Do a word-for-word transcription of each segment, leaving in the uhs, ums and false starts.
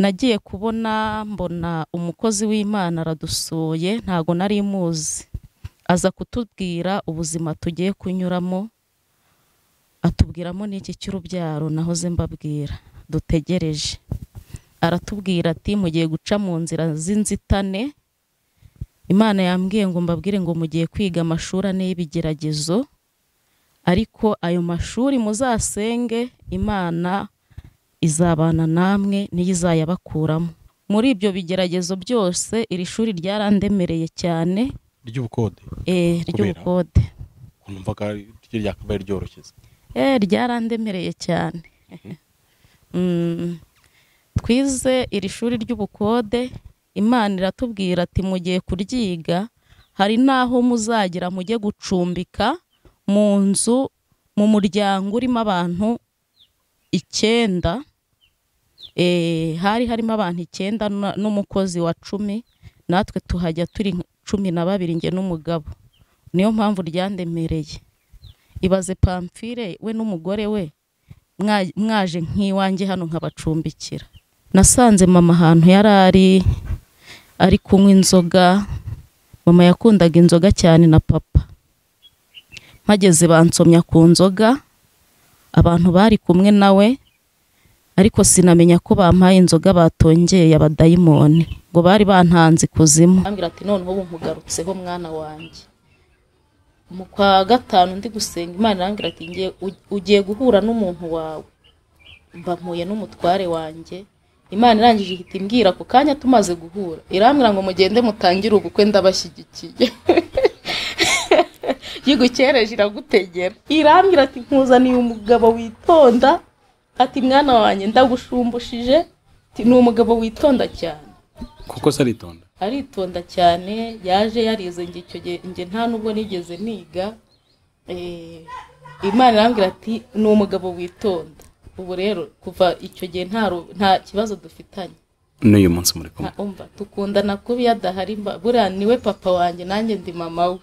nagiye kubona mbona umukozi w'Imana aradusoye ntago nari muzi, aza kutubwira ubuzima tugiye kunyuramo, atubwiramo n'iki cy'urubyaro nahoze mbabwira dutegereje. Aratubwira ati mugiye guca mu nzira z'inzitane. Imana yambwiye ngo mbabwire ngo mugiye kwiga amashuri ane y'ibigeragezo, ariko ayo mashuri muzasenge Imana izabana namwe niyizayabakuramo. Muri ibyo bigeragezo byose iri shuri ryarandemereye cyane ry'ubukode. Eh ry'ubukode. Unumvaga ryakabaye ryoroshye. Eh ryarandemereye cyane. Mm. Twize iri shuri ry'ubukode, Imana iratubwira ati mugiye kuryiga hari naho muzagira mujye gucumbika mu nzu mu muryango urimo abantu icyenda. Eh hari harimo abantu icyenda n'umukozi wa cumi, natwe tuhajya turi cumi na babiri nge n'umugabo. Niyo mpamvu ryandemereye. Ibaze Pamphile we n'umugore we mwaje nk'iwanjye hano nkabacumbikira. Nasanze mama ahantu yarari ari kunywa inzoga. Mama yakundaga inzoga cyane na papa. Mpageze bansomya ku nzoga, abantu bari kumwe nawe, ariko sinamenya ko bampaye inzoga batongeye abadayimoni ngo bari bantanze kuzimu. Ambwira ati none ubu nkugarutseho mwana wanjye. Mu kwa gatanu ndi gusenga Imana irambwira ati ngiye ugiye guhura n'umuntu wawe. Mbamuye n'umutware wanjye. Imana irangije ihita imbwira ko kanya tumaze guhura irambwira ngo mugende mutangire ubukwe ndabashyigikiye. Yigukereje iragutegera. Irambwira ati nkuzaniye umugabo witonda. Ati mwana wanjye ndagusumbushije, ati ni umugabo witonda cyane. Kuko se aritonda? Aritonda cyane, yaje yarize ngicyo nge nta nubwo nigeze niga. Eh Imana irambwira ati ni umugabo witonda. Ubu rero kuva icyo gihe nta nta kibazo dufitanye. N'uyu munsi muri kumwe. Umva tukundana kubi yadahari buriya niwe papa wanjye nanjye ndi mama we.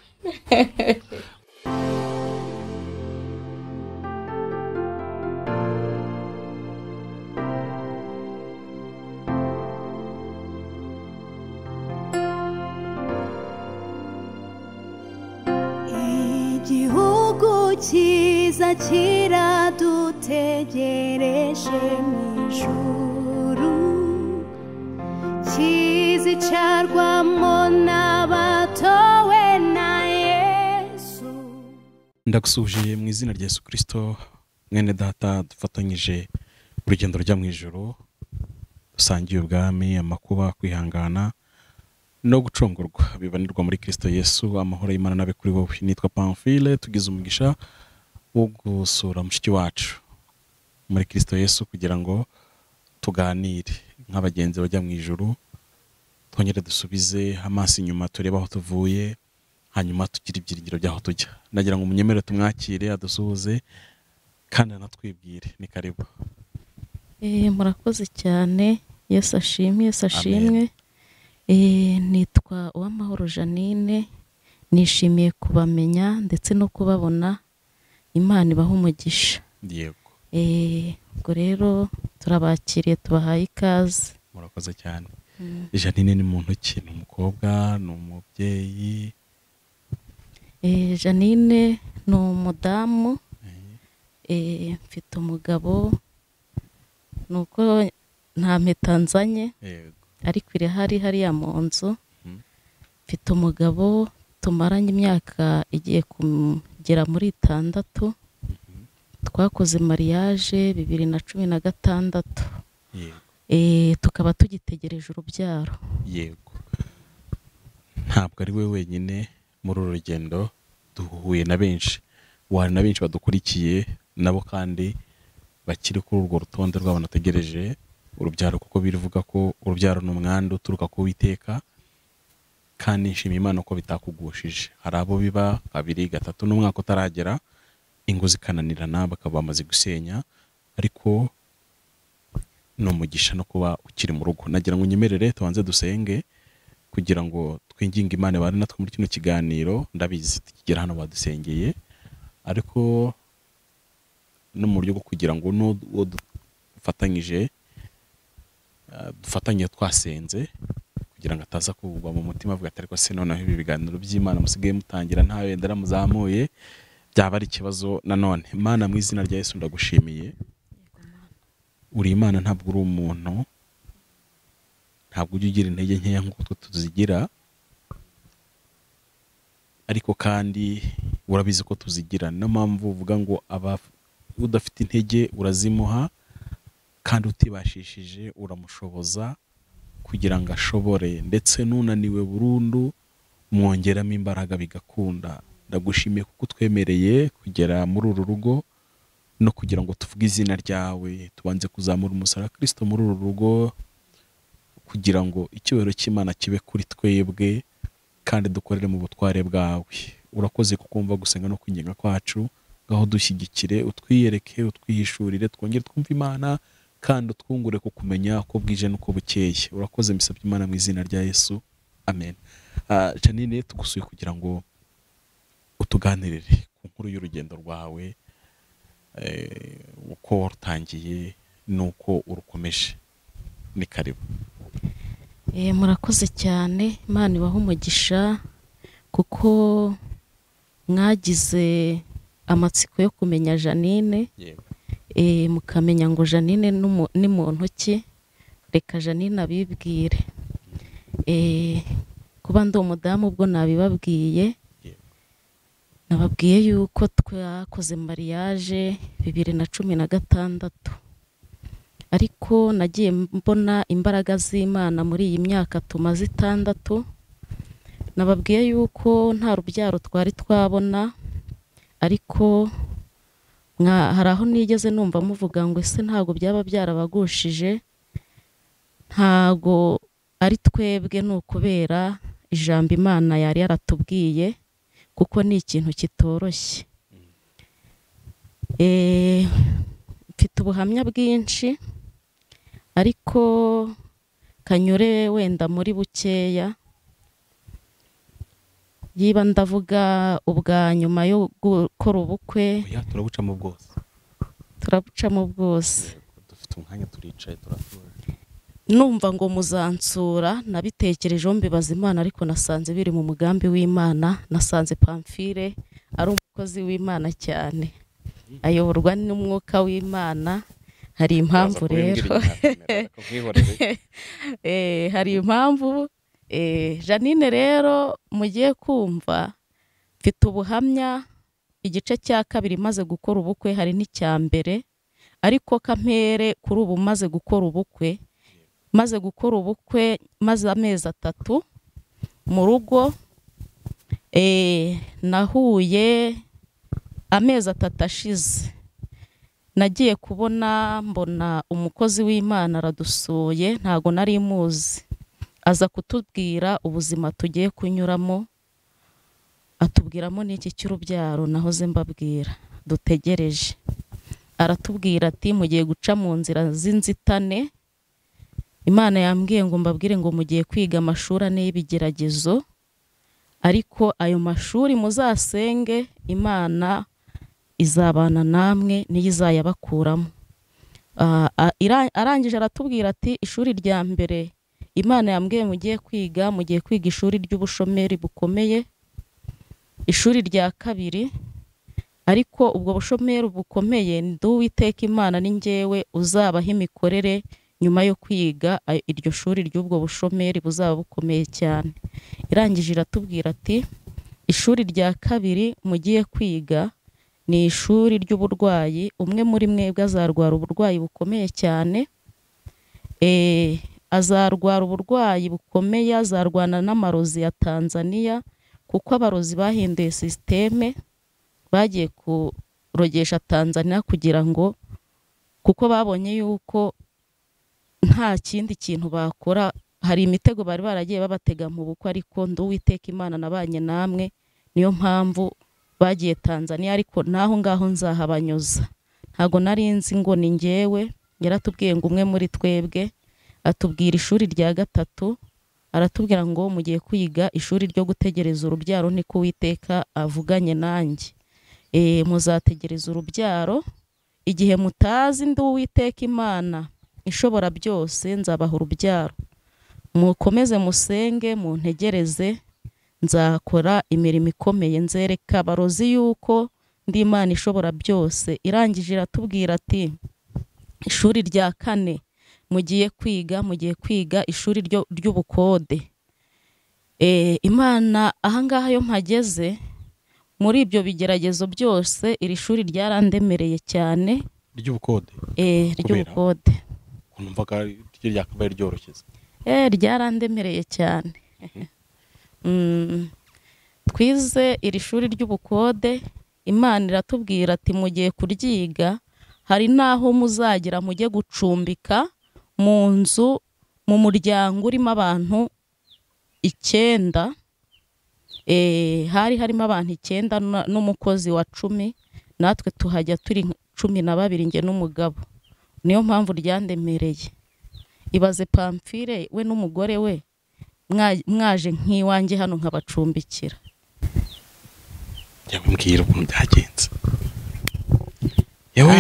Chiza chira dutegereje mw'ijuru, kizicarwamo n'abatowe na Yesu. Ndagusuhuje mu izina rya Yesu Kristo, mwene data dufatanyije urugendo rujya mw'ijuru, dusangiye ubwami, amakuba, kwihangana no gucungurwa bibanirwa muri Kristo Yesu. Amahoro y'Imana nabe kuri wowe. Nitwa Pamphile, tugize umugisha wo gusura mushiki wacu muri Kristo Yesu kugira ngo tuganire nk'abagenzi bajya mu ijuru, twongere dusubize amaso inyuma tureba aho tuvuye, hanyuma tugira ibyiringiro byaho tujya. Nagira ngo umunyemere tumwakire adusuhuze kandi anatwibwire. Ni karibu. Eh murakoze cyane. Yesu ashimwe, Yesu ashimwe. Eh nitwa Uwamahoro Janine, nishimiye kubamenya ndetse no kubabona. Imana ibaho umugisha. Yego. Eh ngo rero turabakiriye tubahaye ikaze. Murakoze cyane. Mm. Janine ni muntu ki? Ni umukobwa, ni umubyeyi? Eh Janine ni umudamu. Eh mfite umugabo nuko nta metanzanye. Yego. Ariko iri hari hari ya mu nzu. Mfite umugabo tumaranye imyaka igiye kugera muri itandatu. Twakoze mariage bibiri na cumi na gatandatu. Yego. Eh tukaba tugitegereje urubyaro. Yego. Ntabwo ari we wenyine muri uru rugendo, duhuye na benshi. Wari na benshi badukurikiye nabo kandi bakiri kuri urwo rutonde rw'abantu bategereje urubyaro, kuko bivuga ko urubyaro n'umwanda uturuka ku Uwiteka, kandi nshimira Imana ko bitakugushije. Hari abo biba kabiri gatatu n'umwaka utaragera, ingo zikananirana bakaba bamaze gusenya, ariko no mugisha no kuba ukiri mu rugo. Nagira ngo nyemerere tubanze dusenge kugira ngo twinginge Imana bari natwe muri kino kiganiro. Ndabizi kigera hano badusengeye, ariko no mu buryo bwo kugira ngo no dufatanyije dufatanye twasenze kugira ngo ataza kugwa mu mutima avuga atari ko se noneho ibi biganiro by'Imana musigaye mutangira nta wendera muzamuye byaba ari kibazo nanone. Imana mu izina rya Yesu ndagushimiye. Uri Imana, ntabwo uri umuntu, ntabwo ugira intege nkeya nk'uko tuzigira, ariko kandi urabizi ko tuzigira. Na mpamvu uvuga ngo aba udafite intege urazimuha, kandi utibashishije uramushoboza kugira ngo ashobore, ndetse nunaniwe burundu umwongeramo imbaraga bigakunda. Ndagushimiye kuko twemereye kugera muri uru rugo no kugira ngo tuvuge izina ryawe, tubanze kuzamura umusaraba Kristo muri uru rugo kugira ngo icyubahiro cy'Imana kibe kuri twebwe kandi dukorere mu butware bwawe. Urakoze kukumva gusenga no kwinginga kwacu, ngaho dushyigikire, utwiyereke, utwihishurire, twongere twumva Imana kandi twungure ku kumenya ko bwije nuko bukeye. Urakoze, misabye Imana mu izina rya Yesu, amen. Uh, Janine, tugusuye kugira ngo utuganirire ku nkuru y'urugendo rwawe, eh uko utangiye nuko urukomeje. Ni karibu. Eh murakoze cyane. Imana ibaho umugisha kuko mwagize amatsiko yo kumenya Janine, eh mukamenya ngo Janine ni muntu ki. Reka Janine abibwire, eh kuba ndo umudamu ubwo nabibabwiye, nababwiye yuko twakoze mariage bibiri na cumi na gatandatu, ariko nagiye mbona imbaraga z'Imana muri iyi myaka tumaze itandatu. Nababwiye yuko nta rubyaro twari twabona, ariko haraho nigeze numva muvuga ngo ese ntago byaba byarabagushije, ntago ari twebwe, no kubera ijambo Imana yari yaratubwiye kuko ni ikintu kitoroshye. Eh mfite ubuhamya bwinshi ariko kanyure wenda muri bukeya. Yiba ndavuga ubwa nyuma yo gukora ubukwe, turabuca mu bwose turabuca mu bwose dufite umwanya turicaye turatura. Numva ngo muzansura, nabitekerejeho mbibaza Imana, ariko nasanze biri mu mugambi w'Imana. Nasanze Pamphile ari umukozi w'Imana cyane, ayoborwa n'umwuka w'Imana. Hari impamvu rero eh hari impamvu eh Janine rero mugiye kumva mfite ubuhamya igice cya kabiri maze gukora ubukwe, hari n'icyambere ariko kampere kuri ubu maze gukora ubukwe. Maze gukora ubukwe maze amezi atatu mu rugo, eh nahuye amezi atatu ashize nagiye kubona, mbona umukozi w'Imana aradusoye, ntago nari muzi, aza kutubwira ubuzima tugiye kunyuramo, atubwiramo n'iki cy'urubyaro. Nahoze mbabwira dutegereje, aratubwira ati mugiye guca mu nzira z'inzitane. Imana yambwiye ngo mbabwire ngo mugiye kwiga amashuri n'ibigeragezo, ariko ayo mashuri muzasenge Imana izabana namwe n'izayabakuramo. Uh, arangije aratubwira ati ishuri rya mbere Imana yambwiye mugiye kwiga, mugiye kwiga ishuri ry'ubushomeri bukomeye. Ishuri rya kabiri, ariko ubwo bushomeri bukomeye nduwiteka Imana ni njyewe uzabaha imikorere nyuma yo kwiga iryo shuri ry'ubwo bushomeri buzaba bukomeye cyane. Irangije iratubwira ati ishuri rya kabiri mugiye kwiga ni ishuri ry'uburwayi, umwe muri mwebwe azarwara uburwayi bukomeye cyane. Eh azarwara uburwayi bukomeye, azarwana n'amarozi ya Tanzania, kuko abarozi bahinduye systeme bagiye ku Rojesha Tanzania kugira ngo, kuko babonye yuko nta kindi kintu bakora, hari imitego bari baragiye babatega mu bukwe, ariko nduwiteka Imana nabanye namwe, niyo mpamvu bagiye Tanzania. Ariko naho ngaho nzahabanyuza, ntago narinzi ngo ni ngewe. Yaratubwiye ngo umwe muri twebwe, atubwira ishuri rya gatatu, aratubwira ngo mugiye kwiga ishuri ryo gutegereza urubyaro, niko Uwiteka avuganye nanjye. Eh muzategereza urubyaro igihe mutazi nduwiteka Imana, Ishobora byose nzabaha urubyaro. Mukomeze musenge muntegereze, nzakora imirimo ikomeye nzereka abarozi yuko ndi Imana ishobora byose. Irangije iratubwira ati ishuri rya kane mugiye kwiga, mugiye kwiga ishuri ryo ry'ubukode. E, Imana ahangaha yo mpageze muri ibyo bigeragezo byose iri shuri ryarandemereye cyane ry'ubukode. Eh ry'ubukode kunumvaga ryakabaye ryoroshye. Eh ryarandemereye cyane. Mm twize iri shuri ry'ubukode. Imana iratubwira ati mugiye kuryiga hari naho muzagira mujye gucumbika mu nzu mu muryango urimo abantu icyenda. Eh hari harimo abantu icyenda n'umukozi wa cumi, natwe tuhajya turi cumi na babiri nge n'umugabo. Niyo mpamvu ryandemereye. Ibaze Pamphile we n'umugore we mwaje nk'iwanjye hano nkabacumbikira. Yabwira ukuntu byagenze. Yewe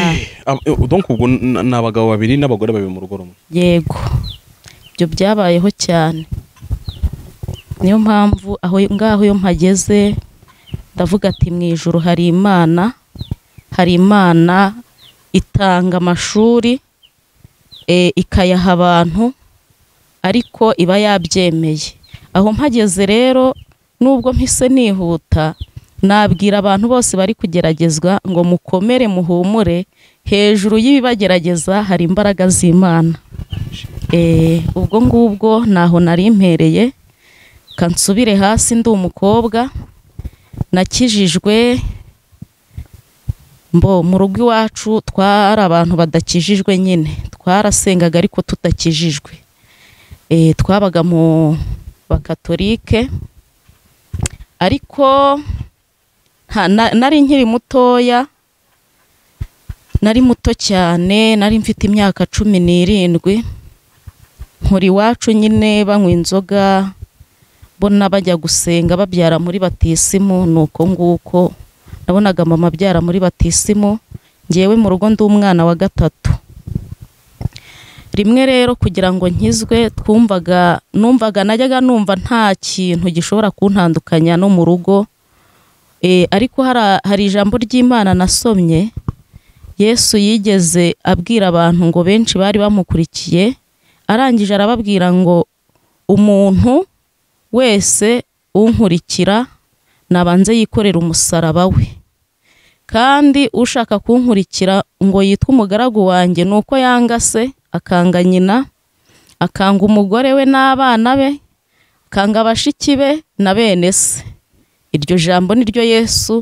donc ubwo nabagabo babiri n'abagore babiri mu rugo rumwe. Yego. Ibyo byabayeho cyane. Niyo mpamvu aho ngaho yo mpageze ndavuga ati mu ijuru hari Imana. Hari Imana itanga amashuri e, ikayaha abantu ariko iba yabyemeye. Aho mpageze rero nubwo mpise nihuta nabwira abantu bose bari kugeragezwa ngo mukomere muhumure, hejuru y'ibibagerageza hari imbaraga z'Imana. E, ubwo ngubwo naho nari impereye kansubire hasi ndi umukobwa nakijijwe. Mbo mu rugo iwacu twari abantu badakijijwe nyine, twarasengaga ariko tutakijijwe. Eh twabaga mu bakatolike ariko ha, na, nari nkiri mutoya, nari muto cyane, nari mfite imyaka cumi n'irindwi. Nkuri iwacu nyine banywa inzoga, bona bajya gusenga babyara muri batisimu, nuko nguko nabonaga mama byara muri batisimu, ngewe mu rugo ndi umwana wa gatatu. Rimwe rero kugira ngo nkizwe twumvaga numvaga najyaga numva nta kintu gishobora kuntandukanya no mu rugo. E, ariko hari hari ijambo ry'Imana nasomye Yesu yigeze abwira abantu ngo benshi bari bamukurikiye, arangije arababwira ngo umuntu wese unkurikira nabanze yikorera umusaraba we, kandi ushaka kunkurikira ngo yitwa umugaragu wanjye nuko yangase akanga nyina, akanga umugore we n'abana be, akanga abashiki be na bene se. Iryo jambo niryo Yesu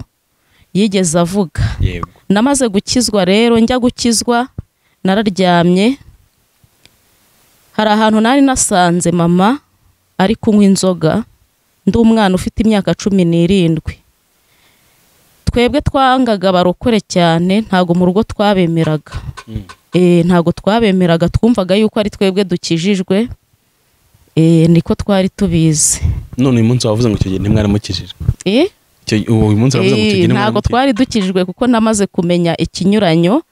yigeze avuga. Namaze gukizwa rero njya gukizwa nararyamye, hari ahantu nari nasanze mama ari kunywa inzoga, ndi umwana ufite imyaka cumi n'irindwi. Twebwe twangaga barokore cyane, ntago mu rugo twabemeraga. Mm. Eh ntago twabemeraga, twumvaga yuko ari twebwe dukijijwe. Eh niko twari tubizi. None uyu munsi wavuze ngo cyo gihe ntimwari mukijijwe. Eh? Cyo uyu munsi wavuze ngo cyo gihe ntabwo twari dukijijwe kuko namaze kumenya ikinyuranyo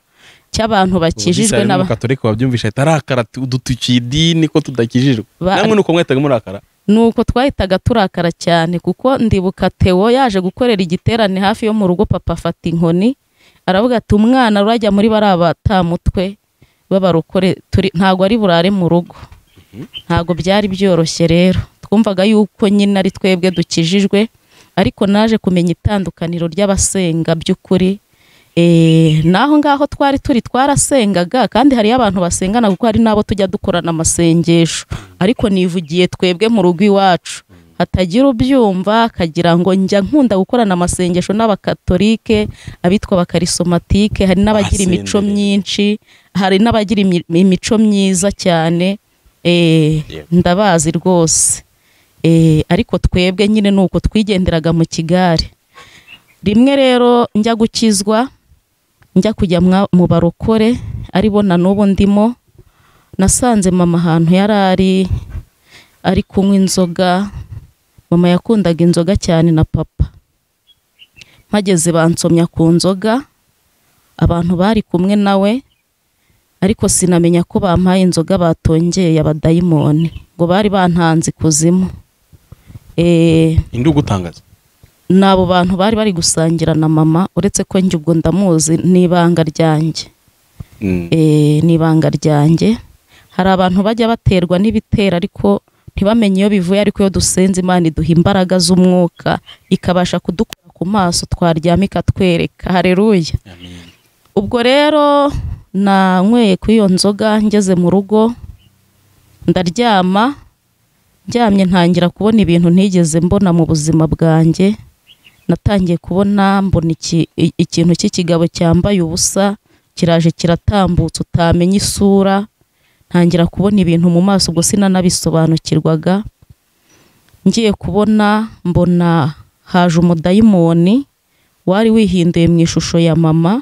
cy'abantu bakijijwe n'abakatolika babyumvisha tarakara udutukiye idini ko tudakijijwe. Namwe nuko mwetaga murakara. Nuko twahitaga turakara cyane kuko ndibuka Teo yaje gukorera igiterane hafi yo mu rugo, papa afata inkoni aravuga ati umwana urajya muri barabatamutwe babarokore turi ntago ari burare mu rugo. Ntago byari byoroshye rero, twumvaga yuko nyina ari twebwe dukijijwe, ariko naje kumenya itandukaniro ry'abasenga by'ukuri. Eh naho ngaho twari turi twarasengaga, kandi hari abantu basengana kuko hari nabo tujya dukorana amasengesho, ariko nivugiye twebwe mu rugo iwacu hatagira ubyumva kagira ngo njya nkunda gukorana amasengesho n'abakatolike, abitwa bakarisomatike. Hari n'abagira imico myinshi, hari n'abagira imico myiza cyane. Eh ndabazi rwose. Eh ariko twebwe nyine nuko twigenderaga mu Kigali. Rimwe rero njya gukizwa njya kujya mu barokore aribona n'ubu ndimo, nasanze mama ahantu yarari ari kunywa inzoga. Mama yakundaga inzoga cyane na papa. Mpageze bansomya ku nzoga, abantu bari kumwe nawe ariko sinamenya ko bampaye inzoga batongeye abadayimoni ngo bari bantanze kuzimu. Eh Indu gutangaza nabo bantu bari bari gusangira na mama, uretse ko njye ubwo ndamuzi nibanga ryanjye. Mm. Eh nibanga ryanjye hari abantu bajya baterwa n'ibitera ariko ntibamenye iyo bivuye, ariko yo dusenze Imana iduha imbaraga z'umwuka ikabasha kudukura ku maso twaryamika twereka. Haleluya. Amen. Ubwo rero nanyweye ku iyo nzoga ngeze mu rugo ndaryama, ndyamye ntangira kubona ibintu ntigeze mbona mu buzima bwanjye. Natangiye kubona mbona iki ikintu cy'ikigabo cyambaye ubusa kiraje kiratambutse utamenye isura, ntangira kubona ibintu mu maso ubwo sinanabisobanukirwaga. Ngiye kubona mbona haje umudayimoni wari wihinduye mu ishusho ya mama.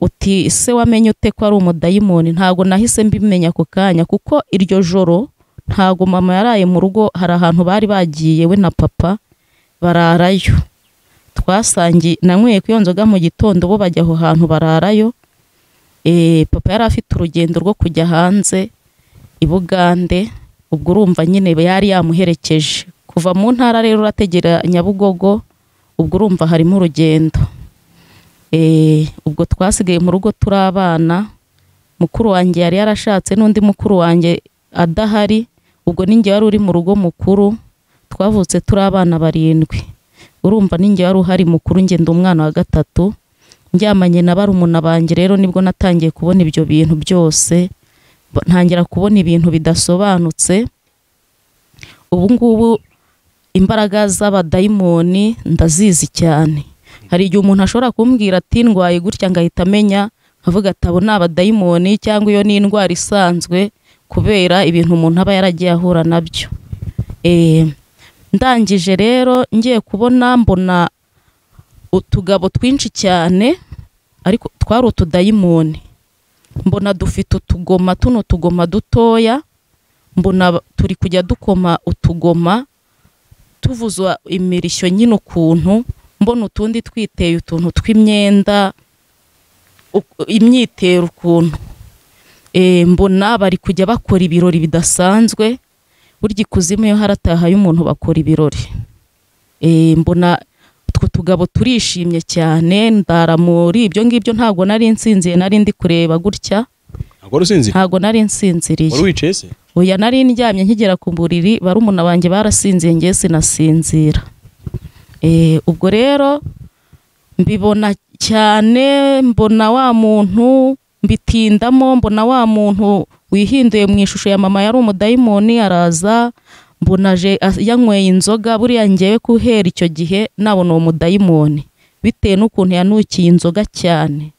Uti se wamenye ute ko ari umudayimoni? Ntago nahise mbimenya ku kanya kuko iryo joro ntago mama yaraye mu rugo, hari ahantu bari bagiye we na papa bararayo. Twasangiye nanyweye ku nzoga mu gitondo bo bajya aho hantu bararayo. Eh papa yari afite urugendo rwo kujya hanze ibugande, ubwo urumva nyine yari yamuherekeje kuva mu ntara rero rategera Nyabugogo, ubwo urumva harimo urugendo. Eh ubwo twasigaye mu rugo turi abana, mukuru wanjye yari yarashatse n'undi mukuru wanjye adahari, ubwo ninjye wari uri mu rugo mukuru. Twavutse turi abana barindwi, urumva ninjye wari uhari mukuru, njye ndi umwana wa gatatu. Ndyamanye na barumuna banjye rero nibwo natangiye kubona ibyo bintu byose, ntangira kubona ibintu bidasobanutse. Ubu ngubu imbaraga z'abadayimoni ndazizi cyane. Hari igihe umuntu ashobora kumbwira ati ndwaye gutya ngahita amenya avuga atabo n'abadayimoni cyangwa iyo n'indwara isanzwe, kubera ibintu umuntu aba yaragiye ahura nabyo. Eh ndangije rero ngiye kubona mbona utugabo twinshi cyane ariko twari utudayimoni, mbona dufite utugoma, tuno tugoma dutoya mbona turi kujya dukoma utugoma tuvuzwa imirishyo nyine ukuntu. Mbona utundi twiteye utuntu tw'imyenda imyitero ukuntu. Eh mbona bari kujya bakora ibirori bidasanzwe, burya ikuzimu yo harataha y'umuntu bakora ibirori. Eh mbona utwo tugabo turishimye cyane ndara muri ibyo ngibyo. Ntago nari nsinziye, nari ndi kureba gutya, ntago nari nsinziriye. Wari wicaye se? Oya, nari ndyamye nkigera ku buriri, barumuna banjye barasinziye ngiye sinasinzira. Eh ubwo rero mbibona cyane, mbona wa muntu mbitindamo, mbona wa muntu wihinduye mu ishusho ya mama yari umudayimoni araza. Mbona je yanyweye inzoga, buriya ngewe kuhera icyo gihe nabona uwo mudayimoni bitewe n'ukuntu yanukiye inzoga cyane.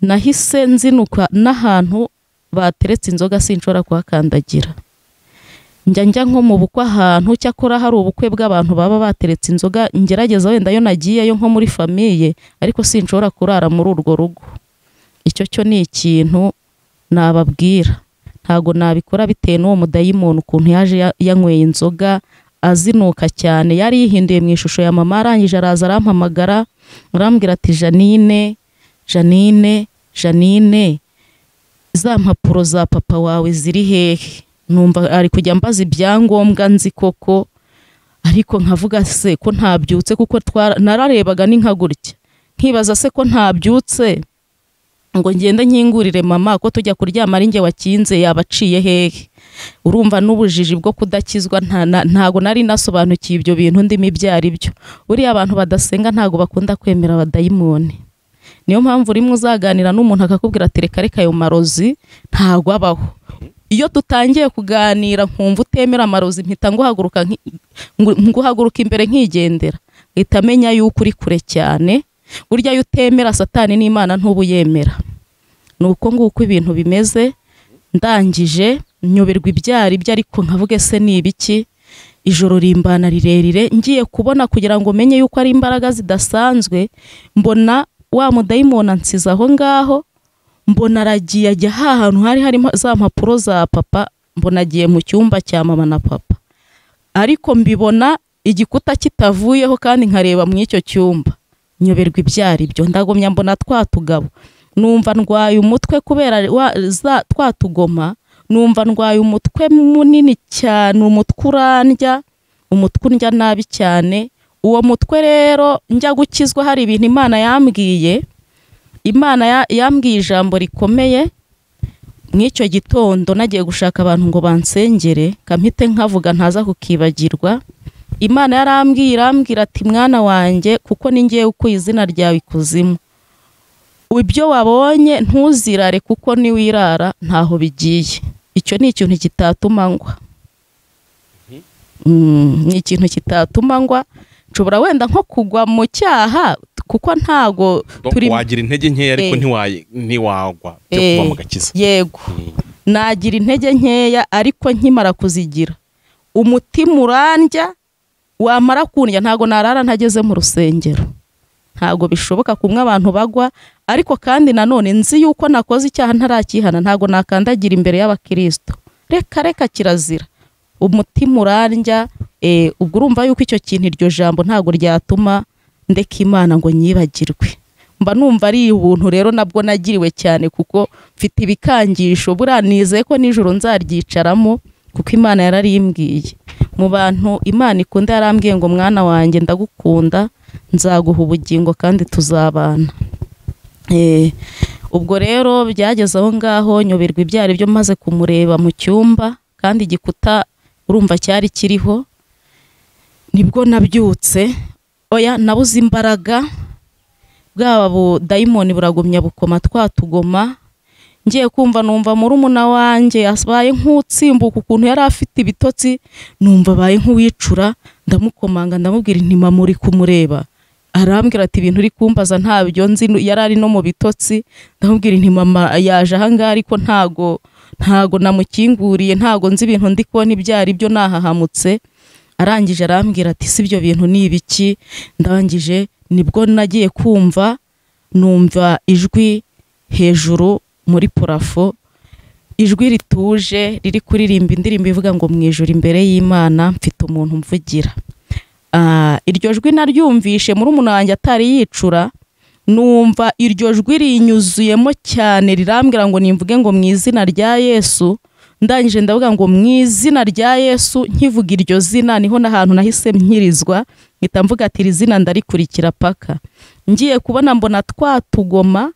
Nahise nzinuka n'ahantu bateretse inzoga sinshobora kuhakandagira. Njya njya nko mu bukwe ahantu, cyakora hari ubukwe bw'abantu baba bateretse inzoga, ngerageza wenda yo nagiye yo nko muri famiye, ariko sinshobora kurara muri urwo rugo. Icyo cyo ni ikintu nababwira, ntago nabikora bitewe n'uwo mudayimoni ukuntu yaje yanyweye inzoga azinuka cyane. Yari yihinduye mu ishusho ya mama, arangije araza arampamagara arambwira ati Janine, Janine, Janine, za mpapuro za papa wawe ziri hehe? Numva ari kujya mbaza ibyangombwa nzi koko, ariko nkavuga se ko ntabyutse kuko nararebaga n'inkagurya nkibaza se ko ntabyutse ngo ngende nkingurire mama ko tujya kuryama ari nge wakinze yabaciye hehe? Urumva n'ubujiji bwo kudakizwa, ntago nari nasobanukiye ibyo bintu ndimo ibyari byo. Uriya abantu badasenga ntago bakunda kwemera abadayimoni, niyo mpamvu rimwe uzaganira n'umuntu akakubwira ati reka reka ayo marozi ntago abaho. Iyo tutangiye kuganira nkumva utemera amarozi mpita nguhaguruka nguhaguruka imbere nkigendera, itamenya yuko uri kure cyane. Burya yutemera Satani n'Imana ntubuyemera. Nuko nguko ibintu bimeze. Ndangije nyobirwa ibyari byo, ariko nkavuge se ni ibiki? Ijoro rimbana rirerire ngiye kubona kugira ngo menye yuko ari imbaraga zidasanzwe. Mbona wa mudayimoni ansiza aho ngaho, mbona aragiye ajya ahantu hari hari za mpapuro za papa, mbona agiye mu cyumba cya mama na papa, ariko mbibona igikuta kitavuyeho kandi nkareba mu icyo cyumba. Nyoberwa ibyari byo, ndagomya mbona twa tugabo. numva ndwaye umutwe kubera twatugoma, numva ndwaye umutwe munini cyane, umutwe urandya, umutwe undya nabi cyane. Uwo mutwe rero njya gukizwa, hari ibintu Imana yambwiye, Imana yambwiye ijambo rikomeye. Mw'icyo gitondo nagiye gushaka abantu ngo bansengere, kampite nkavuga ntaza kukibagirwa. Imana yarambwiye irambwira ati, mwana wanjye, kuko ningiye uko izina ryawe ikuzimu, ibyo wabonye ntuzirare kuko niwirara ntaho bigiye. Icyo ni ikintu kitatuma ngwa, ni ikintu kitatuma ngwa. Nshobora wenda nko kugwa mu cyaha kuko ntago turi wagira intege nkeya, ariko ntiwagwa cyo kuba mu gakiza. Yego, nagira intege nkeya ariko nkimara kuzigira umutima urandya, wamara kundya ntago narara ntageze mu rusengero. Ntago bishoboka kumwe abantu bagwa, ariko kandi nanone nzi yuko nakoze icyaha ntarakihana, ntago nakandagira imbere y'abakristo. Reka reka kirazira, umutima urandya. Eh ubwo urumva yuko icyo kintu iryo jambo ntago ryatuma ndeka Imana ngo nyibagirwe. Mba numva ari ubuntu rero nabwo nagiriwe cyane, kuko mfite ibikangisho buranize ko nijoro nzaryicaramo, kuko Imana yararimbwiye. Mu bantu Imana ikunda yarambwiye ngo mwana wanjye ndagukunda, nzaguha ubugingo kandi tuzabana. Eh ubwo rero byageze aho ngaho nyoberwa ibyari byo, maze kumureba mu cyumba kandi igikuta urumva cyari kiriho. Nibwo nabyutse, oya nabuze imbaraga, bwaba bu daimoni buragumya bukoma twatugoma. Ngiye kumva numva muri umuna wanjye asabaye nk'utsimbuka ukuntu yari afite ibitotsi, numva baye nk'uwicura. Ndamukomanga ndamubwira nti mama uri kumureba. Arambwira ati ibintu uri kumbaza ntabyo nzi, yari ari no mu bitotsi. Ndamubwira nti mama yaje ahangaha ariko ntago ntago namukinguriye, ntago nzi ibintu ndi kubona ibyari byo, nahahamutse. Arangije arambwira ati sibyo bintu ni ibiki. Ndangije, nibwo nagiye kumva numva ijwi hejuru muri purafo, ijwi rituje riri kuririmba indirimbo ivuga ngo mu ijuru imbere y'Imana mfite umuntu mvugira. Ah iryo jwi naryumvishe muri umuntu wanjye atari yicura, numva iryo jwi rinyuzuyemo cyane rirambwira ngo nimvuge ngo mu izina rya Yesu. Ndangije ndavuga ngo mu izina rya Yesu, nkivuga iryo zina niho nahantu nahise myirizwa, ngita mvuga ati iri zina ndarikurikira paka. Ngiye kubona mbona twatugoma,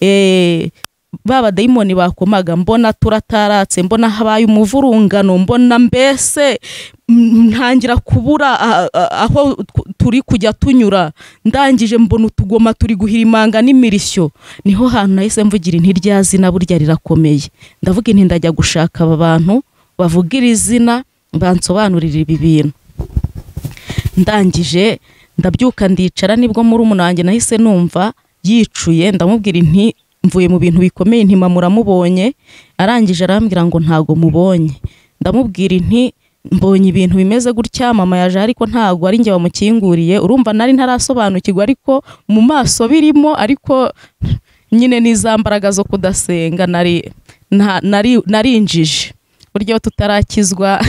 eh baba daimoni bakomaga, mbona turataratse, mbona habaye umuvurungano, mbona mbese ntangira kubura aho turi kujya tunyura. Ndangije mbona utugoma turi guhirimanga n'imirishyo, niho hantu nahise mvugira inti rya zina burya rirakomeye. Ndavuga inti ndajya gushaka aba bantu bavugira izina bansobanurira ibi bintu. Ndangije ndabyuka ndicara, nibwo muri umunange nahise numva yicuye. Ndamubwira inti mvuye mu bintu bikomeye, nti mama muramubonye. Arangije arambwira ngo ntago mubonye. Ndamubwira inti mbonye ibintu bimeze gutya, mama yaje ariko ntago ari nje bamukinguriye. Urumva nari ntarasobanukirwa ariko mu maso birimo, ariko nyine nizambaraga zo kudasenga nari nari narinjije buryo tutarakizwa.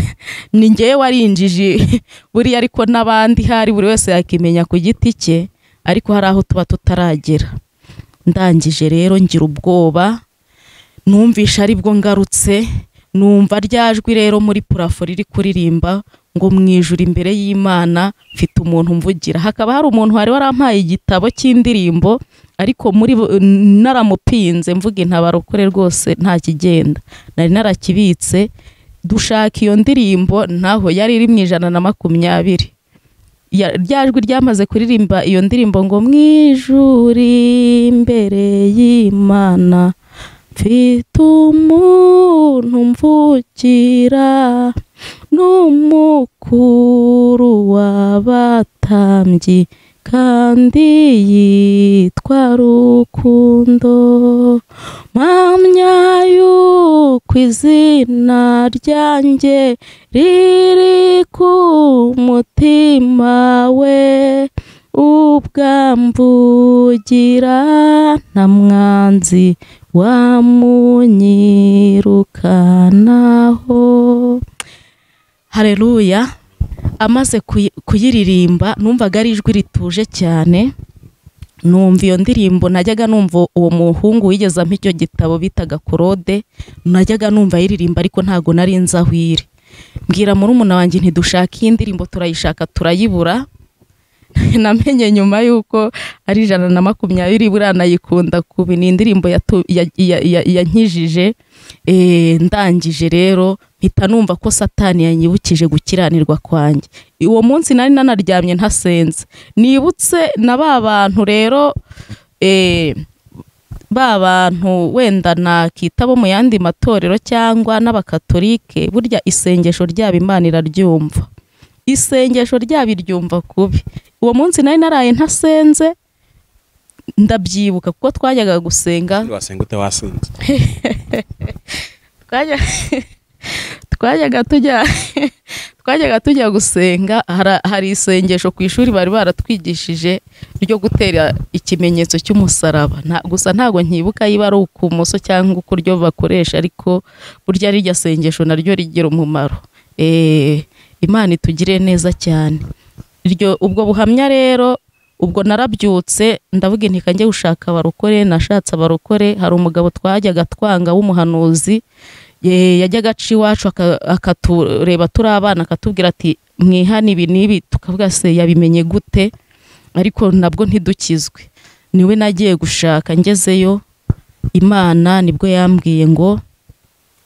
Ni ngewe warinjije buri, ariko nabandi hari buri wese yakimenya ku giti cye, ariko hari aho tuba tutaragera. Ndangije rero ngira ubwoba, numvisha aribwo ngarutse, numva ryajwi rero muri purafo riri kuririmba ngo mu ijuru imbere y'Imana mfite umuntu mvugira. Hakaba hari umuntu wari warampaye igitabo cy'indirimbo, ariko muri naramupinze mvuga intabarokore rwose nta kigenda, nari narakibitse. Dushaka iyo ndirimbo ntaho yari iri mu ijana na makumyabiri. Ryajwi ryamaze kuririmba iyo ndirimbo ngo mu ijuru imbere y'Imana mfite umuntu mvugira, n'umukuru w'abatambyi kandi yitwa Rukundo. Mpamya yuko izina ryanjye riri ku mutima we, ubwamvugira nta mwanzi wamunyirukanaho. Haleluya. Amaze kuyiririmba numvaga ari ijwi rituje cyane, numva iyo ndirimbo najyaga numva uwo muhungu wigeze ampa icyo gitabo bitaga Korode, najyaga numva yiririmba ariko ntago nari nzi aho iri. Mbwira murumuna wanjye ntidushaka indirimbo turayishaka turayibura. Namenye nyuma yuko ari ijana na makumyabiri buranayikunda kubi ni indirimbo yankijije ndangije rero mpita numva ko Satani yanyibukije gukiranirwa kwanjye. Uwo munsi nari nanaryamye ntasenze, nibutse na ba bantu rero ba bantu wenda nakitabo mu yandi matorero cyangwa n'abakatolike, burya isengesho ryabo Imana iraryumva, isengesho ryabo iryumva kubi. Uwo munsi nari naraye ntasenze ndabyibuka kuko twajyaga gusenga wasengute wasenze twajya twajyaga tujya twajyaga tujya gusenga. Hari isengesho ku ishuri bari baratwigishije ryo gutera ikimenyetso cy'umusaraba, gusa ntago nkibuka yiba ari ukumoso cyangwa ukuryo bakoresha, ariko burya rirya sengesho naryo rigira umumaro. eh Imana itugire neza cyane. Iryo ubwo buhamya rero ubwo narabyutse ndavuga nti kanjye gushaka barokore, nashatse barokore. Hari umugabo twajyaga twanga w'umuhanuzi yajyaga aci wacu akatureba turi abana akatubwira ati mwihana ibi nibi, tukavuga se yabimenye gute, ariko nabwo ntidukizwe. Niwe nagiye gushaka, ngezeyo Imana nibwo yambwiye ngo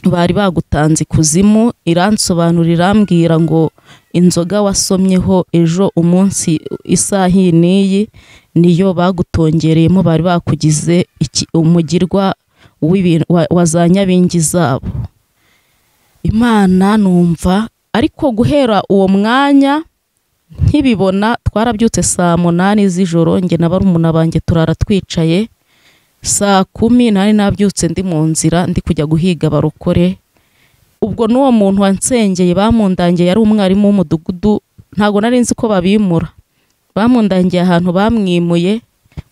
bari bagutanze kuzimu, iransobanurira mbwira ngo inzoga wasomyeho ejo umunsi isaha niyi niyo bagutongereyemo, bari bakugize umugirwa wa za nyabingi zabo. Imana numva, ariko guhera uwo mwanya nkibibona. Twarabyutse saa munani z'ijoro, nge na barumuna banjye turara twicaye. Saa kumi nari nabyutse ndi mu nzira ndi kujya guhiga barokore. Ubwo n'uwo muntu wansengeye bamundangeye yari umwarimu w'umudugudu, ntago nari nzi ko babimura. Bamundangeye ahantu bamwimuye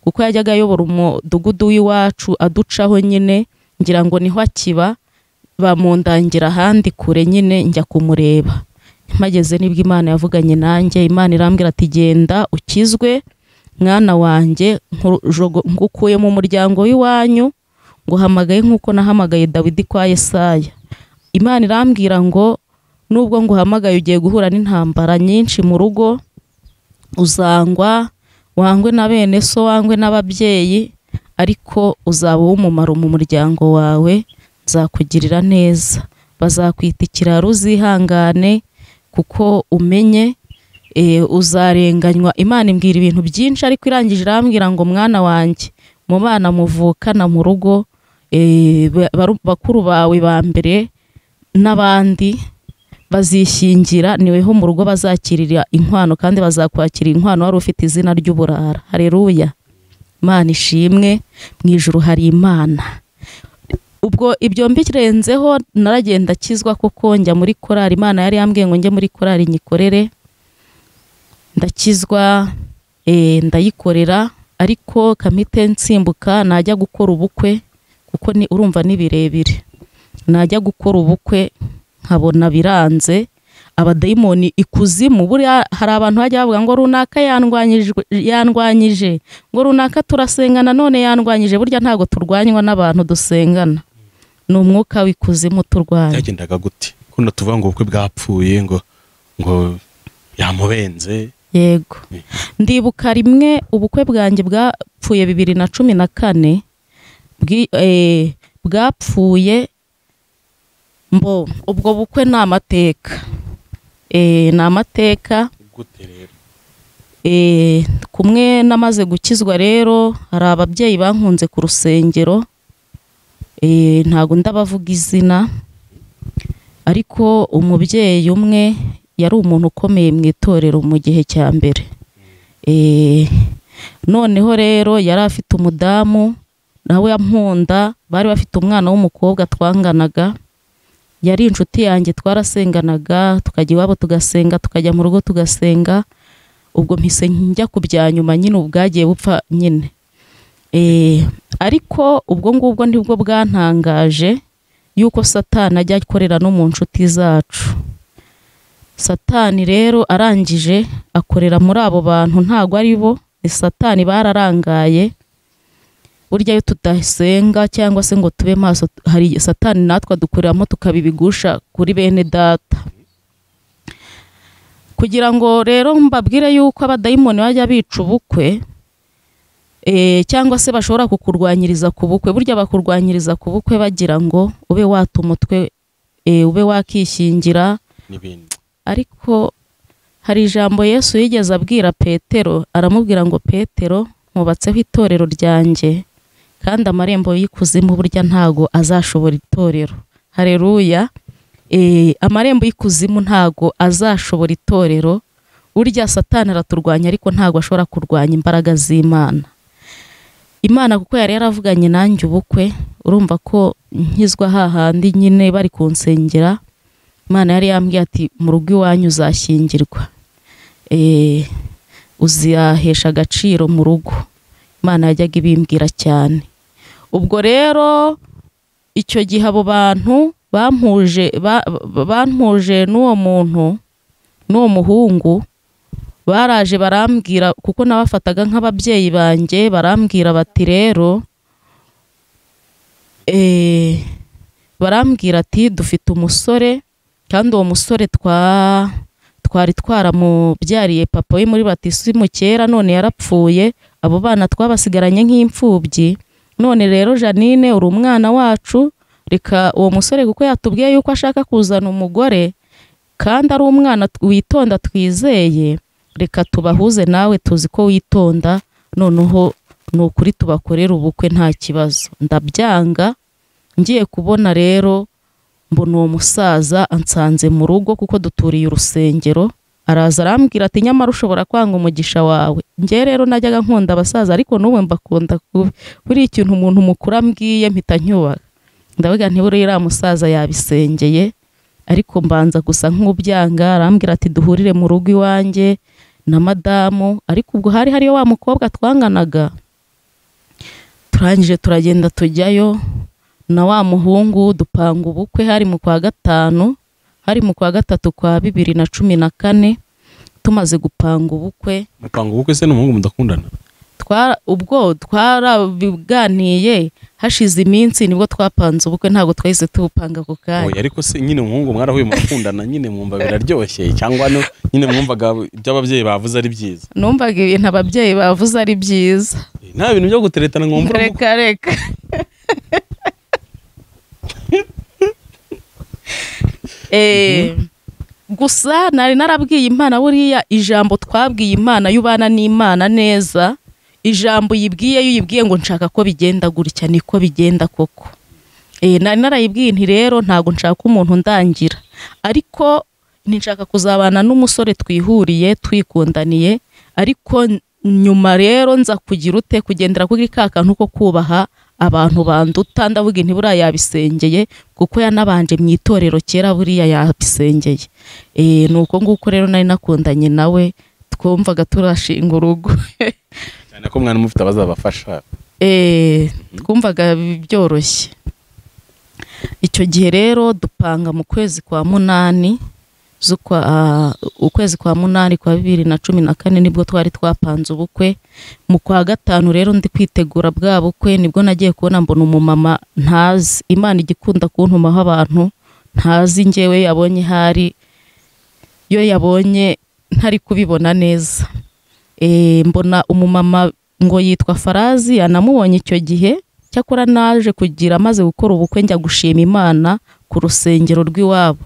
kuko yajyaga ayobora umudugudu w'iwacu aducaho nyine, ngira ngo niho akiba. Bamundangira ahandi kure nyine njya kumureba, mpageze nibwo Imana yavuganye nanjye. Imana irambwira ati genda ukizwe mwana wanjye, ngukuye mu muryango w'iwanyu, nguhamagaye nkuko nahamagaye Dawidi kwa Isaya. Imana irambwira ngo nubwo nguhamagaye ugiye guhura n'intambara nyinshi mu rugo, uzangwa, wangwe na bene so, wangwe n'ababyeyi, ariko uzaba w'umumaro mu muryango wawe, nzakugirira neza, bazakwita ikiraro uzihangane kuko umenye uzarenganywa. Imana imbwira ibintu byinshi, ariko irangije irambwira ngo mwana wanjye, mu bana muvukana mu rugo, bakuru bawe ba mbere n'abandi bazishyingira, niweho mu rugo bazakirira inkwano kandi bazakwakira inkwano wari ufite izina ry'uburara. Haleluya, Imana ishimwe, mu ijuru hari Imana. Ubwo ibyo mbirenzeho naragenda kizwa kuko njya muri korari. Imana yari yambwiye ngo njye muri korari nyikorere, ndakizwa ndayikorera, ariko kamite nsimbuka najya gukora ubukwe kuko ni urumva ni birebire. Najya gukora ubukwe nkabona biranze, abadayimoni ikuzimu. Buriya hari abantu bajya bavuga ngo runaka yandwanyije, ngo runaka turasengana none yandwanyije. Burya ntago turwanywa n'abantu dusengana, ni umwuka w'ikuzimu turwanya. Byagendaga gute kuno tuvuga ngo ubukwe bwapfuye ngo ngo yamubenze? Yego, ndibuka rimwe ubukwe bwanjye bwapfuye bibiri na cumi na kane bwapfuye. Mbo ubwo bukwe ni amateka, ni amateka. Kumwe namaze gukizwa rero, hari ababyeyi bankunze ku rusengero, ntago ndabavuga izina, ariko umubyeyi umwe yari umuntu ukomeye mu itorero mu gihe cya mbere. Noneho rero yari afite umudamu nawe yankunda, bari bafite umwana w'umukobwa twanganaga, yari inshuti yanjye, twarasenganaga tukajya iwabo tugasenga, tukajya mu rugo tugasenga. Ubwo mpise njya ku bya nyuma nyine ubwagiye bupfa nyine, ariko ubwo ngubwo nibwo bwantangaje yuko Satani ajya akorera no mu nshuti zacu. Satani rero arangije akorera muri abo bantu, ntago ari bo, Satani bararangaye, burya iyo tudasenga cyangwa se ngo tube maso hari Satani natwa dukuramo tukabibigusha kuri bene data. Kugira ngo rero mbabwire yuko abadayimoni bajya bica ubukwe e, cyangwa se bashobora kukurwanyiriza ku bukwe, burya bakurwanyiriza ku bukwe bagira ngo ube watumutwe e, ube wakishingira nibindi. Ariko hari ijambo Yesu yigeze abwira Petero, aramubwira ngo Petero mubatseho itorero ryanjye kandi amarembo y'ikuzimu burya ntago azashobora itorero. Haleluya. E, amarembo y'ikuzimu ntago azashobora itorero, urya Satani araturwanya ariko ntago ashobora kurwanya imbaraga z'Imana. Imana kuko yari yaravuganye nanjye ubukwe, urumva ko nkizwa hahandi nyine bari kunsengera, Imana yari yambwiye ati mu rugo iwanyu uzashyingirwa, e, uzahesha agaciro mu rugo. Imana yajyaga ibimbwira cyane. Ubwo rero icyo gihe abo bantu bampuje bampuje n'uwo muntu n'uwo muhungu baraje barambwira, kuko nabafataga nk'ababyeyi banjye, barambwira bati rero eh barambwira ati dufite umusore, kandi uwo musore twa twari twaramubyariye papa we muri batisimu kera, none yarapfuye, abo bana twabasigaranye nk'imfubyi. None rero Janine uri umwana wacu, reka uwo musore kuko yatubwiye yuko ashaka kuzana umugore kandi ari umwana witonda twizeye, reka tubahuze nawe tuzi ko witonda, noneho nukuri tubakorera ubukwe nta kibazo. Ndabyanga, ngiye kubona rero mbona uwo musaza ansanze mu rugo kuko duturiye urusengero, araza arambwira ati nyamara ushobora kwanga umugisha wawe. Ngiye rero najyaga nkunda abasaza ariko n'ubu mbakunda kubi, buri ikintu umuntu mukura ambwiye mpita nyubaka. Ndavuga nti buri ira musaza yabisengeye ariko mbanza gusa nk'ubyanga, arambwira ati duhurire mu rugo iwanjye na madamu. Ariko ubwo hari hariyo wa mukobwa twanganaga, turangije turagenda tujyayo na wa muhungu dupanga ubukwe. Hari mu kwa gatanu, hari mu kwa gatatu kwa bibiri na cumi na kane tumaze gupanga ubukwe. Mupanga ubukwe se n'umuhungu mudakundana? Twara ubwo twarabiganiye hashize iminsi nibwo twapanze ubukwe, ntago twahise tupanga ku kanya. Oya ariko se nyine umuhungu mwarahuye mukundana nyine mwumva biraryoshye cyangwa no nyine mwumvaga by'ababyeyi bavuze ari byiza? Numvaga ibintu ababyeyi bavuze ari byiza, nta bintu byo guteretana ngo mbura. Reka reka eh gusa nari narabwiye Imana, buriya ijambo twabwiye Imana yubana n'Imana neza, ijambo yibwiye yibwiye ngo nshaka ko bigenda gutya niko bigenda koko. Eh nari narayibwiye nti rero ntago nshaka umuntu ndangira, ariko ninshaka kuzabana n'umusore twihuriye twikundaniye, ariko nyuma rero nza kugira ute kugendera kuri kakantu ko kubaha abantu banduta. Ndavuga nti buriya yabisengeye kuko yanabanje mu itorero kera, buriya yabisengeye. Eh nuko nguko rero nari nakundanye nawe, twumvaga turashinga urugo. Cyane ko mwana mufite abazabafasha. Eh twumvaga byoroshye. Icyo gihe rero dupanga mu kwezi kwa munani z'ukwa uh, ukwezi kwa munani kwa bibiri na cumi na kane nibwo twari twapanze ubukwe. Mu kwa gatanu rero ndi kwitegura bwa bukwe, nibwo nagiye kubona mbona umumama ntazi. Imana igikunda kuntumaho abantu ntazi, njyewe yabonye hari yo yabonye ntari kubibona neza. E, mbona umumama ngo yitwa Farazi, anamubonye icyo gihe. Cyakora naje kugira maze gukora ubukwe njya gushima Imana ku rusengero rw'iwabo.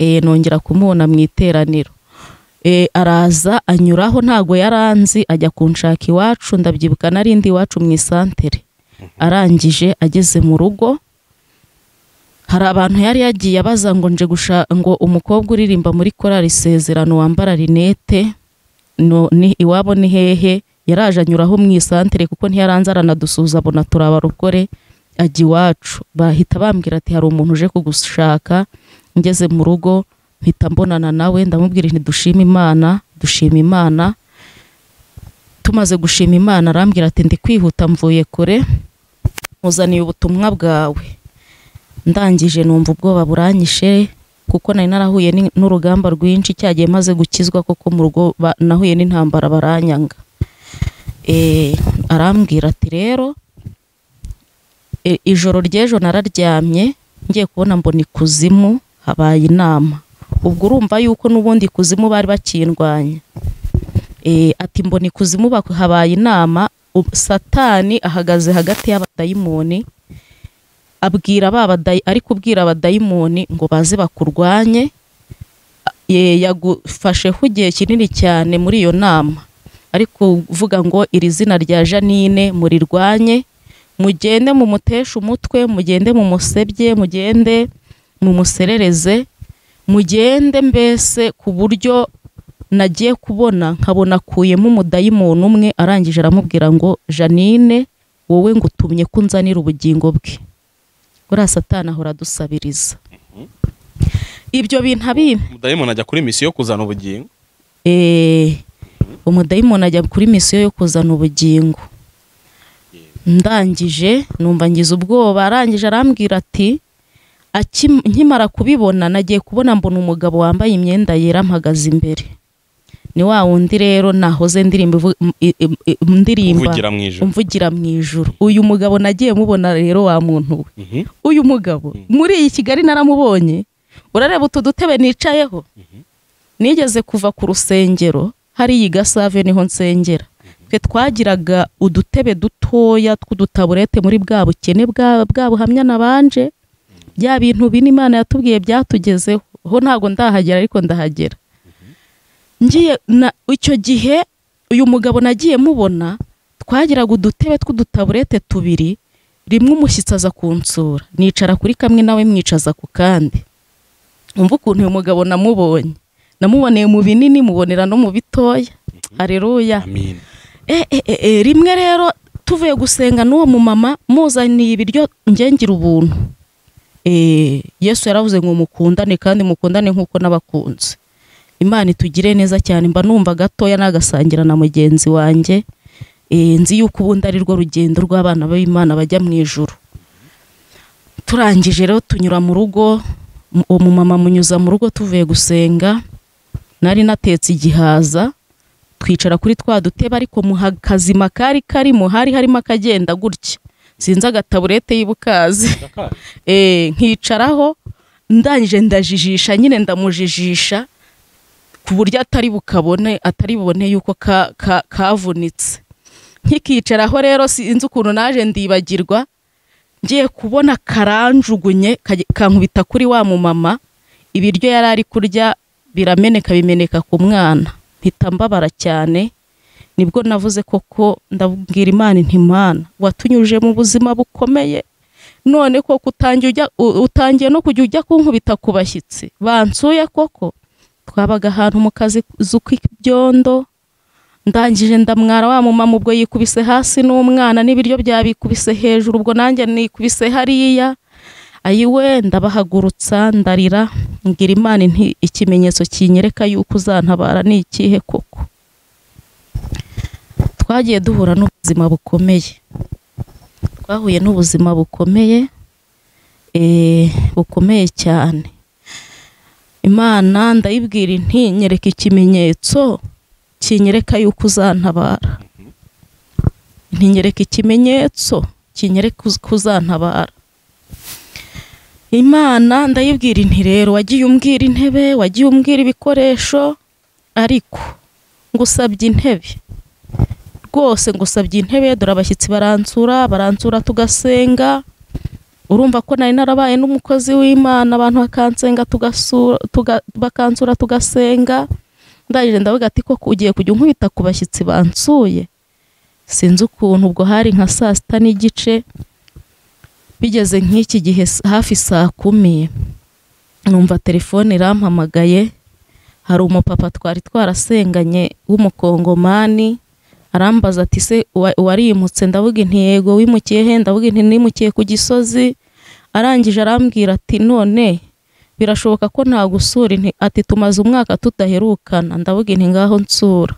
Eh nongera kumubona mu iteraniro. Eh araza anyuraho, ntago yaranzi, ajya kunshaka iwacu. Ndabyibuka nari ndi iwacu mu isantere. Arangije ageze mu rugo, hari abantu yari yagiye abaza ngo nje gusha ngo umukobwa uririmba muri korali Isezerano wambara rinete no ni iwabo ni hehe. Yaraje anyuraho mu isantere kuko ntiyaranze aranadusuza, abona turabarukore ajya iwacu. Bahita bambwira ati hari umuntu uje kugushaka. Ngeze mu rugo mpita mbonana nawe, ndamubwira nti dushima Imana dushima Imana. Tumaze gushima Imana arambwira ati ndi kwihuta mvuye kure muzaniye ubutumwa bwawe. Ndangije numva ubwoba buranyishe kuko nari narahuye n'urugamba rwinshi cyagiye maze gukizwa, koko mu rugo nahuye n'intambara baranyanga. e, arambwira ati rero e, ijoro ryejo nararyamye ngiye kubona mbona ikuzimu habaye inama. Ubwo urumva yuko nubundi kuzimu bari bakindwanya. E, ati mbona ikuzimu habaye inama, Satani ahagaze hagati y'abadayimoni abwira baba dayi ari kubwira abadayimoni ngo baze bakurwanye. Ye yagufashe hugiye kinini cyane muri iyo nama, ariko uvuga ngo iri zina rya Janine murirwanye, mugende mu mutesha umutwe, mugende mu musebye, mugende mu muserereze, mugende mbese ku buryo nagiye kubona nkabona kuyemo umudayimoni umwe arangije aramubwira ngo Janine wowe ngutumye kunzanira ubugingo bwe. Ura Satani ahora dusabiriza. Ibyo bintu abimpa. Umudayimoni ajya kuri misiyo yo kuzana ubugingo. Eh, umudayimoni ajya kuri misiyo yo kuzana ubugingo. Ndangije numva ngize ubwoba, arangije arambwira ati akimara kubibona nagiye kubona mbona umugabo wambaye imyenda yera mpagaze imbere. Ni wa wundi rero nahoze ndirimba ndirimba umvugira mu ijuru. Uyu mugabo nagiye mubona rero wa muntu we. Uyu mugabo muri iyi Kigali naramubonye. Urareba utu dutebe nicayeho. Nigeze kuva ku rusengero hari igasave niho nsengera. Twe twagiraga udutebe dutoya tw'udutaburete muri bwa bukene bwa bwa buhamya nabanje. Bya bintu bini Imana yatubwiye byatugezeho. Ho ntago ndahagera ariko ndahagera. Ngiye na icyo gihe uyu mugabo nagiye mubona twagiraga udutebe tw'udutaburete tubiri, rimwe umushyitsi aza kunsura nicara kuri kamwe nawe mwicaza ku kandi. Umva ukuntu uyu mugabo namubonye, namuboneye mu binini mubonera no mu bitoya. Haleluya, amen. Eh eh eh rimwe rero tuvuye gusenga n'uwo mu mama muzaniye ibiryo ngengira ubuntu. Eh Yesu yaravuze ngo mukundane kandi mukundane nkuko nabakunze. Imana itugire neza cyane, mba numva gatoya nagasangira na mugenzi wanje. Eh nzi yuko ubundi ari rwo rugendo rw'abana b'Imana bajya mu ijuru. Turangije rero tunyura mu rugo, umu mama munyuza mu rugo tuvuye gusenga, nari natetse igihaza twicara kuri twa duteba, ariko muhakazima kari kari mu hari harimo akagenda gutya sinza gataburete yibukazi. Eh nkicaraho ndangije ndajijisha nyine ndamujijisha kuburyo atari bukabone atari bubone yuko kavunitse. Nkikicaraho rero sinzi ukuntu naje ndibagirwa, ngiye kubona karanjugunye kankubita kuri wa mu mama, ibiryo yarari kurya birameneka bimeneka ku mwana. Mpita mbabara cyane, nibwo navuze koko ndabwira Imana nti Mana watunyuje mu buzima bukomeye, none koko utangiye utangiye no kujya ujya kunkubita kubashyitsi bansuye. Koko twabaga ahantu mu kazi z'ukibyondo, ndangije ndamwara wa mama ubwo yikubise hasi n'umwana n'ibiryo byabikubise hejuru, ubwo nanjye nikubise hariya. Ayiwe ndabahagurutsa ndarira ngira Imana nti ikimenyetso kinyereka yuko uzantabara ni ikihe koko. Twagiye duhura n'ubuzima bukomeye, twahuye n'ubuzima bukomeye eh bukomeye cyane. Imana ndayibwira nti nyereka ikimenyetso kinyereka yuko uzantabara, ntinyereka ikimenyetso kinyereka uzantabara. Imana ndayibwira nti rero wagiye umbwira intebe, wagiye umbwira ibikoresho, ariko ngusabye intebe rwose ngusabye intebe. Dore abashyitsi baransura baransura tugasenga, urumva ko nari narabaye n'umukozi w'Imana, abantu bakansenga tugasura bakansura tugasenga. Ndagije ndavuga ati ko ugiye kujya unkubita ku bashyitsi bansuye. Sinzi ukuntu ubwo hari nka saa sita n'igice, bigeze nk'iki gihe hafi saa kumi, numva telefone irampamagaye. Hari umupapa twari twarasenganye w'umukongomani, arambaza ati se warimutse? Ndavuga nti yego wimukiye he? Ndavuga nti nimukiye ku Gisozi. Arangije arambwira ati none birashoboka ko nta gusura? Ati tumaze umwaka tutaherukana. Ndavuga nti ngaho nsura.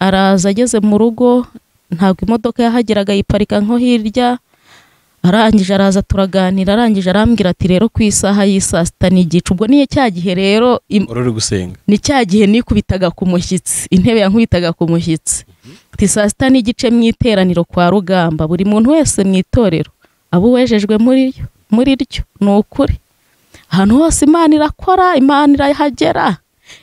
Araza ageze mu rugo, ntabwo imodoka yahageraga yiparika nko hirya. Arangije araza turaganira, arangije arambwira ati rero ku isaha y'isaa sita n'igice, ubwo niye cya gihe rero ururi gusenga, ni cya gihe nikubitaga ku mushyitsi, intebe yankubitaga ku mushyitsi. Ati saa sita n'igice mu iteraniro kwa Rugamba, buri muntu wese mu itorero abo wejejwe muri muri ryo, ni ukuri ahantu hose Imana irakora, Imana irahagera,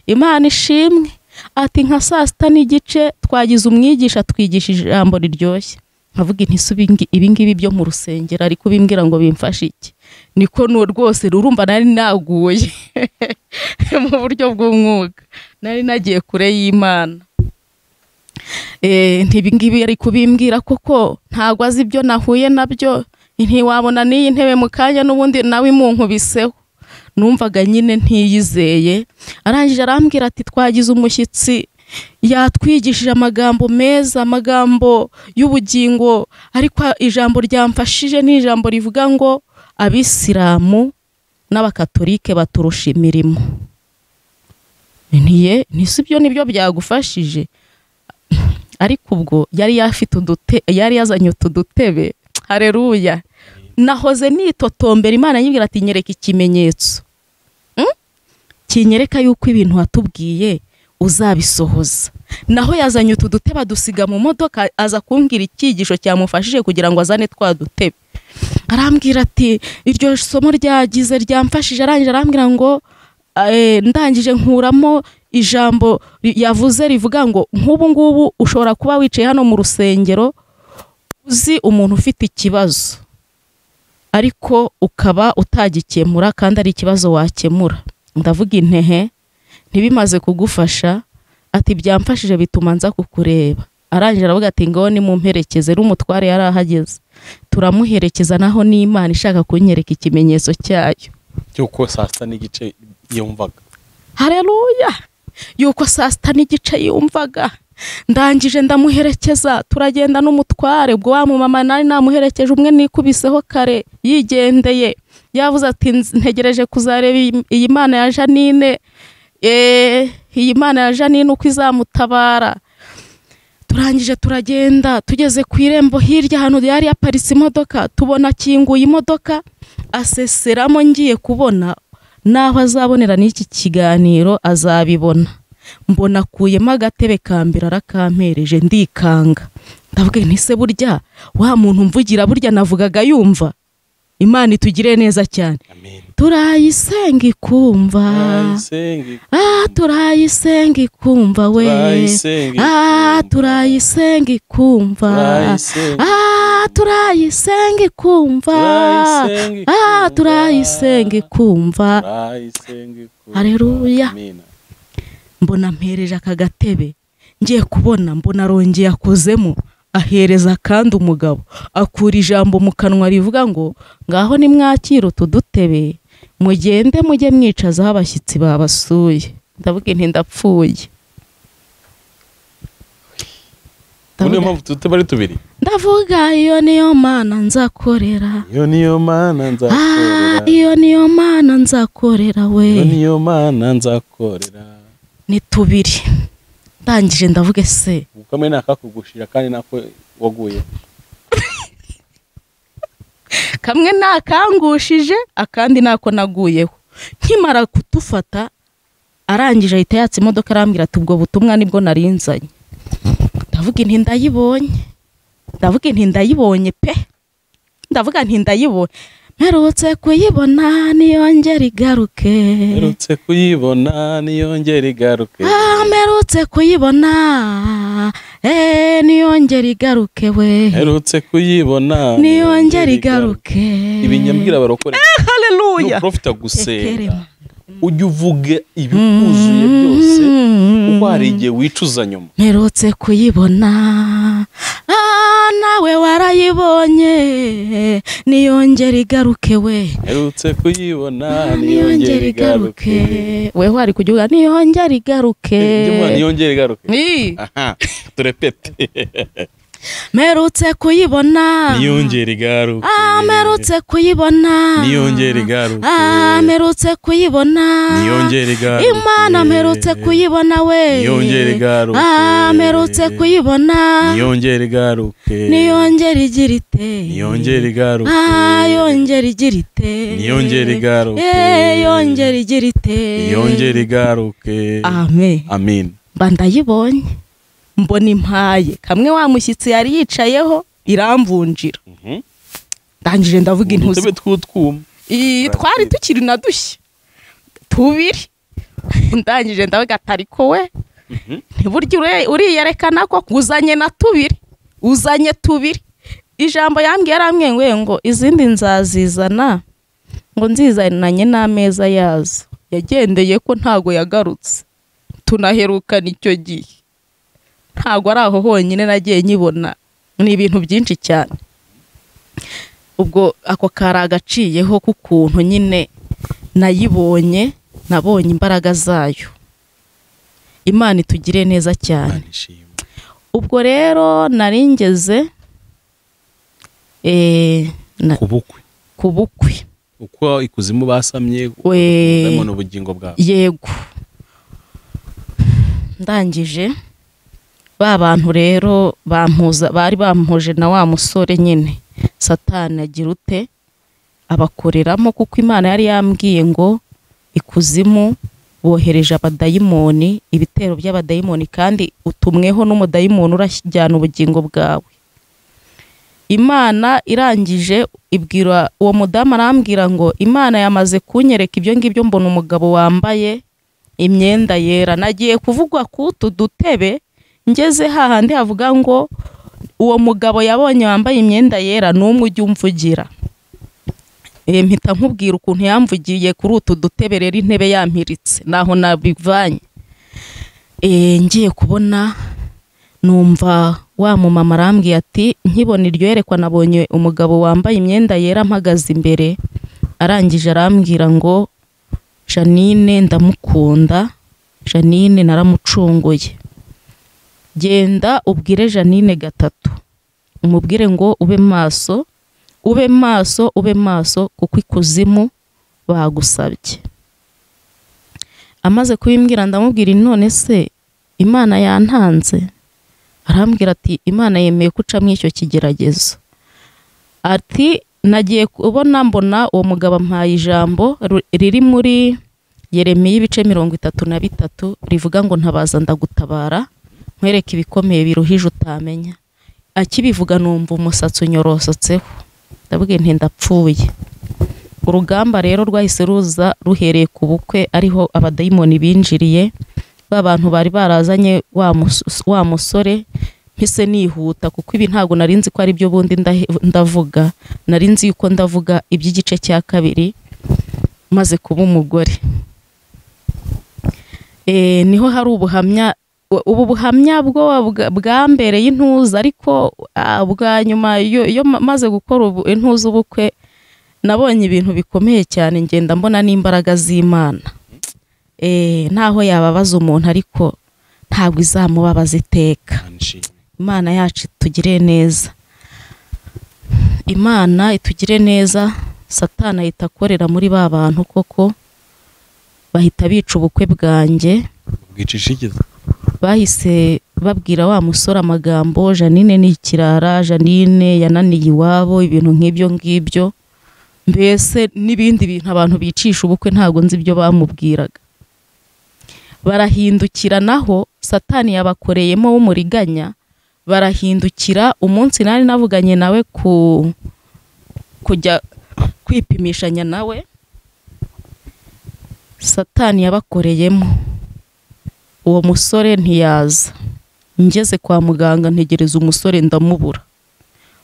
Imana ishimwe. Ati nka saa sita n'igice twagize umwigisha twigishije ijambo riryoshye, nkavuga inti subi ibi ngibi byo mu rusengero, ariko bimbwira ngo bimfashe iki, niko no rwose rurumva nari naguye mu buryo bw'umwuka, nari nagiye kure y'Imana. Eh ntibi ngibi ari kubimbwira koko, ntago azi ibyo nahuye nabyo, ntiwabona n'iyi ntebe mu kanya n'ubundi nawe munkubiseho. Numvaga nyine ntiyizeye, arangije arambwira ati twagize umushyitsi yatwigishije amagambo meza, amagambo y'ubugingo, ariko ijambo ryamfashije ni ijambo rivuga ngo abisilamu n'abakatolike baturusha imirimo. Ntiye nisibyo nibyo byagufashije? Ariko ubwo yari yafite udute, yari yazanye utudutebe, haleluya, nahoze nitotombera. Imana yibwira ati nyereka ikimenyetso hmm? kinyereka yuko ibintu watubwiye uzabisohoza. Naho yazanye utudutebe dusiga mu modoka, aza kumbwira ikigisho cyamufashije kugira ngo azane twa dutebe. Arambwira ati iryo somo ryagize ryamfashije. Arangije arambwira ngo eh, ndangije nkuramo ijambo yavuze rivuga ngo nk'ubu ngubu ushobora kuba wicaye hano mu rusengero uzi umuntu ufite ikibazo, ariko ukaba utagikemura, kandi ari ikibazo wakemura. Ndavuga intehe, ntibimaze kugufasha. Ati byamfashije bituma nza kukureba. Arangije aravuga ati ngo ni mumperekeze, rumutware yarahageze, turamuherekeza. Naho ni Imana ishaka kunyereka ikimenyetso cyayo cyuko saa sita n'igice yumvaga, haleluya, yuko saa sita n'igice yumvaga. Ndangije ndamuherekeza, turagenda n'umutware. Ubwo wa mama nari namuherekeje, umwe nikubiseho kare yigendeye, yavuze ati ntegereje kuzareba iyi Mana ya Janine, eh iyi Mana ya Janine uko izamutabara. Turangije turagenda, tugeze ku irembo, hirya hano yari yaparitse imodoka, tubona kinguye imodoka, aseseramo. Ngiye kubona naho azabonera n'iki kiganiro azabibona, mbona kuyema agatebe kambira arakampereje, ndikanga. Ndavuga nti se burya wa muntu mvugira burya navugaga yumva. Imana itugire neza cyane, amen. Turayisenga ikumva, ah turayisenga ikumva, we ah turayisenga ikumva, ah turayisenga ikumva, ah turayisenga ikumva, haleluya. Mbona mpereje akagatebe, ngiye kubona mbona rongeye akozemo, ahereza kandi umugabo, akura ijambo mu kanwa rivuga ngo ngaho ni mwakira utudutebe, mugende mujye mwicazaho abashyitsi babasuye. Ndavuga nti ndapfuye. Bune mpamvu tutebari tubiri. Ndavuga iyo niyo Mana nzakorera, iyo niyo Mana nzakorera, iyo niyo Mana nzakorera, we iyo niyo Mana nzakorera, ni tubiri. Ndangije ndavuga se ukomeye nakakugushira, kandi nako waguye kamwe nakangushije, akandi nako naguyeho. Nkimara kutufata arangije ahita yatse imodoka, arambwira ati ubwo butumwa nibwo narinzanye. Ndavuga nti ndayibonye, ndavuga nti ndayibonye pe, ndavuga nti ndayibonye. Mperutse kuyibona niyongera igaruke, mperutse kuyibona niyongera igaruke, ah mperutse kuyibona eh niyongera igaruke, we mperutse kuyibona niyongera igaruke. Ibinyambira barokore, haleluya, profita gusenga ujye uvuge ibikuzuye byose uko arige wicuza nyuma. Mperutse kuyibona, ah nawe warayibonye, niyongera igaruke, we mperutse kuyibona niyongera igaruke, we wari kujuga niyongera igaruke, niyongera igaruke, aha turepete. Mperutse kuyibona niyongera igaruke, ah mperutse kuyibona niyongera igaruke, ah mperutse kuyibona niyongera igaruke, Imana mperutse kuyibona, we niyongera igaruke, ah mperutse kuyibona niyongera igaruke, niyongera igirite, niyongera igaruke, ah yongera igirite, niyongera igaruke, eh yongera igirite, niyongera igaruke, amen amen. Bandayibonye, mbona impaye kamwe wa mushyitsi yari yicayeho iramvunjira ndangije ndavuga intuzi I twari tukiri na dushye tubiri ndangije ndavuga atari kowe ntiburyo uri yerekana ko kuzanye na tubiri uzanye tubiri ijambo yambwiye aramwenwe ngo izindi nzazizana ngo nzizananye n'ameza yazo yagendeye ko ntago yagarutse tunaherukana icyo gihe ntago araho honyine nagiye nyibona ni ibintu byinshi cyane ubwo ako karagaciyeho kukuntu nyine nayibonye nabonye imbaraga zayo Imana itugire neza cyane ubwo rero naringeze eh kubukwe kubukwe uko ikuzimu basamye n'umuntu ubugingo bwawe yego ndangije ba bantu rero bampuza bari bampoje na wa musore nyine Satani agira ute abakoreramo kuko Imana yari yambwiye ngo ikuzimu bohereje abadayimoni ibitero by'abadayimoni kandi utumweho n'umudayimoni urashyijyana ubugingo bwawe Imana irangije ibwira uwo mudamu arambwira ngo Imana yamaze kunyereka ibyo ngibyo mbona umugabo wambaye imyenda yera nagiye kuvugwa kutu dutebe ngeze hahandi havuga ngo uwo mugabo yabonye wambaye imyenda yera n'umwe ujye umvugira Eh mpita nkubwira ukuntu yamvugiye kuri utu duteberera intebe yampiritse naho nabivanye eh ngiye kubona numva wa mumama arambwiye ati nkibona iryo yerekwa nabonye umugabo wambaye imyenda yera mpagaze imbere arangije arambwira ngo Janine ndamukunda Janine naramucunguye genda ubwire Janine gatatu umubwire ngo ube maso ube maso ube maso kuko ikuzimu bagusabye amaze kubimbwira ndamubwira none se Imana yantanze arambwira ati Imana yemeye kuca mwicyo kigeragezo ati nagiye kubona mbona uwo mugabo mpaye ijambo riri muri Yeremiya ibice mirongo itatu na bitatu rivuga ngo ntabaza ndagutabara nkwereke ibikomeye biruhije utamenya akibivuga numva umusatsi unyorosotseho Ndavuga nti ndapfuye urugamba rero rwahise ruza ruhereye ku bukwe ariho abadayimoni binjiriye babantu bari barazanye wa musore mpise nihuta kuko ibi ntago narinzi ko ari byo bundi ndavuga narinzi yuko ndavuga iby'igice cya kabiri maze kuba umugore eh niho hari ubuhamya ubu buhamya bwo bwa mbere y'intuzi ariko bwa nyuma yo maze gukora intuzi ubukwe nabonye ibintu bikomeye cyane ngenda mbona n'imbaraga z'Imana eh naho yababaza umuntu ariko ntabwo izamubabaza iteka Imana yacu itugire neza Imana itugire neza Satani ahita akorera muri ba bantu koko bahita bica ubukwe bwanjye bwicishikira bahise babwira wa musore amagambo Janine ni ikirara Janine yananiye iwabo ibintu nk'ibyo ngibyo mbese n'ibindi bintu abantu bicisha ubukwe ntago nzi ibyo bamubwiraga barahindukira naho Satani yabakoreyemo umuriganya barahindukira umunsi nari navuganye nawe ku kujya kwipimishanya nawe Satani yabakoreyemo uwo musore ntiyaza ngeze kwa muganga ntegereza umusore ndamubura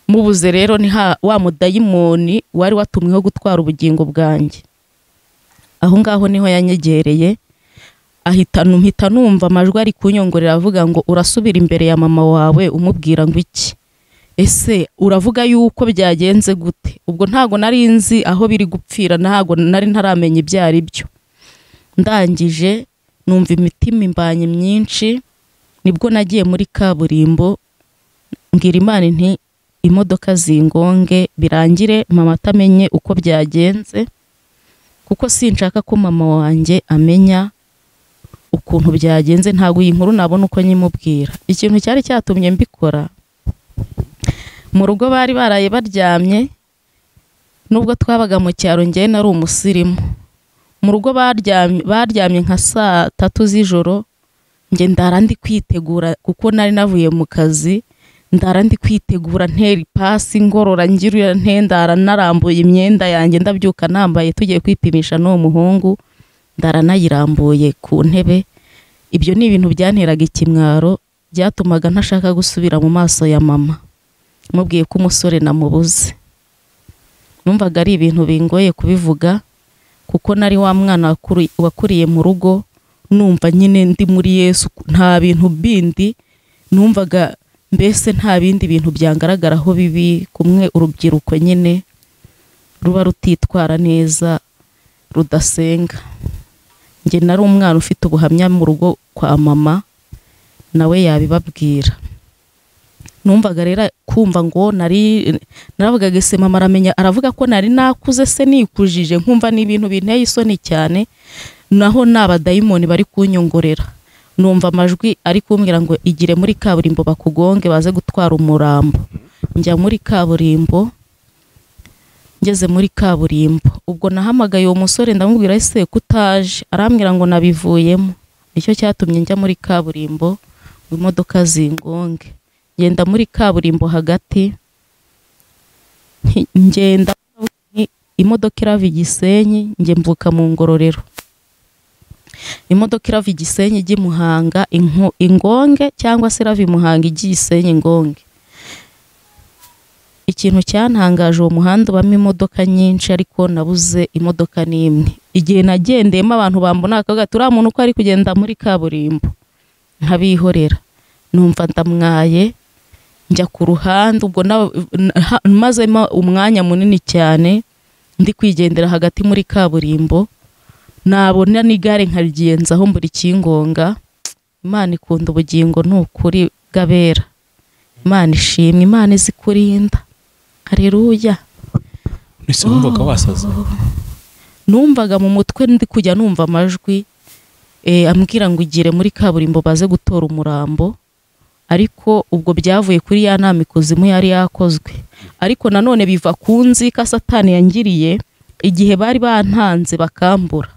mubuze rero ni wa mudayimoni wari watumweho gutwara ubugingo bwanjye aho ngaho niho yanyegereye ahitana mpita numva amajwi ari kunyongorera avuga ngo urasubira imbere ya mama wawe umubwira ngo iki ese uravuga yuko byagenze gute ubwo ntago narinzi aho biri gupfira ntago nari ntaramenye ibyari byo ndangije numva imitima imbanye myinshi nibwo nagiye muri kaburimbo ngira Imana nti imodoka zingonge birangire mama tamenye uko byagenze kuko sinshaka ko mama wanjye amenya ukuntu byagenze ntago iyi nkuru nabona uko nyimubwira ikintu cyari cyatumye mbikora mu rugo bari baraye baryamye nubwo twabaga mu cyaro ngiye nari umusirimu mu rugo baryamye nka saa tatu z'ijoro nje ndara ndi kwitegura kuko nari navuye mu kazi, ndara ndi kwitegura nteri pasi ngorora ngiruye ntendara narambuye imyenda yanjye ndabyuka nambaye tugiye kwipimisha no muhungu ndara nayirambuye ku ntebe. Ibyo ni ibintu byanteraga ikimwaro byatumaga ntashaka gusubira mu maso ya mama, mubwiye ko umusore namubuze. Numvaga ari ibintu bingoye kubivuga kuko nari wa mwana wakuriye mu rugo, numva nyine ndi muri Yesu nta bintu bindi numvaga, mbese nta bindi bintu byangaragaraho bibi. Kumwe urubyiruko nyine ruba rutitwara neza rudasenga, nge nari umwana ufite ubuhamya mu rugo kwa mama nawe yabibabwira. Numvaga rero kumva ngo nari naravugaga se mama aramenya aravuga ko nari nakuze se nikujije, nkumva ni ibintu binteye isoni cyane, naho nabadayimoni bari kunyongorera. Numva amajwi ari kumbwira ngo igire muri kaburimbo bakugonge baze gutwara umurambo. Njya muri kaburimbo, ngeze muri kaburimbo ubwo nahamagaye uwo musore ndamubwira ese kutaje, arambwira ngo nabivuyemo. Icyo cyatumye njya muri kaburimbo imodoka zingonge. Ngenda muri kaburimbo hagati, ngenda imodoka irava Igisenyi nge mvuka mu Ngororero, imodoka irava Igisenyi ijya Muhanga ingonge cyangwa se irava Muhanga ijya Isenyi ingonge. Ikintu cyantangaje uwo muhanda ubamo imodoka nyinshi ariko nabuze imodoka n'imwe. Igihe nagendeyemo abantu bambona akavuga ati uriya muntu uko ari kugenda muri kaburimbo, nkabihorera numva ndamwaye njya ku ruhande. Ubwo maze umwanya munini cyane ndi kwigendera hagati muri kaburimbo, nabona n'igare nkarigenzaho mbura ikingonga. Imana ikunda ubugingo n'ukuri bw'abera. Imana ishimwe, Imana izikurinda, haleluya. Nise numvaga wasaza, numvaga mu mutwe ndi kujya numva amajwi eh ambwira ngo igire muri kaburimbo baze gutora umurambo. Ariko ubwo byavuye kuri ya nama ikuzimu yari yakozwe, ariko nanone biva kunzi ka Satani yangiriye igihe bari bantanze bakambura.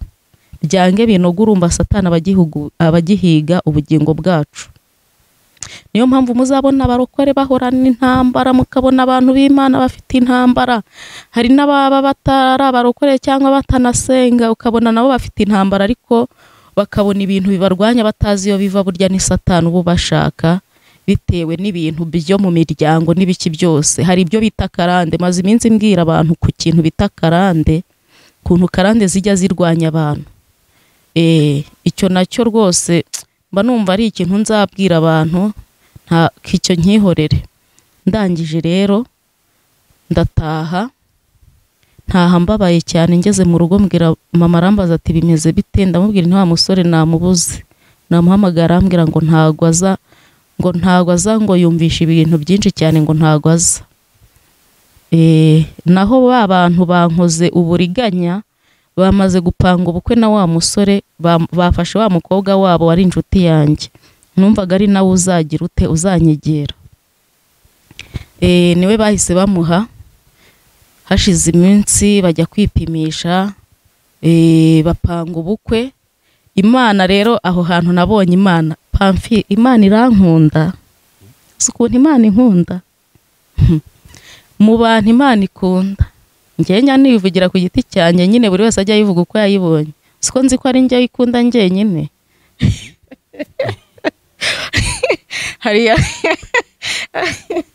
Byange binogurumba Satani abagihugu abagihiga ubugingo bwacu. Niyo mpamvu muzabona abarokore bahorana intambara, mukabona abantu b'Imana bafite intambara. Hari n'ababa batara abarokore cyangwa batanasenga ukabona nabo bafite intambara, ariko bakabona ibintu bibarwanya batazi yo biva. Burya ni Satani ubu bashaka bitewe n'ibintu byo mu miryango n'ibiki byose. Hari ibyo bita karande, maze iminsi mbwira abantu ku kintu bita karande, kuntu karande zijya zirwanya abantu. Eh icyo nacyo rwose mba numva ari ikintu nzabwira abantu, nta kicyo nkihorere. Ndangije rero ndataha, ntaha mbabaye cyane. Ngeze mu rugo mbwira mama, arambaza ati bimeze bite? Ndamubwira nta musore namubuze. Namuhamagara arambwira ngo ntagwaza, ngo ntagwaza, ngo yumvisha ibintu byinshi cyane ngo ntagwaza. Eh naho ba bantu bankoze uburiganya bamaze gupanga ubukwe na wa musore, bafashe wa mukobwa wabo wari inshuti yanjye. Numvaga ari nawe uzagira ute uzanyegera. Eh niwe bahise bamuha. Hashize iminsi bajya kwipimisha, eh bapanga ubukwe. Imana rero aho hantu nabonye Imana, Pamphile, Imana irankunda. Sukuntu Imana inkunda. Mu bantu Imana ikunda. Ngiye nyanivugira ku giti cyanjye nyine, buri wese ajya yivuga uko yayibonye. Siko nzi ko ari njye ikunda njye nyine. Hariya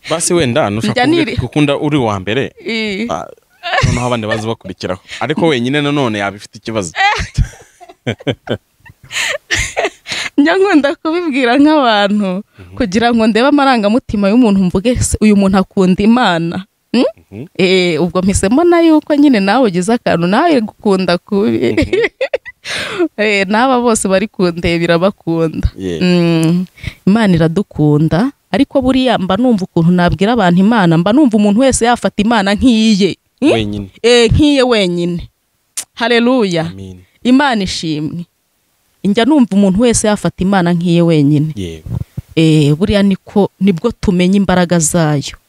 basi wenda nushaka gukunda uri wa mbere noneho abandi bazi bakurikiraho, ariko wenyine nanone yabifite ikibazo. Njya nkunda kubibwira nk'abantu kugira ngo ndebe amarangamutima y'umuntu mvuge uyu muntu akunda Imana. Eh ubwo mpisemo na yuko nyine nawe ugize akantu nawe gukunda kubi. Eh naba bose bari kundebira bakunda. Imana iradukunda, ariko buriya mba numva ukuntu nabwira abantu Imana, mba numva umuntu wese yafata Imana nkiye wenyine. Eh nkiye wenyine. Haleluya. Amen. Imana ishimwe. Njya numva umuntu wese yafata Imana nkiye wenyine. Yego. Eh buriya niko nibwo tumenye imbaraga zayo.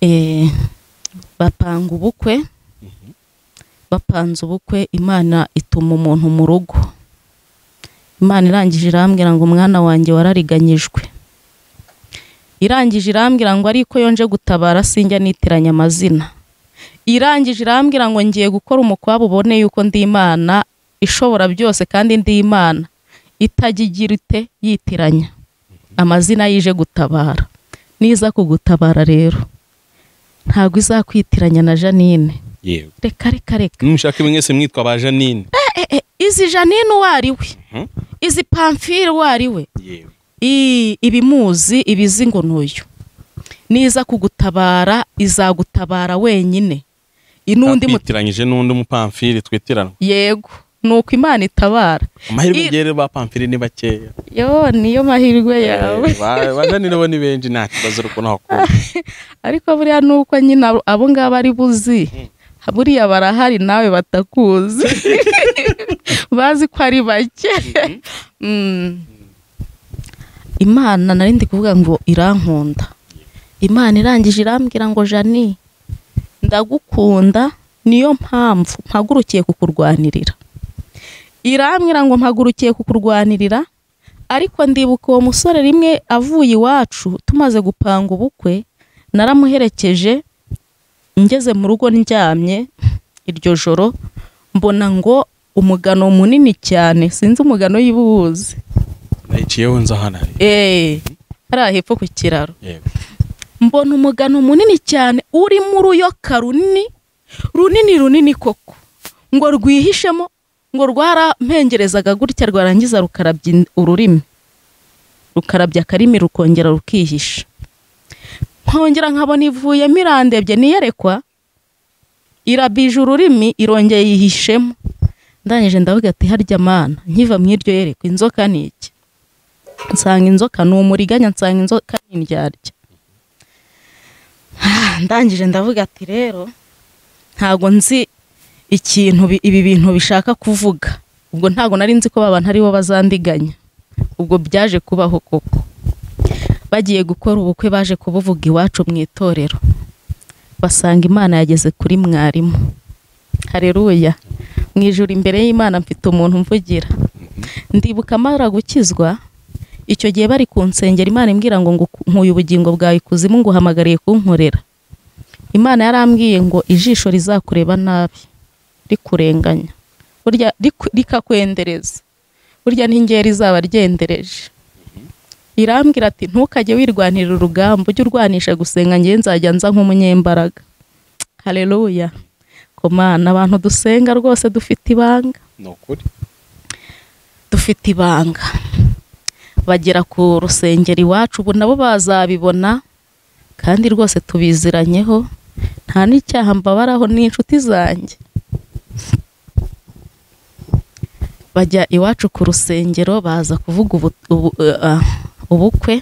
Eh bapanga ubukwe. Bapanze ubukwe, Imana ituma umuntu mu rugo. Imana irangije irambwira ngo umwana wanjye warariganyijwe. Irangije irambwira ngo ariko yonje gutabara sinjya nitiranya amazina. Irangije irambwira ngo ngiye gukora umukwabo ubone yuko ndi Imana ishobora byose kandi ndi Imana itagigirite yitiranya amazina yije gutabara. Niza kugutabara rero ntago izakwitiranya na Janine. Yego reka reka reka mushake mwese mwitwa ba Janine. Eh eh izi Janine wariwe, izi Pamphile wariwe, yego ibimuzi ibizi ngo ntoyo. Niza kugutabara izagutabara wenyine. Inundi mutiranyije nundi mu Pamphile twitiranwa. Yego nuko Imana itabara. Amahirwe ngere ba Pamphile ni bakeya. Yo niyo mahirwe yawe. Bananire bo ni benji nakibazo ruko naho ko. Ariko buriya nuko nyina abo ngaba ari buzi. Buriya barahari nawe batakuzi. Bazi ko ari bake. Mm. Imana narindi kuvuga ngo irankunda. Imana irangije irambwira ngo Jani ndagukunda, niyo mpamvu mpagurukiye kukurwanirira. Irambwira ngo mpagurukiye kukurwanirira ariko ndibuka uwo musore rimwe avuye iwacu tumaze gupanga ubukwe naramuherekeje, ngeze mu rugo ndyamye iryo joro mbona ngo umugano munini cyane sinzi umugano yibuze naiciyeho nzahana eh ara hepfo ku kiraro. Mbona umugano munini cyane uri muri uyo karunini runini runini koko ngo rwihishemo ngo rwara mpengerezaga gutya rwarangiza rukarabya ururimi rukarabya karimi rukongera rukihisha. Nkongera nkabona ivuye mirandebye niyerekwa irabije ururimi irongeye yihishemo. Ndanyije ndavuga ati harya Mana nkiva mu iryo yerekwa inzoka niki nsanga inzoka n'umuriganya nsanga inzoka n'indyarya. Ndangije ndavuga ati rero ntago nzi ikintu ibi bintu bishaka kuvuga, ubwo ntago nari nzi ko abantu ari bo bazandiganya. Ubwo byaje kubaho koko bagiye gukora ubukwe baje kubuvuga iwacu mu itorero basanga Imana yageze kuri mwarimu. Haleluya. Mu ijuru imbere y'Imana mfite umuntu mvugira. Ndibuka amara gukizwa icyo gihe bari kunsengera Imana imbwira ngo nkuye ubugingo bwawe kuzimu ngo uhamagariye kunkorera. Imana yarambwiye ngo ijisho rizakureba nabi rikurenganya burya rikakwendereza burya ntingeri izaba ryendereje. Irambwira ati ntukajye wirwanira urugamba ujye urwanisha gusenga ngiye nzajya nza nk'umunyembaraga. Haleluya. Komana abantu dusenga rwose dufite ibanga. Nokuri dufite ibanga. Bagera ku rusengero iwacu ubu nabo bazabibona kandi rwose tubiziranyeho nta n'icyaha mbabaraho n'inshuti zanjye. Bajya iwacu ku rusengero baza kuvuga ubukwe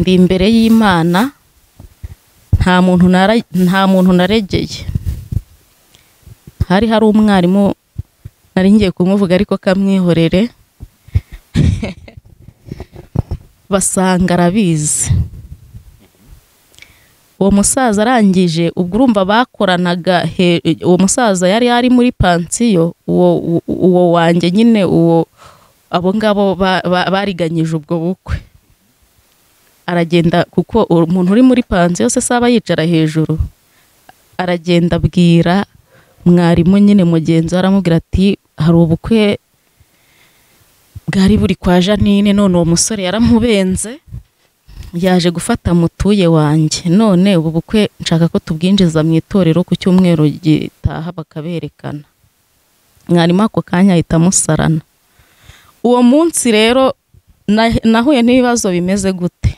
ndi imbere y'Imana nta muntu nta muntu naregeye. Hari hari umwarimu nari ngiye kumuvuga ariko kamwihorere. Basanga arabizi uwo musaza arangije ubwo urumva bakoranaga uwo musaza yari ari muri pansiyo uwo uwo wanjye nyine uwo abo ngabo bariganyije ubwo bukwe. Aragenda kuko umuntu uri muri pansiyo se saba yicara hejuru aragenda abwira mwarimu nyine mugenzi aramubwira ati hari ubukwe bwari buri kwa Janine none uwo musore yaramubenze yaje gufata mutuye wanjye none ubu bukwe nshaka ko tubwinjiza mu itorero ku cyumweru gitaha bakaberekana. Mwarimu ako kanya ahita amusarana. Uwo munsi rero nahuye n'ibibazo bimeze gute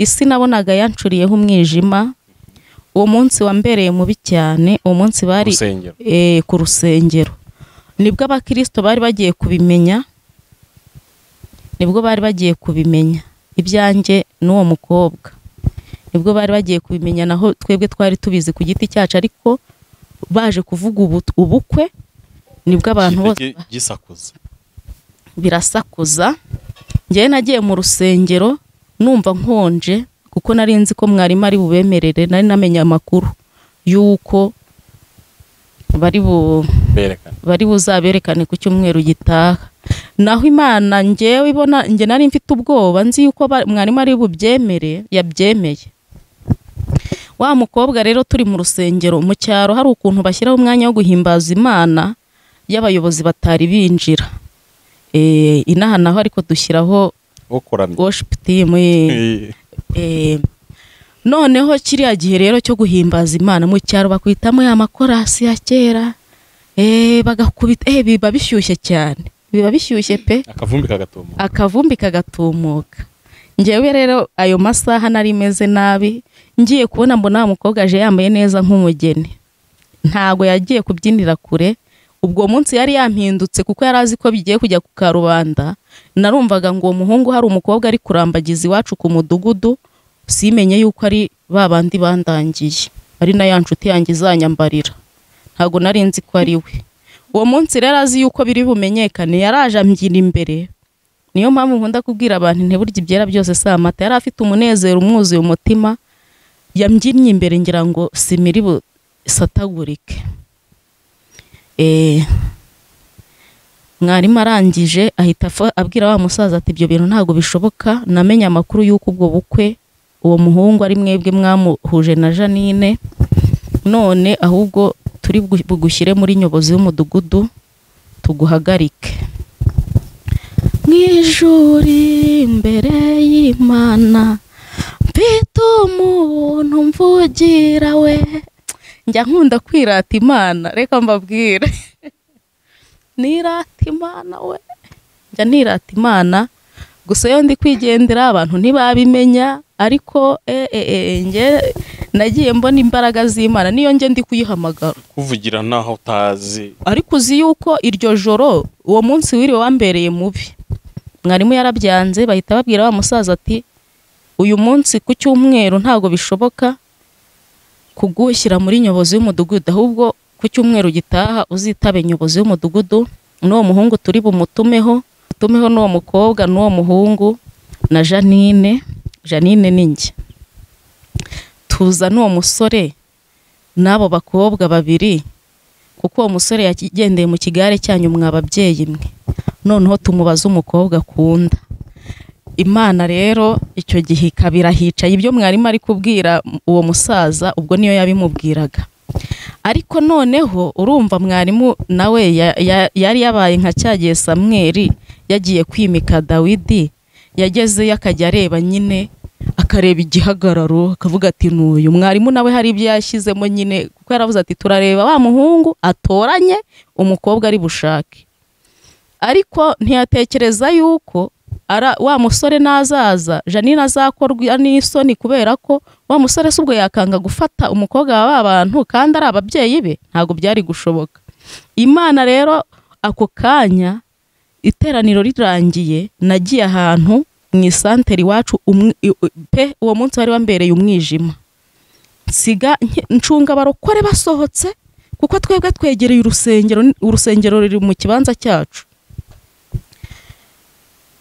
isi nabonaga yancuriyeho umwijima. Uwo munsi wambereye mubi cyane. Uwo munsi bari eh ku rusengero nibwo abakristo bari bagiye kubimenya nibwo bari bagiye kubimenya ibyanjye n'uwo mukobwa nibwo bari bagiye kubimenya naho twebwe twari tubizi ku giti cyacu ariko baje kuvuga ubukwe nibwo abantu bose gisakuza birasakuza. Njye nagiye mu rusengero numva nkonje kuko nari nzi ko mwarimu ari bubemerere nari namenya amakuru yuko bari bu bari buzaberekane ku cyumweru gitaha. naho Imana ngewe ibona nge nari mfite ubwoba nzi uko mwarimu ari bubyemere yabyemeye. Wa mukobwa rero turi mu rusengero mu cyaro hari ukuntu bashyiraho umwanya wo guhimbaza Imana y'abayobozi batari binjira. Eh inaha naho ariko dushyiraho worship team. Eh noneho kiriya gihe rero cyo guhimbaza Imana mu cyaro bakwitamo ya makorasi ya kera. Eh bagakubita eh biba bishyushye cyane. Biba bishyushye pe akavumbi kagatumuka akavumbi kagatumuka ngewe rero ayo masaha nari meze nabi ngiye kubona mbona umukobwa je yambaye neza nk'umugeni ntago yagiye kubyinira kure ubwo munsi yari yampindutse kuko yarazi ko bigiye kujya ku Karubanda narumvaga ngo umuhungu hari umukobwa ari kurambagiza iwacu ku mudugudu simenye yuko ari babandi bandangiye ari na yancuti yange zanyambarira ntago narinzi ko ari we. Uwo munsi rero azi yuko biri bumenyekane yaraje ambyina imbere. Niyo mpamvu nkunda kubwira abantu nte burya ibyera byose saa mata yari afite umunezero umwuzuye umutima yambyinye imbere ngira ngo simiri bu satagurike. Eh mwarimu arangije ahita abwira wa musaza ati ibyo bintu ntago bishoboka namenye amakuru yuko ubwo bukwe uwo muhungu ari mwebwe mwamuhuje na Janine none ahubwo turi bugushyire muri nyobozi y'umudugudu tuguhagarike mwijuri imbere y'Imana mfite umuntu mvugira we njya nkunda kwirata Imana reka mbabwire nirata Imana we njya nirata Imana gusa yo ndi kwigendera abantu ntibabimenya ariko eh eh nge nagiye mbona imbaraga z'Imana niyo nge ndi kuyihamagara kuvugira naho utazi ariko uzi yuko iryo joro uwo munsi wiri wambereye mubi mwarimu yarabyanze bahita babwira wa musaza ati uyu munsi ku cyumweru ntago bishoboka kugushyira muri nyobozi y'umudugudu ahubwo ku cyumweru gitaha uzitabe nyobozi y'umudugudu n'uwo muhungu turi bumutumeho tumeho n'uwo mukobwa n'uwo muhungu na Janine Janine ninjye tuza n'uwo musore nabo bakobwa babiri kuko uwo musore yagendeye mu kigare cyanyu mwababyeyi mwe noneho tumubaza umukobwa akunda Imana rero icyo gihe kabira hicaye ibyo mwarimu ari kubwira uwo musaza ubwo niyo yabimubwiraga ariko noneho urumva mwarimu nawe yari yabaye nka cyagiye Samweli yagiye kwimika Dawidi yageze yakajya areba nyine akareba igihagararo akavuga ati n'uyu mwarimu nawe hari ibyo yashyizemo nyine kuko yaravuze ati turareba wa muhungu atoranye umukobwa ari bushake ariko ntiyatekereza yuko ara wa musore nazaza Janine azakorwa n'isoni kubera ko wa musore subwo yakanga gufata umukobwa w'abantu kandi ari ababyeyi be ntago byari gushoboka. Imana rero ako kanya iteraniro rirangiye nagiye ahantu mu isantere iwacu pe uwo munsi wari wambereye umwijima nsiga ncunga abarokore basohotse kuko twebwe twegereye urusengero urusengero riri mu kibanza cyacu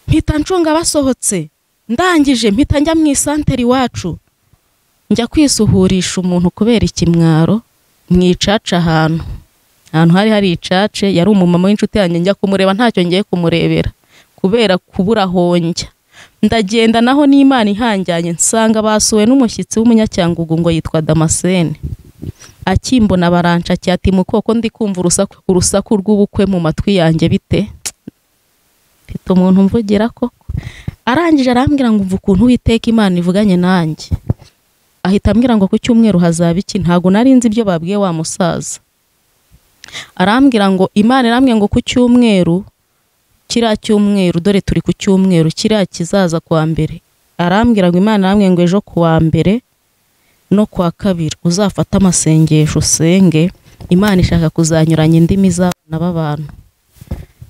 mpita ncunga basohotse ndangije mpita njya mu isantere iwacu njya kwisuhurisha umuntu kubera ikimwaro mwicaca ahantu ahantu hari hari icace yari umumama w'inshuti yanjye njya kumureba ntacyo ngiye kumurebera kubera kubura honjya ndagenda naho n'Imana ihanganye nsanga basuwe n'umushyitsi w'umunyacyangugwa ngo yitwa Damasene akimbona baranca cyati mu koko ndi kumva urusaku urusaku rw'ubukwe mu matwi yanjye bite bito umuntu mvugira koko arangije arambwira ngo umva ukuntu Uwiteka Imana ivuganye nanjye ahita ambwira ngo ku cyumweru hazaba iki ntago narinzi ibyo babwiye wa musaza arambwira ngo Imana irambwiye ngo ku cyumweru kira cyumweru dore turi ku cyumweru kira kizaza kwa mbere arambwira ngo Imana namwe ngo ejo kuwa mbere no kwa kabiri uzafata amasengesho usenge Imana ishaka kuzanyuranya indimi z'abana b'abantu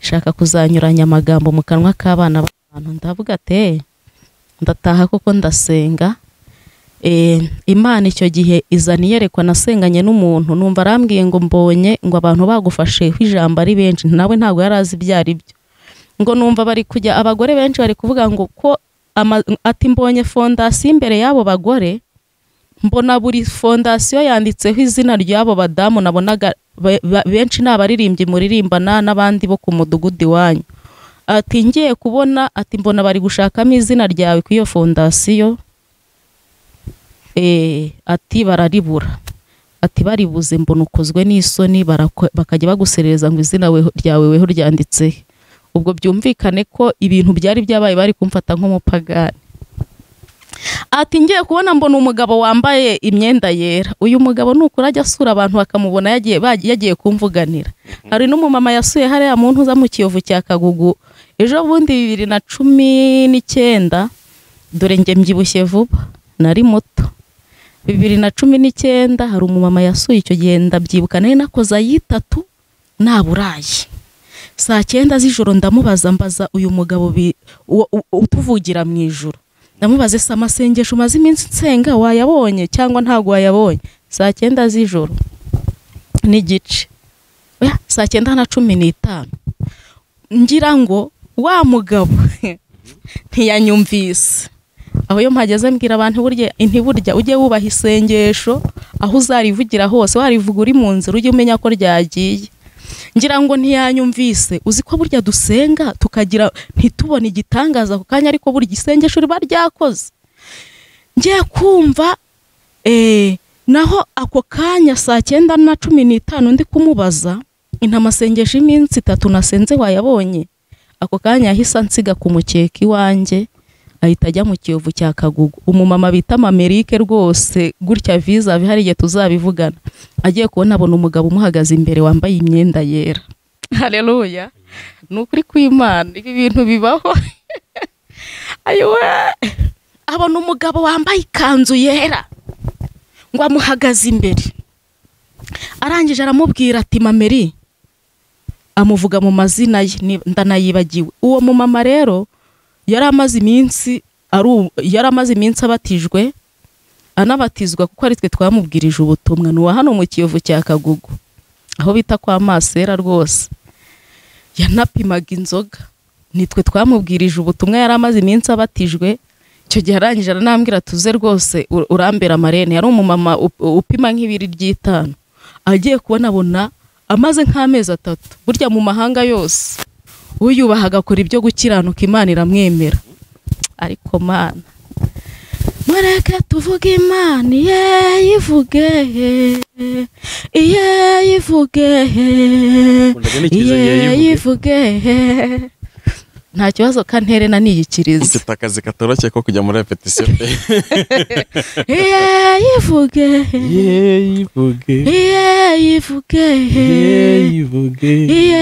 ishaka kuzanyuranya amagambo mu kanwa k'abana b'abantu ndavuga ate ndataha koko ndasenga eh Imana icyo gihe izani yerekwa nasenganye n'umuntu numva arambwiye ngo mbonye ngo abantu bagufashe ijambo ari benshi nawe ntago yarazi byari byo ngo numva bari kujya abagore benshi bari kuvuga ngo ko ati mbonye fondasiyo imbere yabo bagore mbona buri fondasiyo yanditseho izina ryabo badamu nabonaga benshi n'abaririmbyi muririmba n'abandi bo ku mudugudu wanyu ati ngiye kubona ati mbona bari gushakamo izina ryawe ku iyo fondasiyo, eh ati bararibura, ati baribuze mbona ukozwe n'isoni bakajya baguserereza ngo izina we ryawe weho ryanditse. Ubwo byumvikane ko ibintu byari byabaye bari kumfata nk'umupagani. Ati ngiye kubona mbona umugabo wambaye imyenda yera. Uyu mugabo nukura ajya asura abantu bakamubona yagiye yagiye kumvuganira. Hari n'umumama yasuye hariya muntu uza mu Kiyovu cya Kagugu ejo bundi bibiri na cumi n'icyenda, dore nge mbyibushye vuba nari muto. bibiri na cumi n'icyenda hari umumama yasuye icyo genda byibuka nari nakoza yitatu naburaye. Saa cyenda z'ijoro ndamubaza mbaza uyu mugabo utuvugira mu ijoro. Ndamubaze se amasengesho maze iminsi nsenga wayabonye cyangwa ntago wayabonye? Saa cyenda z'ijoro n'igice, oya saa cyenda na cumi n'itanu ngira ngo wa mugabo ntiyanyumvise. Aho yo mpageze mbwira abantu burya inti burya ujye wubaha isengesho aho uzarivugira hose, warivuga uri mu nzira ujye umenya ko ryagiye. Ngira ngo ntiyanyumvise. Uzi ko burya dusenga tukagira ntitubone igitangaza ku kanya, ariko burya isengesho riba ryakoze. Ngiye kumva eh naho ako kanya saa cyenda na cumi n'itanu ndi kumubaza intamasengesho iminsi itatu nasenze wayabonye? Ako kanya yahise ansiga ku mukeka iwanjye ahita ajya mu Kiyovu cya Kagugu. Umumama bita Amerika rwose gutya visa bihari ye tuzabivugana. Agiye kubona abona umugabo umuhagaze imbere wambaye imyenda yera. Haleluya. Nukuri kw'Imana ibi bintu bibaho. Aywa. Abona umugabo wambaye ikanzu yera ngo amuhagaze imbere. Arangije aramubwira ati Mameri, amuvuga mu mazina ye ndanayibagiwe. Uwo mumama rero yari amaze iminsi aru yari amaze iminsi abatijwe anabatizwa, kuko ari twe twamubwirije ubutumwa n'uwa hano mu Kiyovu cya Kagugu aho bita kwa Masera. Rwose yanapimaga inzoga, nitwe twamubwirije ubutumwa, yari amaze iminsi abatijwe. Icyo gihe arangije aranambwira tuze rwose urambera marene. Yari umumama upima nk'ibiri ry'itanu. Agiye kubona abona amaze nk'amezi atatu burya mu mahanga yose uyubaha agakora ibyo gukiranuka Imana iramwemera. Ariko mana mureke tuvuge Imana ye yivuge ye yivuge ye yivuge nta kibazo kantere na niyikiriza itakaze katoroshye ko kujya muri repetition pe ye yivuge ye yivuge ye yivuge ye yivuge ye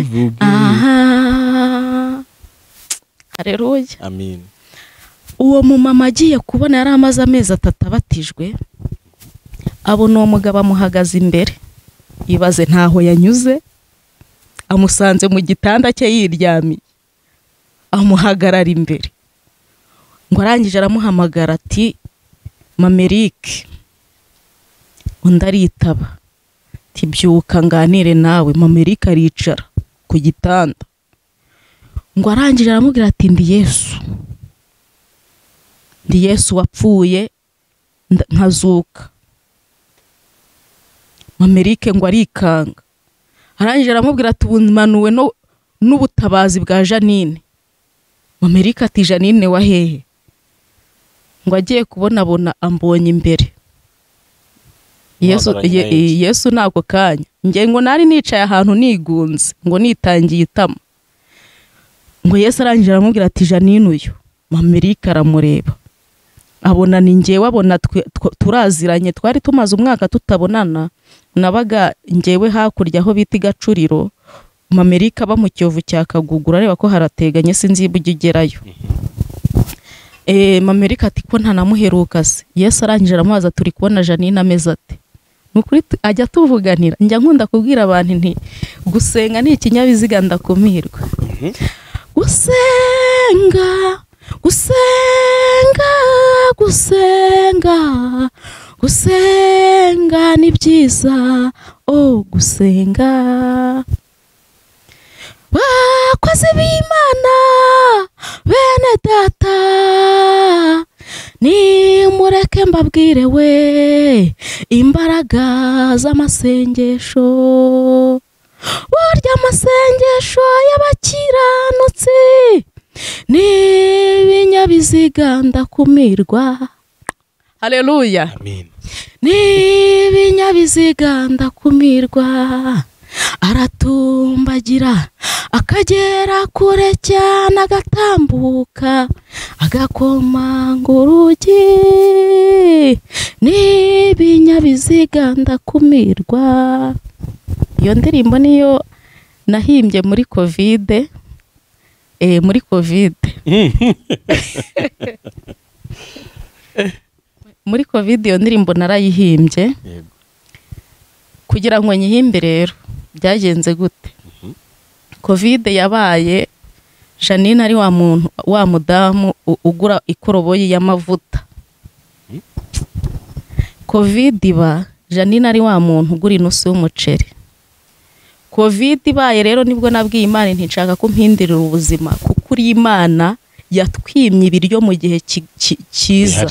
yivuge aha haleluya amen. Uwo mumama agiye kubona yari amaze amezi atatu abatijwe, abona uwo mugabo amuhagaze imbere, ibaze ntaho yanyuze. Amusanze mu gitanda cye yiryamiye, amuhagarara imbere. Ngo arangije aramuhamagara ati Mamerike, undi aritaba ati byuka nganire nawe. Mamerike aricara ku gitanda, ngo arangije aramubwira ati ndi Yesu, ndi Yesu wapfuye nkazuka. Mamerike ngo arikanga, arangije aramubwira ati ubumanuwe no n'ubutabazi bwa Janine. Mamerike ati Janine wa hehe? Ngo agiye kubona abona ambonye imbere. Yesu Yesu nako kanya ngiye ngo nari nicaye ahantu nigunze ngo nitangiye itama. Ngo Yesu arangije aramubwira ati Janine uyu. Mamerike aramureba abona ni ngewe, abona turaziranye, twari tumaze umwaka tutabonana, nabaga ngewe hakurya aho bita Gacuriro. Mamerike aba mu Kiyovu cya Kagugu, areba ko harateganye sinzibuge igerayo. Eh Mamerike ati ko ntanamuheruka se. Yesu arangije aramubaza turi kubona Janine ameze ate? Nukuri ajya tuvuganira. Njya nkunda kubwira abantu nti gusenga ni ikinyabiziga ndakumirwa. Gusenga gusenga gusenga gusenga ni byiza, oh gusenga. Bakozi b'Imana bene data ni mureke mbabwire we imbaraga z'amasengesho. Burya amasengesho amasengesho y'abakiranutsi n'ibinyabiziga ndakumirwa. Haleluya. Amen. N'ibinyabiziga ndakumirwa, aratumbagira akagera kure cyane, agatambuka agakoma ngurugi. N'ibinyabiziga ndakumirwa. Iyo ndirimbo niyo nahimbye muri Covid, eh muri Covid. Muri Covid iyo ndirimbo narayihimbye. Yego. Kugira ngo nyihimbe rero byagenze gute? Covid yabaye, Janine ari wa muntu wa mudamu ugura ikoroboyi y'amavuta. Covid iba, Janine ari wa muntu ugura inusu y'umuceri. Covid ibaye rero nibwo nabwiye Imana ntinshaka kumpindirira ubuzima, kuko uri Imana yatwimye ibiryo mu gihe cyiza,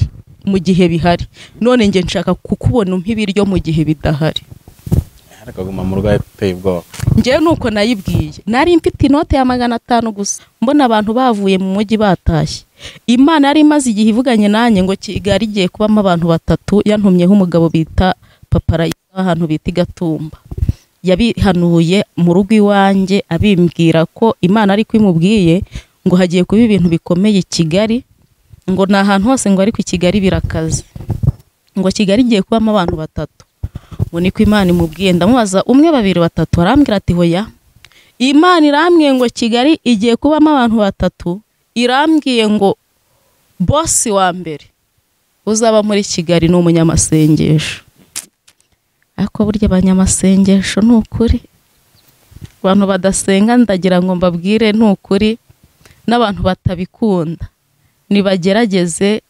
mu gihe bihari. None nge nshaka kukubona umpa ibiryo mu gihe bidahari. Arakaguma mu rwaye pe bwo. Nge nuko nayibwiye. Nari mfite inote ya magana atanu gusa. Mbona abantu bavuye mu mujyi batashye. Imana yari maze igihe ivuganye nanye ngo Kigali giye kubamo abantu batatu, yantumyeho umugabo bita Papara ahantu bita Gatumba. Yabihanuye mu rugo iwanjye abimbwira ko Imana ari kwimubwiye ngo hagiye kuba ibintu bikomeye Kigali, ngo na ahantu hose ngo ari ku Kigali birakaze, ngo Kigali giye kubamo abantu batatu. Ngo ni ko Imana imubwiye. Ndamubaza umwe babiri batatu, arambwira ati hoya, Imana irambwiye ngo Kigali igiye kubamo abantu batatu, irambwiye ngo bosi wa mbere uzaba muri Kigali ni umunyamasengesho. Ako burya abanyamasengesho nukuri, abantu badasenga ndagira ngo mbabwire nukuri, n'abantu batabikunda nibagerageze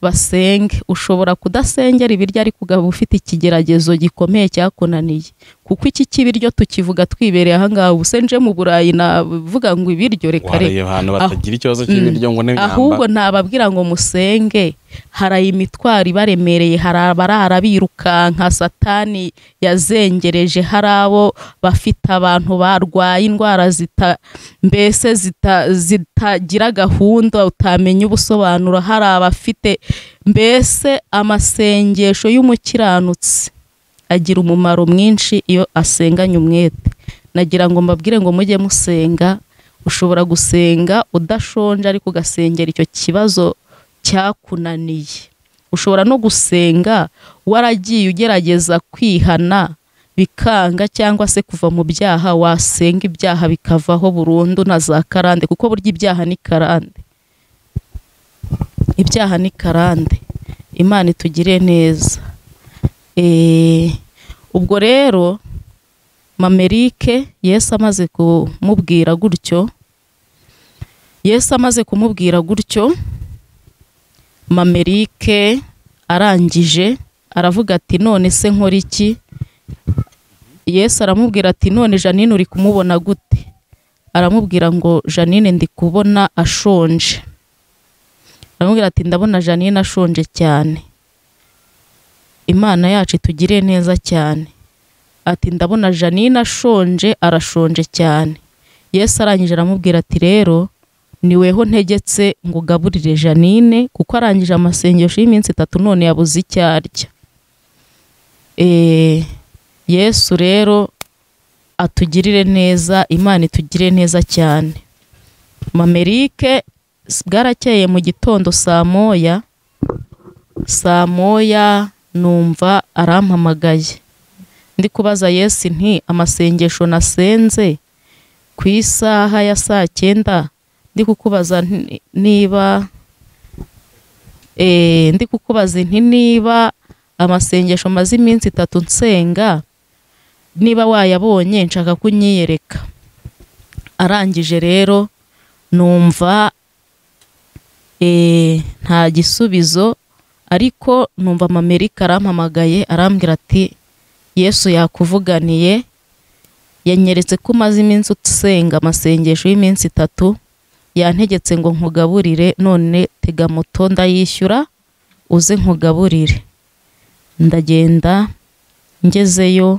basenge. Ushobora kudasengera ibiryo ariko ugaba ufite ikigeragezo gikomeye cyakunaniye, kuko iki kibiryo tukivuga twibereye aha ngaho. Usenje mu Burayi navuga ngo ibiryo reka reka abantu batagira ikibazo cy'ibiryo ngo n'imyamba, ahubwo nababwira ngo musenge. Hari imitwari baremereye, hari abarara birukanka Satani yazengereje, hari abo bafite abantu barwaye indwara zita mbese zitagira gahunda utamenya ubusobanuro, hari abafite mbese amasengesho y'umukiranutsi agira umumaro mwinshi iyo asenganye umwete. Nagira ngo mbabwire ngo mujye musenga. Ushobora gusenga udashonje ariko ugasengera icyo kibazo cyakunaniye. Ushobora no gusenga waragiye ugerageza kwihana bikanga, cyangwa se kuva mu byaha wasenga ibyaha bikavaho burundu na za karande, kuko burya ibyaha ni karande. Ibyaha ni karande. Imana itugire neza. Eh ubwo rero Mamerike Yesu amaze kumubwira gutyo Yesu amaze kumubwira gutyo Mamerike arangije aravuga ati none se nkora iki? Yesu aramubwira ati none Janine uri kumubona gute? Aramubwira ngo Janine ndi kubona ashonje. Aramubwira ati ndabona Janine ashonje cyane. Imana yacu tugire neza cyane. Ati ndabona Janine ashonje, arashonje cyane. Yesu arangije aramubwira ati rero niweho ntegetse ngo gaburire Janine, kuko arangije amasengesho y'iminsi itatu none yabuze icyarya. Eh Yesu rero atugirire neza. Imana itugire neza cyane. Mamerike bwarakeye mu gitondo saa moya, saa moya numva arampamagaye. Ndi kubaza Yesu nti amasengesho nasenze ku isaha ya saa cyenda, ndi kukubaza niba eh ndi kukubaza nti niba amasengesho mazi iminsi itatu nsenga niba wayabonye nshaka kunyiyereka. Arangije rero numva eh nta gisubizo, ariko numva Amerika arampamagaye arambwira ati Yesu yakuvuganiye, yanyeretse ko mazi iminsi utsenga amasengesho y'iminsi itatu, yantegetse ngo nkugaburire, none tega moto ndayishyura uze nkugaburire. Ndagenda ngezeyo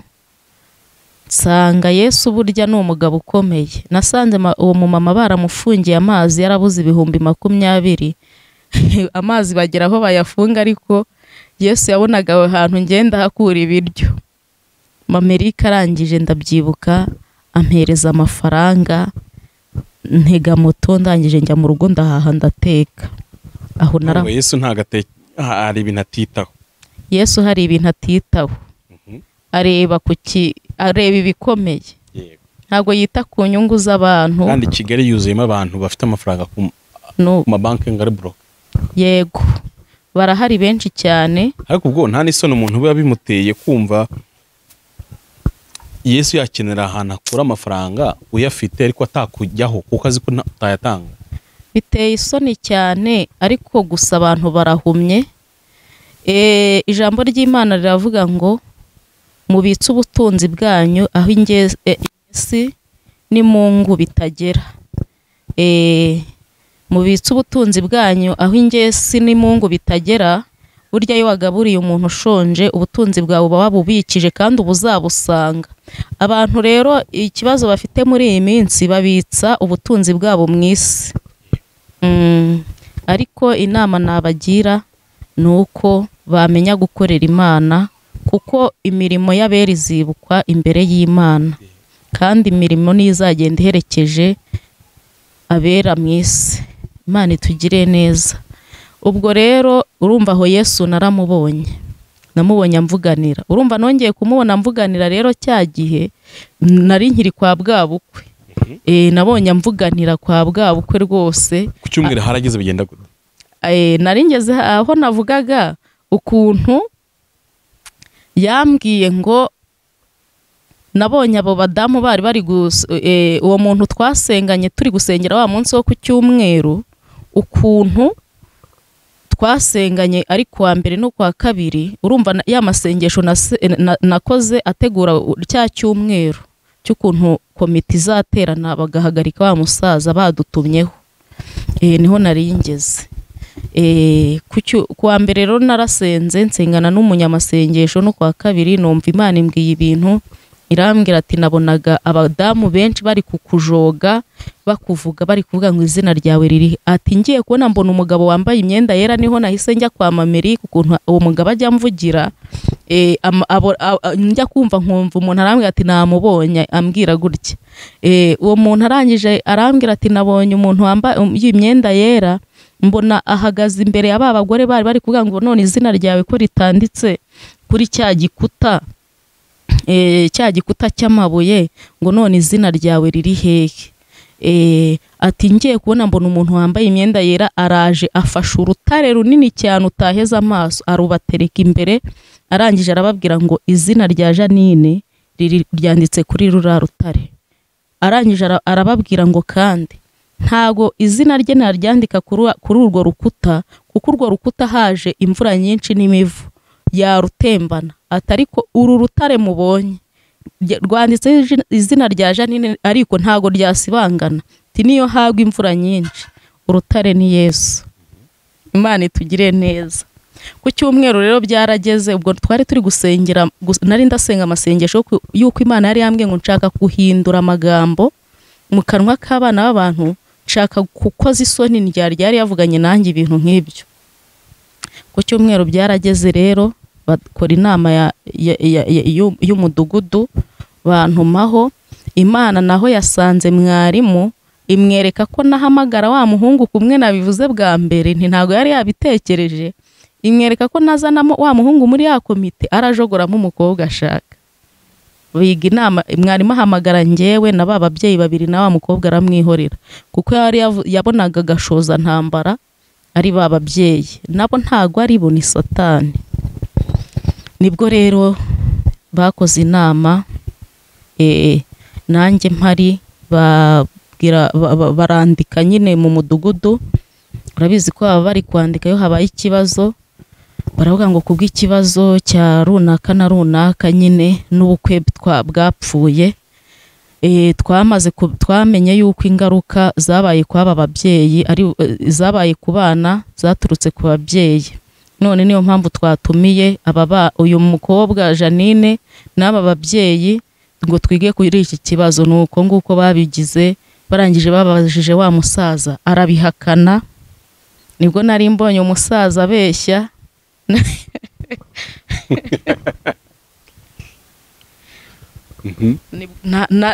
nsanga Yesu burya ni umugabo ukomeye. Nasanze uwo mu mama baramufungiye amazi yarabuze ibihumbi makumyabiri. Amazi bagera aho bayafunga, ariko Yesu yabonaga aho hantu ngenda hakura ibiryo. Amerika arangije ndabyibuka ampereza amafaranga ntega moto ndangije njya mu rugo ndahaha ndateka. Aho nara Yesu ntagateka ari ibintu atitaho. Yesu hari ibintu atitaho. Areba kuki areba ibikomeye. Yego. Ntago yita ku nyungu z'abantu. Kandi Kigali yuzeyemo abantu bafite amafaranga ku ma banki ngari block. Yego. Barahari benshi cyane. Ariko ubwo nta n'isoni umuntu biba bimuteye kumva Yesu yakenera ahantu akura amafaranga uyafite ariko atakujyaho kuko azi ko utayatanga. Biteye isoni cyane, ariko gusa abantu barahumye. Eh ijambo ry'Imana riravuga ngo mubitse ubutunzi bwanyu aho ingezi n'imungu bitagera. Eh mubitse ubutunzi bwanyu aho ingezi n'imungu bitagera. Burya iyo wagaburiye umuntu ushonje ubutunzi bwawe uba wabubikije kandi ubuzabusanga. Abantu rero ikibazo bafite muri iyi minsi babitsa ubutunzi bwabo mu isi. Mm. Ariko inama nabagira nuko bamenya gukorera Imana, kuko imirimo y'abera izibukwa imbere y'Imana, kandi imirimo nizagenda iherekeje abera mu isi. Imana itugire neza. Ubwo rero urumva aho Yesu naramubonye, namubonye mvuganira. Urumva nongeye kumubona mvuganira rero cya gihe nari nkiri kwa bwabukwe. Eh nabonye mvuganira kwa bwabukwe rwose. Kucyumwira harageze bigenda gute? Eh nari ngeze aho navugaga ukuntu yambwiye ngo nabonye abo badamu bari bari uwo muntu twasenganye turi gusengera wa munsi wo ku cyumweru, ukuntu twasenganye ari kwa mbere no kwa kabiri. Urumva ya masengesho nakoze ategura cya cyumweru cy'ukuntu komite izaterana bagahagarika wa musaza badutumyeho. Eh niho naringeze. Eh kwa mbere rero narasenze nsengana n'umunyamasengesho no kwa kabiri numva Imana imbwiye ibintu irambwira ati nabonaga abadamu benshi bari kukujoga bakuvuga bari kuvuga ngo izina ryawe riri ati ngiye kubona mbona umugabo wambaye imyenda yera niho nahise njya kwa Mameri kukuntu uwo mugabo ajya mvugira eh njya kumva nkumva umuntu arambwira ati namubonye ambwira gutya eh uwo muntu arangije arambwira ati nabonye umuntu wambaye imyenda yera mbona ahagaze imbere y'aba bagore bari bari kuvuga ngo none izina ryawe ko ritanditse kuri cya gikuta eh cya gikuta cy'amabuye ngo none izina ryawe riri hehe. Eh ati ngiye kubona mbona umuntu wambaye imyenda yera araje afasha urutare runini cyane utaheza amaso arubatereka imbere arangije arababwira ngo izina rya Janine riri ryanditse kuri rura rutare. Arangije arababwira ngo kandi ntago izina rye naryandika kuri urwo rukuta kuko urwo rukuta haje imvura nyinshi n'imivu yarutembana. Atariko uru rutare mubonye rwanditse izina rya Janine ariko ntago ryasibangana tiniyo hagwa imvura nyinshi. Urutare ni Yesu. Imana itugire neza. Ku cyumweru rero byarageze ubwo twari turi gusengera nari ndasenga amasengesho yuko Imana yari yambwiye ngo nshaka guhindura amagambo mu kanwa k'abana b'abantu nshaka gukoza isoni ryari yari yavuganye nanjye ibintu nk'ibyo. Ku cyumweru byarageze rero bakora inama ya y'umudugudu bantumaho. Imana naho yasanze mwarimu imwereka ko nahamagara wa muhungu kumwe nabivuze bwa mbere nti ntago yari yabitekereje, imwereka ko nazana wa muhungu muri ya komite arajogoramo umukobwa ashaka biga inama. Mwarimu ahamagara ngewe na baba babyeyi babiri na wa mukobwa aramwihorera kuko yari yabonaga gashoza ntambara ari baba babyeyi nabo ntago ari bo ni Satani. Nibwo rero bakoze inama eh nanjye mpari babwira barandika nyine mu mudugudu. Urabizi ko aba bari kwandika yo habaye ikibazo baravuga ngo kubwa ikibazo cya runaka na runaka nyine n'ubukwe bwapfuye. Eh twamaze twamenye yuko ingaruka zabaye kwaba babyeyi ari zabaye kubana zaturutse ku babyeyi. None niyo mpamvu twatumiye aba uyu mukobwa Janine n'aba babyeyi ngo twige kuri iki kibazo nuko nguko babigize barangije babajije wa musaza arabihakana nibwo nari mbonye umusaza abeshya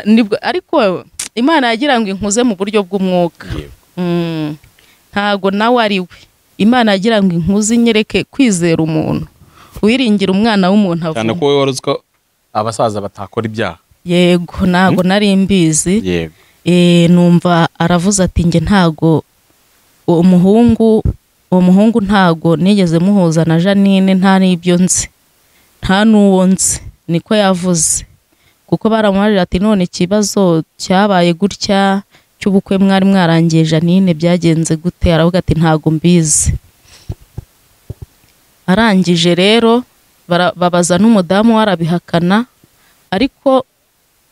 nibwo ariko Imana yagira ngo inkuze mu buryo bw'umwuka ntago nawe ari we Imana yagira ngo inkuze nyereke kwizera umuntu wiringira umwana w'umuntu avuga cyane ko we waruzwa abasaza batakora ibyaha yego nago nari mbizi yego eh numva aravuze ati nge ntago umuhungu umuhungu ntago nigeze muhuza na Janine nta nibyo nzi nta nuwo nzi niko yavuze kuko baramuharira ati none ikibazo cyabaye gutya cy'ubukwe mwari mwarangiye Janine byagenze gute aravuga ati ntago mbizi arangije rero babaza n'umudamu warabihakana ariko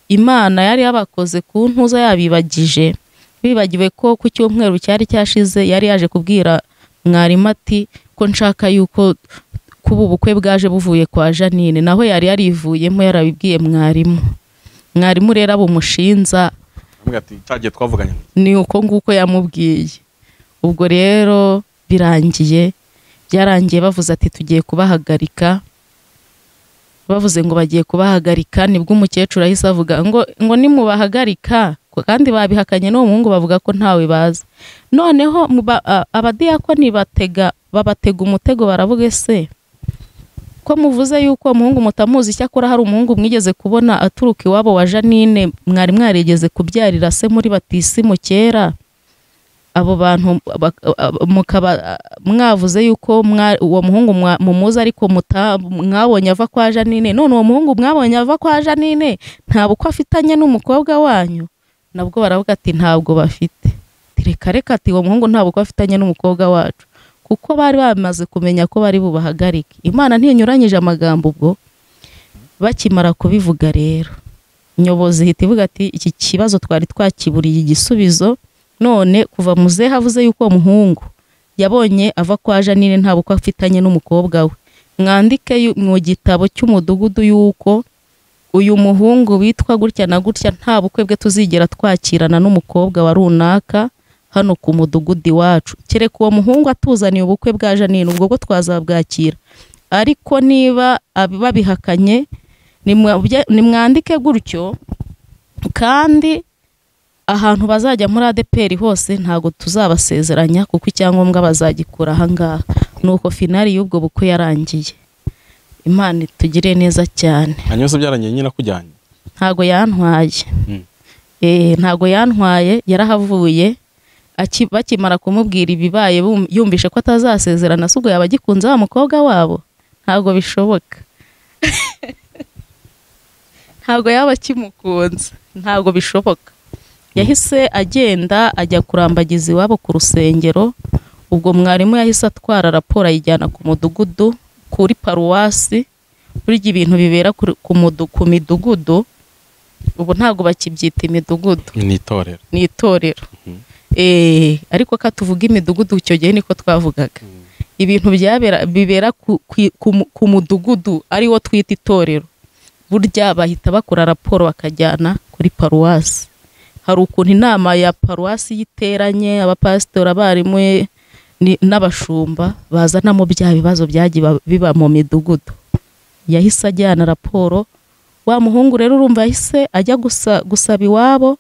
Imana yari yabakoze ku ntuza yabibagije bibagiwe ko ku cyumweru cyari cyashize yari yaje kubwira mwarimu ati ko nshaka yuko kuba ubukwe bwaje buvuye kwa Janine naho yari yarivuyemo yarabibwiye mwarimu mwarimu rero abumushinza cyagiye twavuganye ni uko nguko yamubwiye ubwo rero birangiye byarangiye bavuze ati tugiye kubahagarika bavuze ngo bagiye kubahagarika nibwo umukecuru ahise avuga ngo ngo nimubahagarika kandi babihakanye no muhungu bavuga ko ntawe baza noneho abadiyakoni batega babatega umutego baravuga ese ko muvuze yuko umuhungu mutamuzi cyakora hari umuhungu mwigeze kubona aturuka iwabo wa Janine mwari mwaregeze kubyarira se muri batisimu kera abo bantu mukaba mwavuze yuko uwo muhungu mumuzi ariko mwabonye ava kwa Janine none uwo muhungu mwabonye ava kwa Janine ntabwo afitanye n'umukobwa wanyu nabwo baravuga ati ntabwo bafite reka reka ati uwo muhungu ntabwo afitanye n'umukobwa wacu kuko bari bamaze kumenya ko bari bubahagarike Imana ntinyuranyije amagambo ubwo bakimara kubivuga rero nyobozi hita ivuga ati iki kibazo twari twakiburiye igisubizo none kuva muze havuze yuko muhungu yabonye ava kwa Janine ntabo ko afitanye n'umukobwa we mwandike mu gitabo cy'umudugudu yuko uyu muhungu witwa gutya na gutya ntabo kwebwe tuzigera twakirana n'umukobwa wa runaka hano ku mudugudu wacu kereka uwo muhungu atuzaniye ubukwe bwa Janine ubwo bwo twazabwakira ariko niba ababihakanye ni mwandike gutyo kandi ahantu bazajya muri A D P R hose ntago tuzabasezeranya kuko icyangombwa bazagikura aha ngaha nuko finali y'ubwo bukwe yarangiye Imana tugire neza cyane anyose byarangiye nyina kujyanye ntago yantwaye eh ntago yantwaye yarahavuye bakimara kumubwira ibibaye yumvishe ko atazasezerana asubwo yabagikunze wa mukobwa wabo ntago bishoboka ntago yabakimukunze ntago bishoboka yahise agenda ajya kurambagiza iwabo ku rusengero ubwo mwarimu yahise atwara raporo ayijyana ku mudugudu kuri Paruwasi burya ibintu bibera ku ku midugudu ubu ntago bakibyita imidugudu ni itorero ni itorero eh ariko katuvuga imidugudu cyo gihe niko twavugaga ibintu byabera bibera ku mudugudu ariwo twita itorero burya bahita bakora raporo bakajyana kuri Paruwasi hari ukuntu inama ya Paruwasi yiteranye abapasitori abarimu n'abashumba bazanamo bya bibazo byagiye biba mu midugudu yahise ajyana raporo wa muhungu rero urumva yahise ajya gusa gusaba iwabo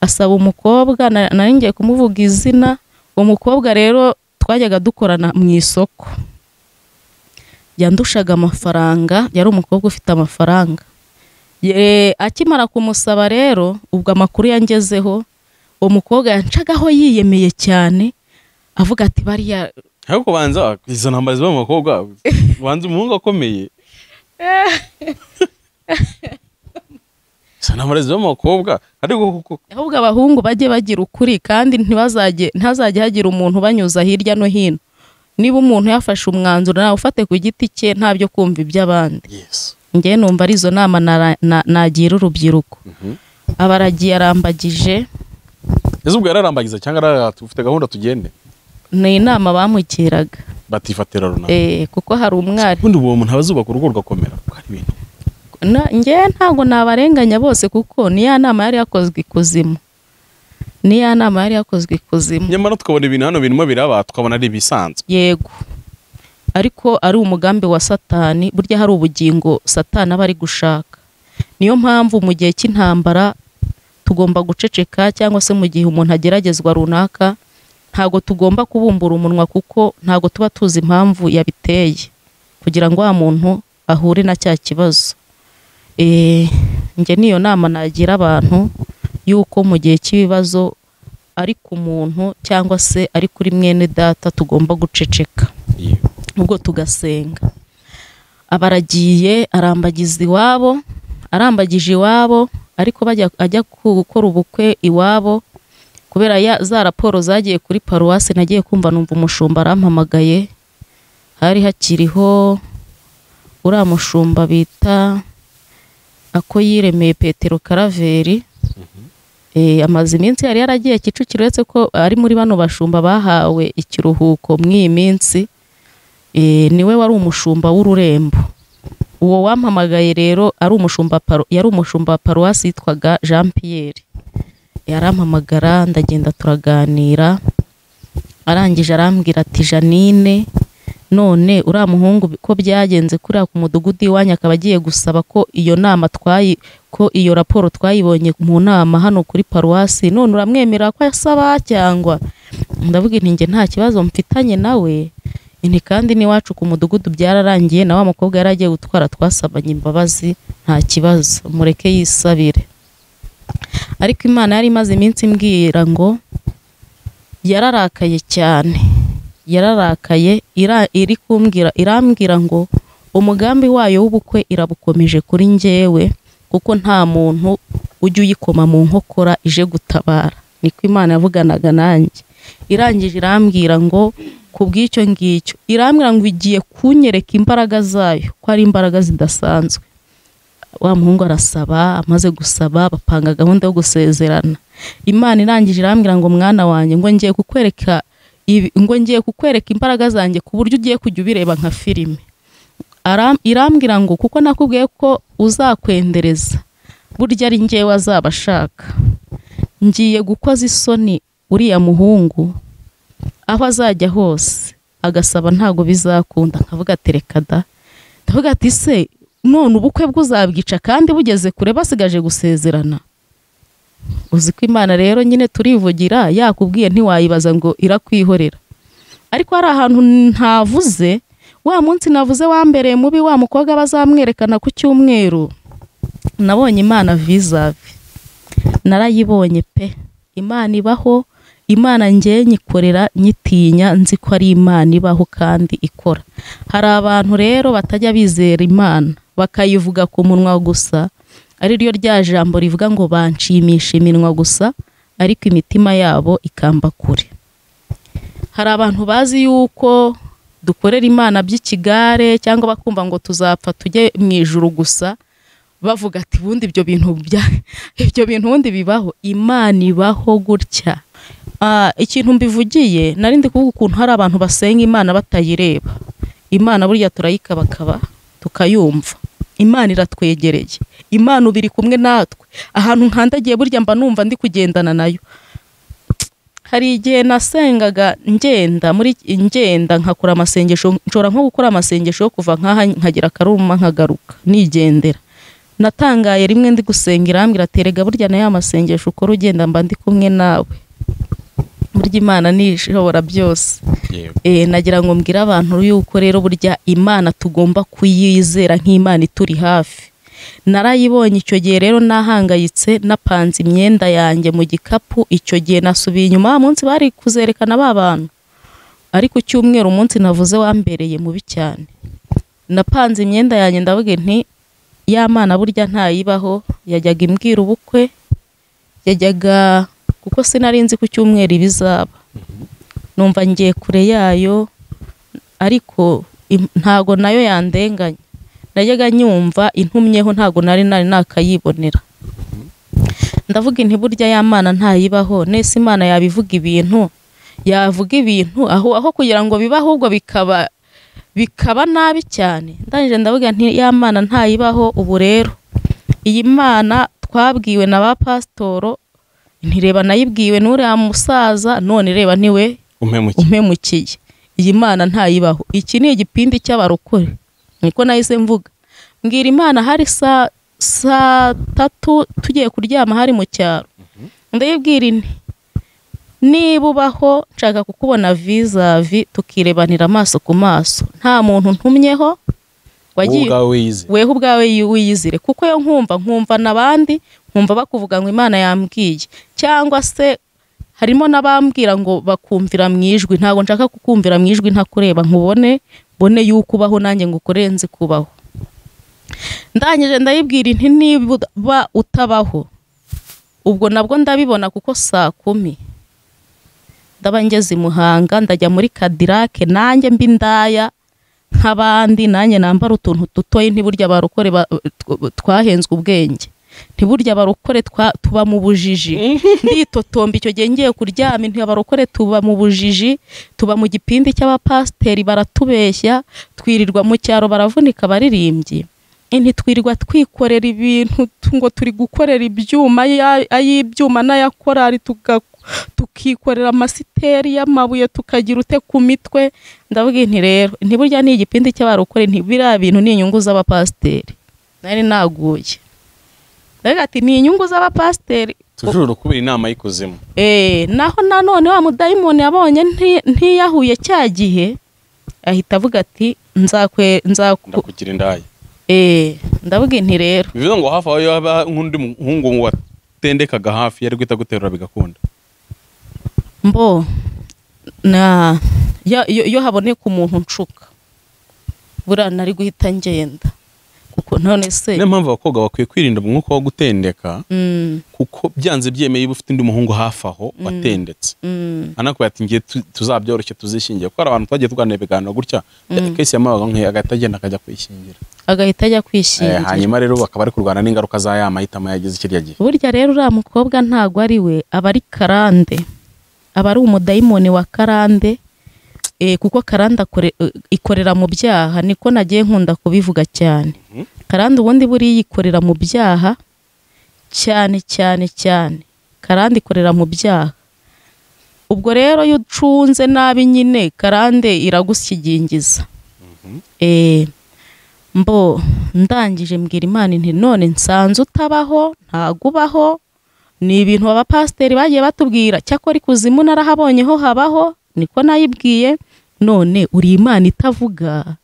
asaba umukobwa nari ngiye kumuvuga izina umukobwa rero twajyaga dukorana mu isoko yandushaga amafaranga yari umukobwa ufite amafaranga akimara kumusaba rero ubwo amakuru yangezeho umukobwa yancagaho yiyemeye cyane avuga ati bariya ariko banza izo namba ziba mu bakobwa banza umuhungu akomeye izo namba ziba mu bakobwa ahubwo abahungu bajye bagira ukuri kandi ntazajya hagira umuntu banyuza hirya no hino niba umuntu yafashe umwanzuro nawe ufate ku giti cye ntabyo kumva iby'abandi Yesu ngiye numva ari zo nama nagira urubyiruko abaragiye arambagije ese ubwo yararambagiza cyangwa ufite gahunda tugende ni inama bamukiraga batifatira runaka eh kuko hari umwari ubundi uwo muntu abazuba ku rugo rugakomera ngewe ntabwo nabarenganya bose kuko ni ya nama yari yakozwe ikuzimu. Ni ya nama yari yakozwe ikuzimu. Nyamara tukabona ibintu hano bintu biraba tukabona ari bisanzwe. Yego. Ariko ari umugambi wa Satani, burya hari ubugingo Satani abari gushaka. Niyo mpamvu mu gihe cy'intambara tugomba guceceka cyangwa se mu gihe umuntu ageragezwa runaka ntago tugomba kubumbura umunwa kuko ntago tuba tuzi impamvu yabiteye kugira ngo wa muntu ahure na cya kibazo. Eh nje niyo nama nagira abantu yuko mu gihe cy'ibibazo ari ku muntu cyangwa se ari kuri mwene data tugomba guceceka. Ubwo tugasenga. Abaragiye arambagiza iwabo, arambagije iwabo ariko bajya ajya gukora ubukwe iwabo. Kubera ya za raporo zagiye kuri Paruwasi nagiye kumva numva umushumba arampamagaye, hari hakiriho ura mushumba bita ako Yeremiya Petero Karaveri. Eh amazi iminsi yari yaragiye Kicukiro uretse ko ari muri bano bashumba bahawe ikiruhuko mwi minsi. Eh niwe wari umushumba w'ururembo. Uwo wampamagaye rero ari umushumba yari umushumba Paruwasi yitwaga Jean Pierre. Yarampamagara ndagenda turaganira arangije arambwira ati Janine none ura muhungu ko byagenze kuri ku mudugudu iwanya akabagiye gusaba ko iyo nama twayi ko iyo raporo twayibonye mu nama hano kuri Paruwasi none uramwemera ko yasaba cyangwa ndavuga intinge nta kibazo mfitanye nawe inti kandi ni wacu ku mudugudu byararangiye na wa mukobwa yaragiye gutwara twasabanye imbabazi nta kibazo mureke yisabire. Ariko Imana yari maze iminsi mbwira ngo yararakaye cyane yararakaye ira iri kumbwira irambwira ngo umugambi wayo w'ubukwe irabukomeje kuri njyewe kuko nta muntu ujye uyikoma mu nkokora ije gutabara. Niko Imana yavuganaga nanjye irangije irambwira ngo kubw'icyo ngicyo irambwira ngo igiye kunyereka imbaraga zayo ko ari imbaraga zidasanzwe. Wa muhungu arasaba amaze gusaba bapanga gahunda yo gusezerana. Imana irangije irambwira ngo mwana wanje ngo ngiye kukwereka ngo ngiye kukwereka imbaraga zanjye ku buryo ugiye kujya ubireba nka filime. Irambwira ngo kuko nakubwiye ko uzakwendereza burya ari ngiye wazabashaka. Ngiye gukoza isoni uriya muhungu aho azajya hose agasaba ntago bizakunda nkavuga terekada ndavuga ati se none ubukwe bwuzabwica kandi bugeze kure basigaje gusezerana. Uzi ko Imana rero nyine turivugira yakubwiye ntiwayibaza ngo irakwihorera. Ariko ari ahantu ntavuze wa munsi navuze wambereye mubi wa mukobwa bazamwerekana ku cyumweru nabonye Imana vizavi narayibonye pe. Imana ibaho, Imana njye nyikorera nyitinya nzi ko ari Imana ibaho kandi ikora. Hari abantu rero batajya bizera Imana bakayivuga ku munwa gusa ari ryo rya jambo rivuga ngo banshimisha iminwa gusa ariko imitima yabo ikamba kure. Hari abantu bazi yuko dukorera Imana by'ikigare cyangwa bakumva ngo tuzapfa tujye mu ijuru gusa bavuga ati bundi ibyo bintu bya ibyo bintu undi bibaho. Imana ibaho gutya. Ah ikintu mbivugiye narindi kuvuga ukuntu hari abantu basenga Imana batayireba. Imana burya turayikabakaba tukayumva. Imana iratwegereye. Imana ubiri kumwe natwe. Ahantu nkandagiye burya mba numva ndi kugendana nayo. Hari igihe nasengaga ngenda muri ngenda nkakora amasengesho nshora nko gukora amasengesho yo kuva nkaha nkagira karuma nkagaruka nigendera. Natangaye rimwe ndi gusengera ambira terega burya nayo amasengesho uko rugenda mba ndi kumwe nawe. Burya Imana nishobora byose. Eh nagira ngo mbwira abantu yuko rero burya Imana tugomba kuyizera nk'Imana ituri hafi. Narayibonye icyo gihe rero nahangayitse napanze imyenda yanjye mu gikapu icyo gihe nasubiye inyuma munsi bari kuzerekana babantu. Ariko cyumweru munsi navuze wambereye mubi cyane. Napanze imyenda yanjye ndavuga nti ya Mana burya ntayibaho yajyaga imbwira ubukwe yajyaga kuko sinarinzi ku cyumweru bizaba numva ngiye kure yayo ariko ntago nayo yandenganye najyaga nyumva intumyeho ntago nari nari nakayibonera ndavuga inti burya ya Mana ntayibaho nese Imana yabivuga ibintu yavuga ibintu aho aho kugira ngo bibaho ubwo bikaba bikaba nabi cyane. Ndangije ndavuga nti ya Mana ntayibaho. Ubu rero iyi Mana twabwiwe na ba pastoro ntireba nayibwiwe n'uriya musaza, none reba ntiwe umpemukiye. Iyi Mana ntayibaho. Iki ni igipindi cy'abarokore, niko nahise mvuga mbwira Imana hari sa saa tatu tugiye kuryama hari mu cyaro. Ndayibwira inti nibubaho nshaka kukubona visa vi tukirebanira amaso ku maso, nta muntu ntumyeho wagiye weho ubwawe wiyizire, kuko yo nkumva nkumva nabandi nkumva bakuvuga ngo Imana yambwiye, cyangwa se harimo nabambwira ngo bakumvira mwijwi. Ntago nshaka kukumvira mwijwi ntakureba nkubone bone yukubaho nanjye ngo kurenze kubaho. Ndangije ndayibwira inti niba utabaho ubwo nabwo ndabibona, kuko saa kumi ndaba ngeze Muhanga ndajya muri Kadirake, nanjye mbi ndaya nk'abandi, nanjye nambara utuntu dutoye. Ntiburya barokore twahenzwe ubwenge, ntiburya barokore tuba mu bujiji. Nditotomba icyo gihe ngiye kuryama, ntibarokore tuba mu bujiji, tuba mu gipindi cy'abapasteri baratubeshya, twirirwa mu cyaro baravunika baririmbye. Ntitwirirwa twikorera ibintu ngo turi gukorera ibyuma ay'ibyuma n'ayakorari, tukikorera amasiteri y'amabuye tukagira ute ku mitwe. Ndavuga nti rero ntiburya ni igipindi cy'abarokore, ntibira bintu ni inyungu z'abapasteri. Nari naguye ndavuga ati ni inyungu z'abapasteri tujuru kubira inama y'ikuzimu. Eh naho nanone wa mudayimoni yabonye ntiyahuye cya gihe ahita avuga ati nzakwe nzakugira indaye. Eh ndavuga nti rero bivuze ngo hafi aho nk'undi muhungu watendekaga hafi yari kwita guterura bigakunda mbo na yo haboneka umuntu ncuka bura nari guhita ngenda, kuko none se niyo mpamvu abakobwa bakwiye kwirinda umwuka wo gutendeka, kuko byanze byemeye iba ufite undi muhungu hafi aho watendetse anakubwira ati ngiye tuzabyoroshye tuzishingiye. Kuko abantu twagiye tuganira biganiro gutya kese yamabaga nk'iyo agatagenda akajya kwishingira agahita ajya kwishingira, hanyuma rero bakaba ari kurwana n'ingaruka za ya mahitamo yagize ikirya gihe. Burya rero uriya mukobwa ntago ari we, aba ari karande, aba ari umudayimoni wa karande. Eh kuko karanda ikorera mu byaha, niko nagiye nkunda kubivuga cyane. Karanda ubundi buri yikorera mu byaha cyane cyane cyane karanda ikorera mu byaha. Ubwo rero yucunze nabi nyine karande iragusigingiza. Eh mbo ndangije mbwira Imana nti none nsanze utabaho ntagubaho. Ni ibintu abapasteri bagiye batubwira, cyakora ikuzimu narahabonyeho habaho, niko nayibwiye. None uri Imana itavuga,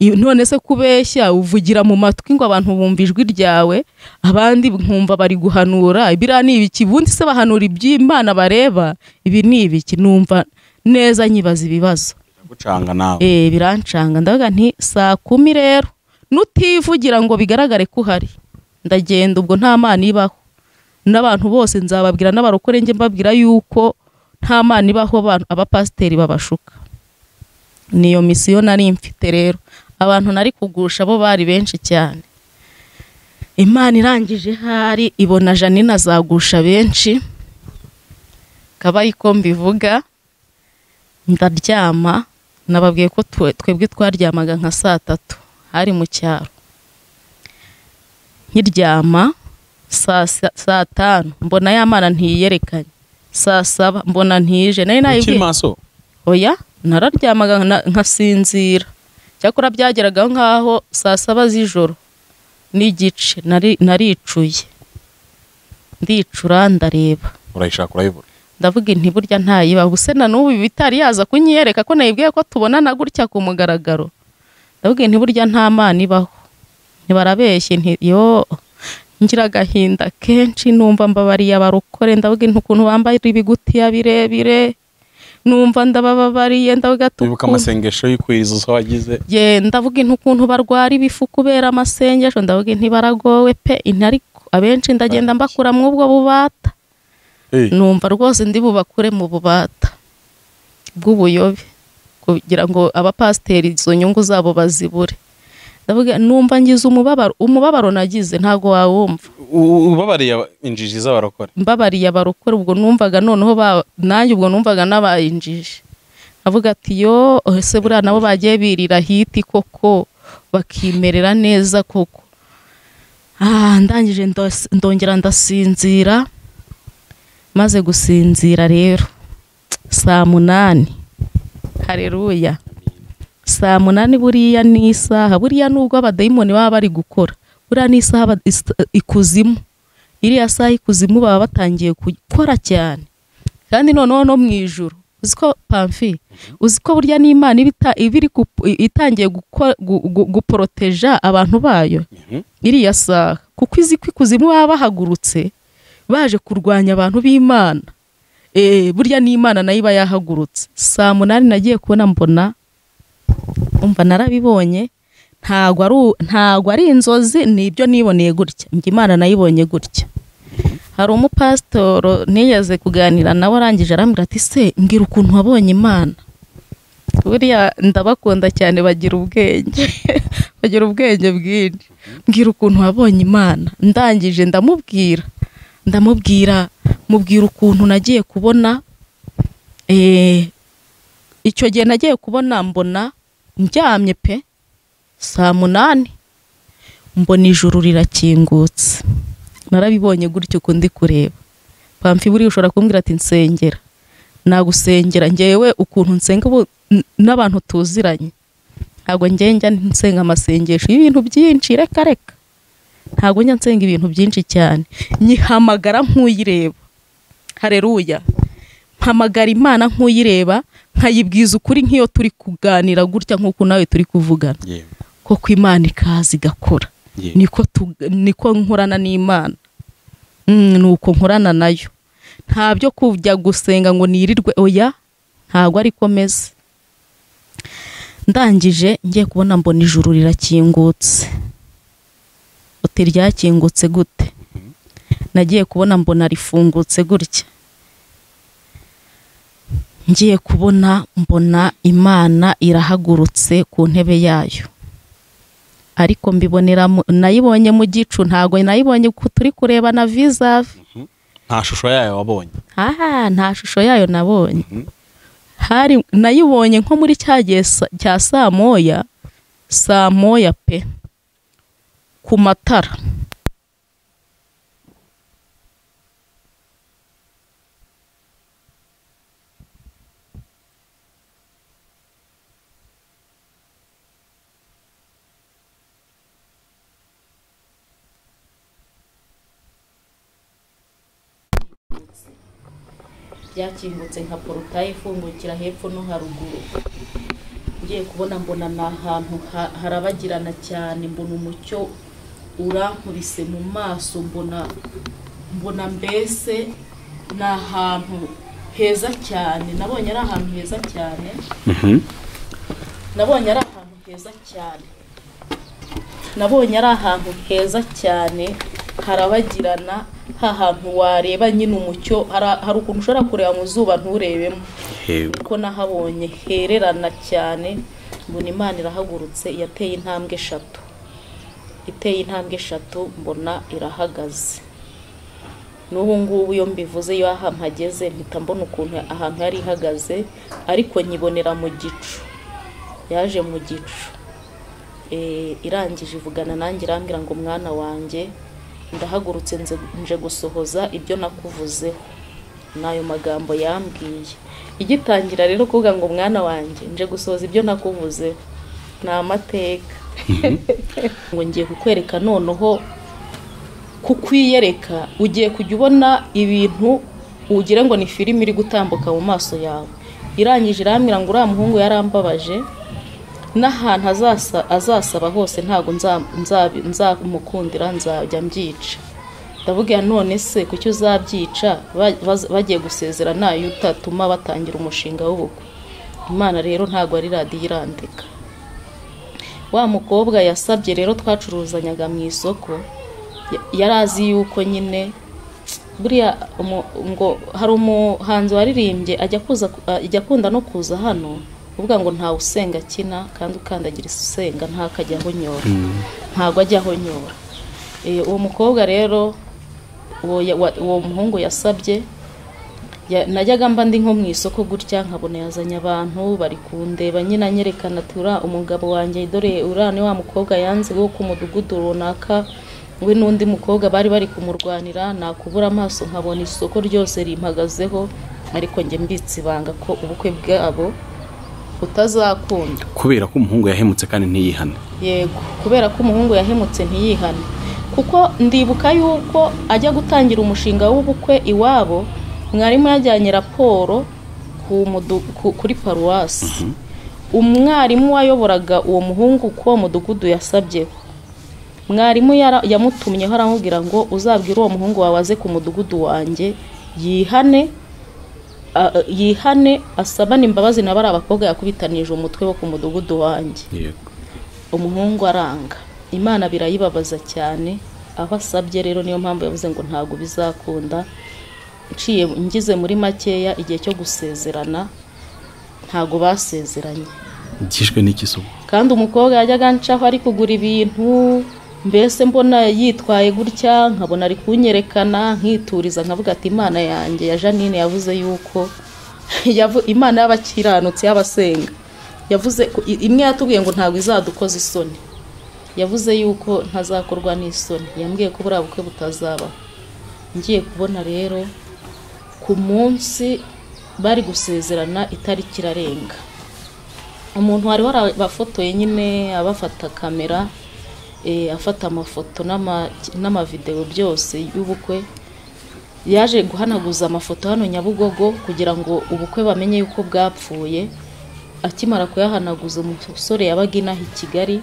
none se kubeshya uvugira mu matwi ngo abantu bumvijwe ryawe, abandi nkumva bari guhanura ibira ni ibiki, bundi se bahanura iby'Imana bareba ibi ni ibiki? Numva neza nyibaza ibibazo gucanga nawe. Eh birancanga ndavuga nti saa kumi rero nutivugira ngo bigaragare ko hari ndagenda. Ubwo nta Mana ibaho, n'abantu bose nzababwira n'abarokore nje mbabwira yuko nta Mana ibaho, abapasteri babashuka. Niyo misiyo nari mfite rero, abantu nari kugusha bo bari benshi cyane. Imana irangije hari ibona Janine azagusha benshi kabayi ko mbivuga. Ndaryama nababwiye ko twebwe twaryamaga nka saa tatu hari mu cyaro, nkiryama saa tanu mbona ya Mana ntiyerekanye. Saa saba mbona ntije, nari nayibwiye maso oya nararyamaga nkasinzira. Cyakora byageraga nkaho saa saba z'ijoro n'igice nari naricuye ndicura ndareba. Urayishaka urayibura ndavuga nti burya ntayiba, buse na n'ubu bitari yaza kunyereka ko nayibwiye ko tubonana gutya ku mugaragaro. Ndavuga nti burya nta Mana ibaho, ntibarabeshye nti yo. Ngira gahinda kenshi numva mbabariye abarokore, ndavuga ntukuntu bambaye ibiguti yabirebire, numva ndabababariye ndavuga tuko. Bibuka amasengesho y'ikwizo wagize. Ye ndavuga ntukuntu barwara ibifu kubera amasengesho, ndavuga nti baragowe pe intari abenshi ndagenda mbakura mu ubwo bubata. Numva rwose ndi bubakure mu bubata bw'ubuyobe kugira ngo abapasteri izo nyungu zabo bazibure. Ndavuga numva ngize umubabaro umubabaro nagize ntago wawumva. Ubabariye injiji z'abarokore, mbabariye abarokore. Ubwo numvaga noneho nanjye ubwo numvaga nabayinjije avuga ati yo ese buriya nabo bagiye birira hiti koko bakimerera neza koko. Ah ndangije ndongera ndasinzira, maze gusinzira rero saa munani, haleluya, saa munani buriya ni isaha, buriya nubwo abadayimoni baba bari gukora, buriya ni isaha ikuzimu, iriya saha ikuzimu baba batangiye gukora cyane. Kandi noneho no mwijuru uziko Pamfi, uziko burya ni Imana ibita ibiri itangiye guproteja abantu bayo iriya saha, kuko iziko ikuzimu baba bahagurutse baje kurwanya abantu b'Imana. Eh burya ni Imana nayo iba yahagurutse. Saa munani nagiye kubona, mbona umva narabibonye, ntago ari ntago ari inzozi, nibyo niboneye gutya, Imana nayibonye gutya. Hari umupastoro niyaze kuganira nawe arangije arambira ati se mbwira ukuntu wabonye Imana. Buriya ndabakunda cyane bagira ubwenge bagira ubwenge bwinshi. Mbwira ukuntu wabonye Imana. Ndangije ndamubwira ndamubwira mubwira ukuntu nagiye kubona. eh icyo gihe nagiye kubona mbona ndyamye pe saa munani, mbona ijuru rirakingutse. Narabibonye gutyo ko ndi kureba Pamfi, buri ushobora kumbwira ati nsengera nagusengera, ngewe ukuntu nsenga n'abantu tuziranye ntago njya nsenga amasengesho y'ibintu byinshi, reka reka ntago njya nsenga ibintu byinshi cyane, nyihamagara nk'uyireba. Haleluya, mpamagara Imana nk'uyireba, nkayibwiza ukuri nk'iyo turi kuganira gutya nk'uko nawe turi kuvugana, koko Imana ikazi igakora. Niko niko nkorana n'Imana, nuko nkorana nayo. Nta byo kujya gusenga ngo nirirwe oya, ntago ari komeze. Ndangije ngiye kubona mbona ijuru rirakingutse. Uti ryakingutse gute? Nagiye kubona mbona rifungutse gutya. Ngiye kubona mbona Imana irahagurutse ku ntebe yayo. Ariko mbibonera nayibonye mu gicu, ntago nayibonye ko turi kureba na visa, nta shusho yayo wabonye. Aha nta shusho yayo nabonye. Hari nayibonye nko muri cyagesa cya saa moya, saa moya pe ku matara. Byakingutse nka porutaye ifungukira hepfo no haruguru. Ngiye kubona mbona na ahantu harabagirana cyane, mbona umucyo urankubise mu maso, mbona mbona mbese na ahantu heza cyane. Nabonye ari ahantu heza cyane. Mhm. Nabonye ari ahantu heza cyane. Nabonye ari ahantu heza cyane harabagirana. Ha hantu wareba nyine umucyo, hari ukuntu ushobora kureba mu zuba nturebemo. Kuko nahabonye hererana cyane, mbona Imana irahagurutse, yateye intambwe eshatu. Iteye intambwe eshatu mbona irahagaze. N'ubu ngubu iyo mbivuze yo ahampageze mpita mbona ukuntu ahantu yari ihagaze, ariko nyibonera mu gicu. Yaje mu gicu. Eh irangije ivugana nanjye irambwira ngo mwana wanjye ndahagurutse nje gusohoza ibyo nakuvuzeho, nayo magambo yambwiye. Igitangira rero kuvuga ngo mwana wanjye nje gusohoza ibyo nakuvuzeho, na mateka ngo ngiye kukwereka noneho kukwiyereka ugiye kujya ubona ibintu ugire ngo ni filime iri gutambuka mu maso yawe. Irangije irambwira ngo uriya muhungu yarambabaje, n'ahantu azasaba hose ntago nzamukundira nzajya mbyica. Ndavuga none se kuki uzabyica bagiye gusezera nayo utatuma batangira umushinga w'ubukwe? Imana rero ntago ari radiyo irandika. Wa mukobwa yasabye rero, twacuruzanyaga mu isoko, yarazi yuko nyine buriya ngo hari umuhanzi waririmbye ajya akunda no kuza hano uvuga ngo nta usenga kina kandi ukandagira usenga ntakajya aho nyora, ntago ajya aho nyora. Eh uwo mukobwa rero uwo muhungu yasabye najyaga mba ndi nko mu isoko gutya nkabona yazanye abantu bari kundeba nyina nyerekana atura umugabo wanjye dore urane wa mukobwa yanze wo kumudugudu runaka we n'undi mukobwa bari bari kumurwanira nakubura amaso nkabona isoko ryose rimpagazeho ariko nge mbitsi banga ko ubukwe bwabo utazakunda kubera ko umuhungu yahemutse kandi ntiyihana. Yego kubera ko umuhungu yahemutse ntiyihana kuko ndibuka yuko ajya gutangira umushinga w'ubukwe iwabo mwarimu yajyanye raporo kuri Paruwasi. Umwarimu wayoboraga uwo muhungu ko mudugudu yasabye mwarimu yamutumye haramubwira ngo uzabwira uwo muhungu wawaze ku mudugudu wanjye yihane yihane asabana imbabazi nabari abakobwa yakubitanije umutwe wo ku mudugudu wanjye. Umuhungu aranga Imana birayibabaza cyane aho asabye rero niyo mpamvu yavuze ngo ntago bizakunda. Ciye ngize muri makeya igihe cyo gusezerana ntago basezeranye gishwe n'ikisubo kandi umukobwa yajyaga ncaho ari kugura ibintu mbese mbona yitwaye gutya nkabona ari kunyerekana nkituriza nkavuga ati Imana yanjye ya Janine yavuze yuko Imana y'abakiranutsi y'abasenga yavuze imwe yatubwiye ngo ntago izadukoza isoni yavuze yuko ntazakorwa n'isoni yambwiye ko buriya bukwe butazaba ngiye kubona rero ku munsi bari gusezerana itariki irarenga umuntu wari warabafotoye nyine abafata kamera afata amafoto n'amavideo byose y'ubukwe yaje guhanaguza amafoto hano Nyabugogo kugira ngo ubukwe bamenye yuko bwapfuye akimara kuyahanaguza umusore yabaga inaha i Kigali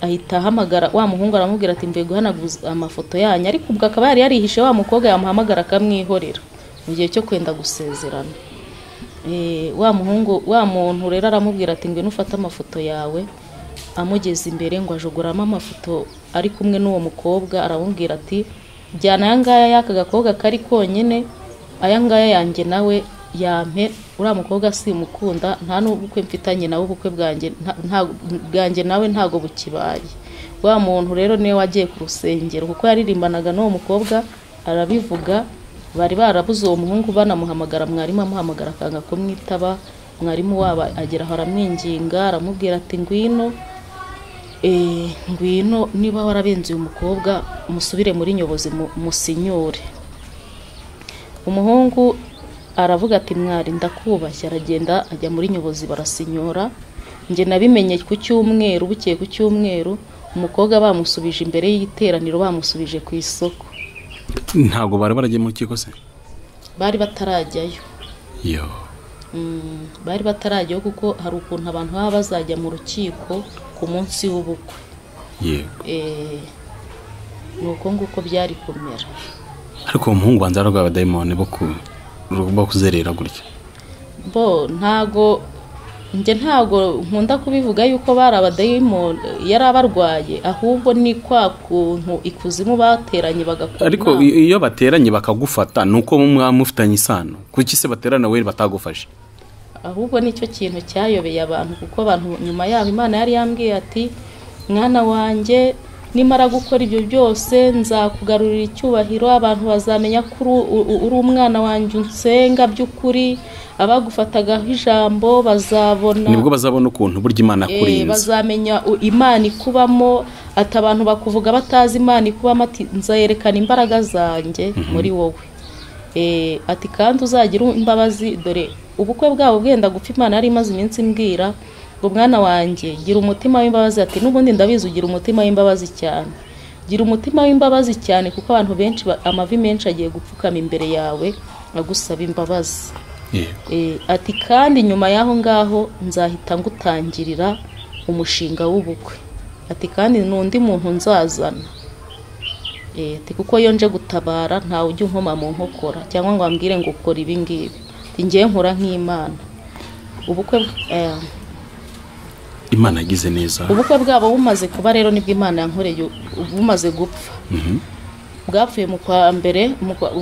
ahita ahamagara wa muhungu aramubwira ati mbe guhanaguza amafoto yanyu ariko ubwo akaba yari yarihishe wa mukobwa yamuhamagara akamwihorera mu gihe cyo kwenda gusezerana. Eh wa muhungu wa muntu rero aramubwira ati ngwe nufata amafoto yawe amugeze imbere ngo ajogorama amafoto ari kumwe n'uwo mukobwa aramubwira ati jyana yangaya yakagakobwa kari konyene aya ngaya yanjye nawe yampe ura mukobwa simukunda nta n'ubukwe mfitanye nawe ubukwe bwanjye nta bwanjye nawe ntago bukibaye. Wa muntu rero niwe wagiye ku rusengero kuko yaririmbanaga n'uwo mukobwa arabivuga bari barabuze uwo muhungu banamuhamagara mwarimu amuhamagara akanga kumwitaba mwarimu waba agera aho aramwinginga aramubwira ati ngwino eh ngwino niba warabenze uyu mukobwa musubire muri nyobozi musinyore. Umuhungu aravuga ati mwari ndakubashya aragenda ajya muri nyobozi barasinyora nge nabimenye ku cyumweru bukeye ku cyumweru umukobwa bamusubije imbere y'iteraniro bamusubije ku isoko. Ntago bari baragiye mu kiko se bari batarajyayo yo mm, bari batarajyayo kuko hari ukuntu abantu baba bazajya mu rukiko ku munsi w'ubukwe. Yego eh nuko nguko byari kumera ariko umuhungu banza rwa abadayimoni bo ku bo kuzerera gutya bo ntago nje ntago nkunda kubivuga yuko barabadayimoni yarabarwaye ahubwo ni kwa kuntu ikuzimu bateranye bagakora ariko iyo bateranye bakagufata nuko mwamufitanye isano kuki se baterana we batagufashe ahubwo nicyo kintu cyayobeye abantu kuko abantu nyuma yabo Imana yari yambwiye ati mwana wanje nimara gukora ibyo byose nzakugarurira icyubahiro abantu bazamenya ko uri umwana wanje unsenga by'ukuri abagufataga ijambo bazabona nibwo bazabona ukuntu burya Imana kurinze bazamenya Imana ikubamo atabantu bakuvuga batazi Imana ikubamo ati nzayerekana imbaraga zanjye muri wowe eh ati kandi uzagira imbabazi dore ubukwe bwabo bwenda gupfa Imana ari maze iminsi mbwira ngo mwana wanjye gira umutima w'imbabazi ati n'ubundi ndabizi ugira umutima w'imbabazi cyane gira umutima w'imbabazi cyane kuko abantu benshi amavi menshi agiye gupfukama imbere yawe agusaba imbabazi. Eh ati kandi nyuma yaho ngaho nzahita ngutangirira umushinga w'ubukwe ati kandi n'undi muntu nzazana eh ati kuko yo nje gutabara ntawe ujye nkoma mu nkokora cyangwa ngo ambwire ngo ukora ibi ngibi ati ngiye nkora nk'Imana ubukwe eh Imana yagize neza ubukwe bwabo bumaze kuba rero nibwo Imana yankoreye bumaze gupfa bwapfuye mu kwa mbere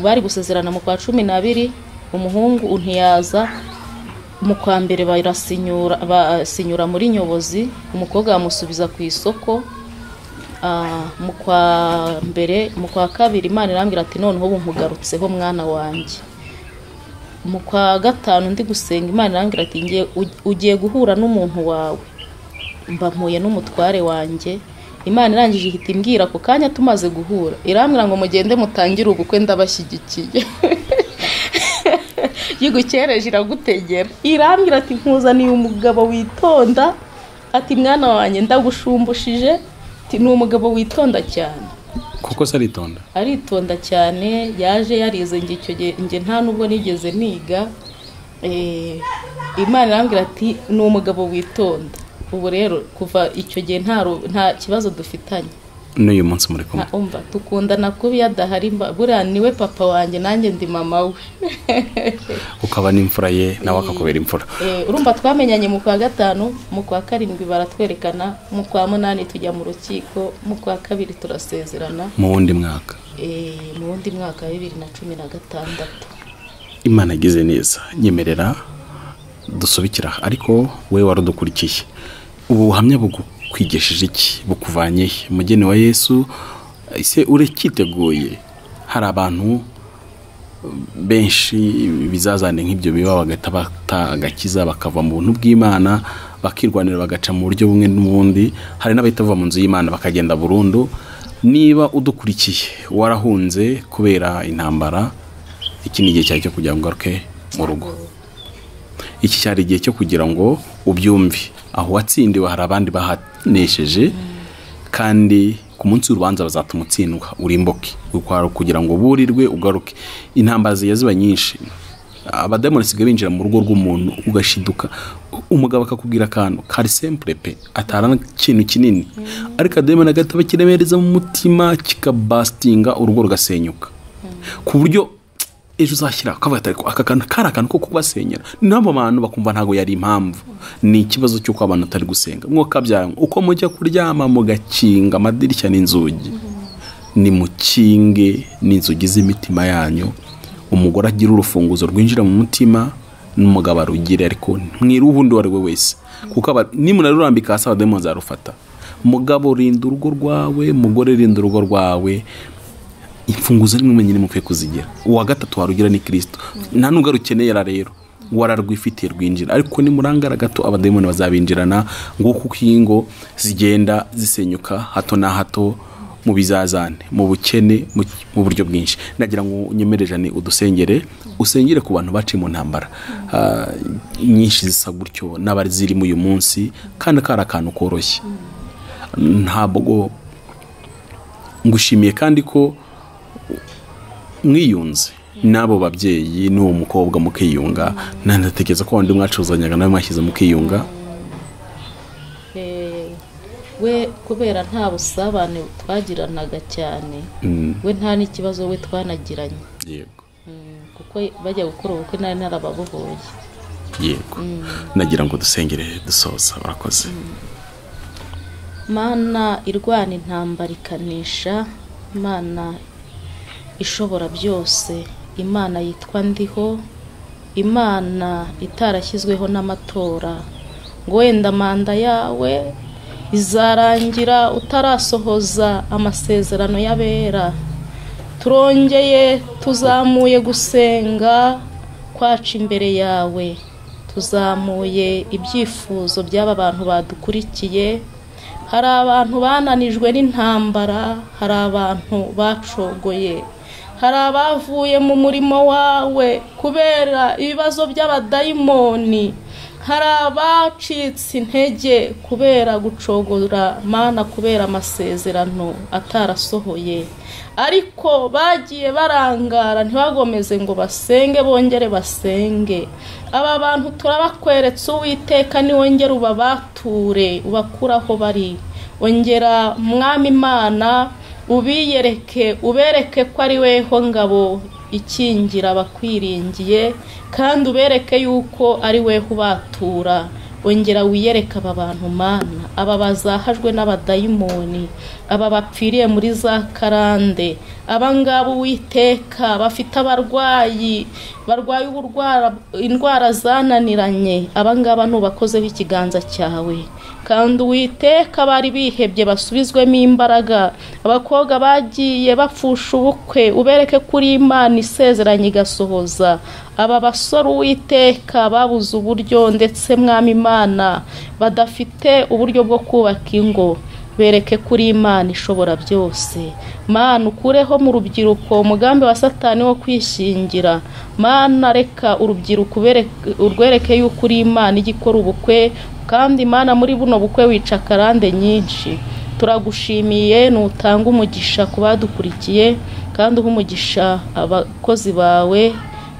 bari gusezerana mu kwa cumi n'abiri umuhungu untiyaza mu kwa mbere barasinyura basinyura muri nyobozi umukobwa amusubiza ku isoko mu kwa mbere mu kwa kabiri Imana irambwira ati noneho bumpugarutseho mwana wanjye mu kwa gatanu ndi gusenga Imana irangira ati ngiye ugiye guhura n'umuntu wawe, mbampuye n'umutware wanjye. Imana irangije ihita imbwira ko kanya tumaze guhura irambwira ngo mugende mutangire ubukwe ndabashyigikiye. Yigukereje iragutegera irambwira ati nkuzaniye umugabo witonda, ati mwana wanjye ndagushumbusije, ati ni umugabo witonda cyane. Kuko se aritonda aritonda cyane, yaje yarize nge icyo nge nta nubwo nigeze niga. eh Imana irambwira ati ni umugabo witonda. Ubu rero kuva icyo gihe nta nta kibazo dufitanye n'uyu munsi muri kumwe, umva tukundana kubi adahari, buriya niwe papa wanjye nanjye ndi mama we. Ukaba n'imfura ye nawe akakubera imfura. Eh urumva twamenyanye mu kwa gatanu, mu kwa karindwi baratwerekana, mu kwa munani tujya mu rukiko, mu kwa kabiri turasezerana mu wundi mwaka, eh mu wundi mwaka bibiri na cumi na gatandatu. Imana agize neza nyemerera dusubikira, ariko we warudukurikiye. Ubu buhamya bugukwigesheje iki, bukuvanye umugeni wa Yesu ise urekiteguye? Hari abantu benshi bizazane nk'ibyo biba bagata batagakiza bakava mu buntu bw'Imana bakirwanira bagaca mu buryo bumwe n'ubundi, hari n'abatava mu nzu y'Imana bakagenda burundu. Niba udukurikiye warahunze kubera intambara, iki ni igihe cyaje kugira ngo garuke mu rugo. Iki cyari igihe cyo kugira ngo ubyumve, aho watsindiwe hari abandi bahanesheje, kandi ku munsi w'urubanza bazatumutsindwa urimboke ukwaro kugira ngo burirwe ugaruke. Intambara ziba nyinshi, abademoni sigaye binjira mu rugo rw'umuntu ugashiduka, umugabo akakubwira akantu kari simple pe atarana ikintu kinini, ariko ademoni gato bakiremereza mu mutima kikabastinga urugo rugasenyuka ku buryo ejo zashyira kavata ko akakana karakana ko kubasenyera. Nabo abantu bakumva ntago yari impamvu, ni ikibazo cy'uko abantu atari gusenga. Mwo kabyanga uko mujya kuryama mugakinga amadirishya n'inzugi, ni mukinge n'inzugi z'imitima yanyu, umugore agira urufunguzo rwinjira mu mutima n'umugabo arugira, ariko mwiruhu undi wari we wese, kuko ni munarurambika asaba demons arufata. Mugabo rinda urugo rwawe, mugore rinda urugo rwawe, imfunguzo rimwe mwenyine mukwiye kuzigira. Uwa gatatu warugira ni Kristo, nta n'ugarukeneyera rero wararwifitiye rwinjira, ariko ni murangara gato abademoni bazabinjirana ngo kukingo zigenda zisenyuka hato na hato mu bizazane, mu bukene, mu buryo bwinshi. Nagira ngo unyemerejane udusengere, usengere ku bantu baci mu ntambara nyinshi zisa gutyo n'abari ziri mu uyu munsi, kandi karakantu koroshye ntabwo ngushimiye. Kandi ko mwiyunze nabo babyeyi n'uwo mukobwa mukiyunga, nandategeza ko wandi mwacuzanyaga nawe mwashyize mukiyunga. Eh we kubera nta busabane twagiranaga cyane, we nta n'ikibazo we twanagiranye. Yego kuko bajya gukora ubukwe nari narababohoye. Yego nagira ngo dusengere dusoza. Barakoze Mana irwana intambara ikanisha, Mana ishobora byose, Imana yitwa ndiho, Imana itarashyizweho n'amatora, ngo wenda manda yawe izarangira utarasohoza amasezerano y'abera. Turongeye tuzamuye gusenga kwacu imbere yawe, tuzamuye ibyifuzo by'aba bantu badukurikiye. Hari abantu bananijwe n'intambara, hari abantu bacogoye, hari abavuye mu murimo wawe kubera ibibazo by'abadayimoni, hari abacitse intege kubera gucogora Mana, kubera amasezerano atarasohoye, ariko bagiye barangara ntibagomeze ngo basenge bongere basenge. Aba bantu turabakweretse Uwiteka niwongere ubabature, ubakuraho bari, ongera Mwami Imana ubiyereke, ubereke ko ari weho ngabo ikingira abakwiringiye, kandi ubereke yuko ari weho ubatura. Ongera wiyereka aba bantu Mana, aba bazahajwe n'abadayimoni, aba bapfiriye muri za karande, aba ngabo Uwiteka bafite abarwayi barwaye uburwara indwara zananiranye, aba ngaba n'ubakozeho ikiganza cyawe, kandi Uwiteka bari bihebye basubizwemo imbaraga, abakobwa bagiye bapfusha ubukwe ubereke kuri Imana isezeranye igasohoza. Aba basore Uwiteka babuze uburyo ndetse Mwami Imana badafite uburyo bwo kubaka ingo, bereke kuri Imana ishobora byose. Mana ukureho mu rubyiruko umugambi wa Satani wo kwishingira. Mana reka urubyiruko urwereke yuko uri Imana igikora ubukwe, kandi Mana muri buno bukwe wica karande nyinshi. Turagushimiye nutanga umugisha kubadukurikiye, kandi umugisha abakozi bawe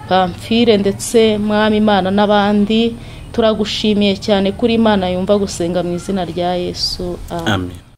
Pamphile ndetse Mwami Imana n'abandi. Turagushimiye cyane kuri Imana yumva gusenga mu izina rya Yesu. Amen. Amen.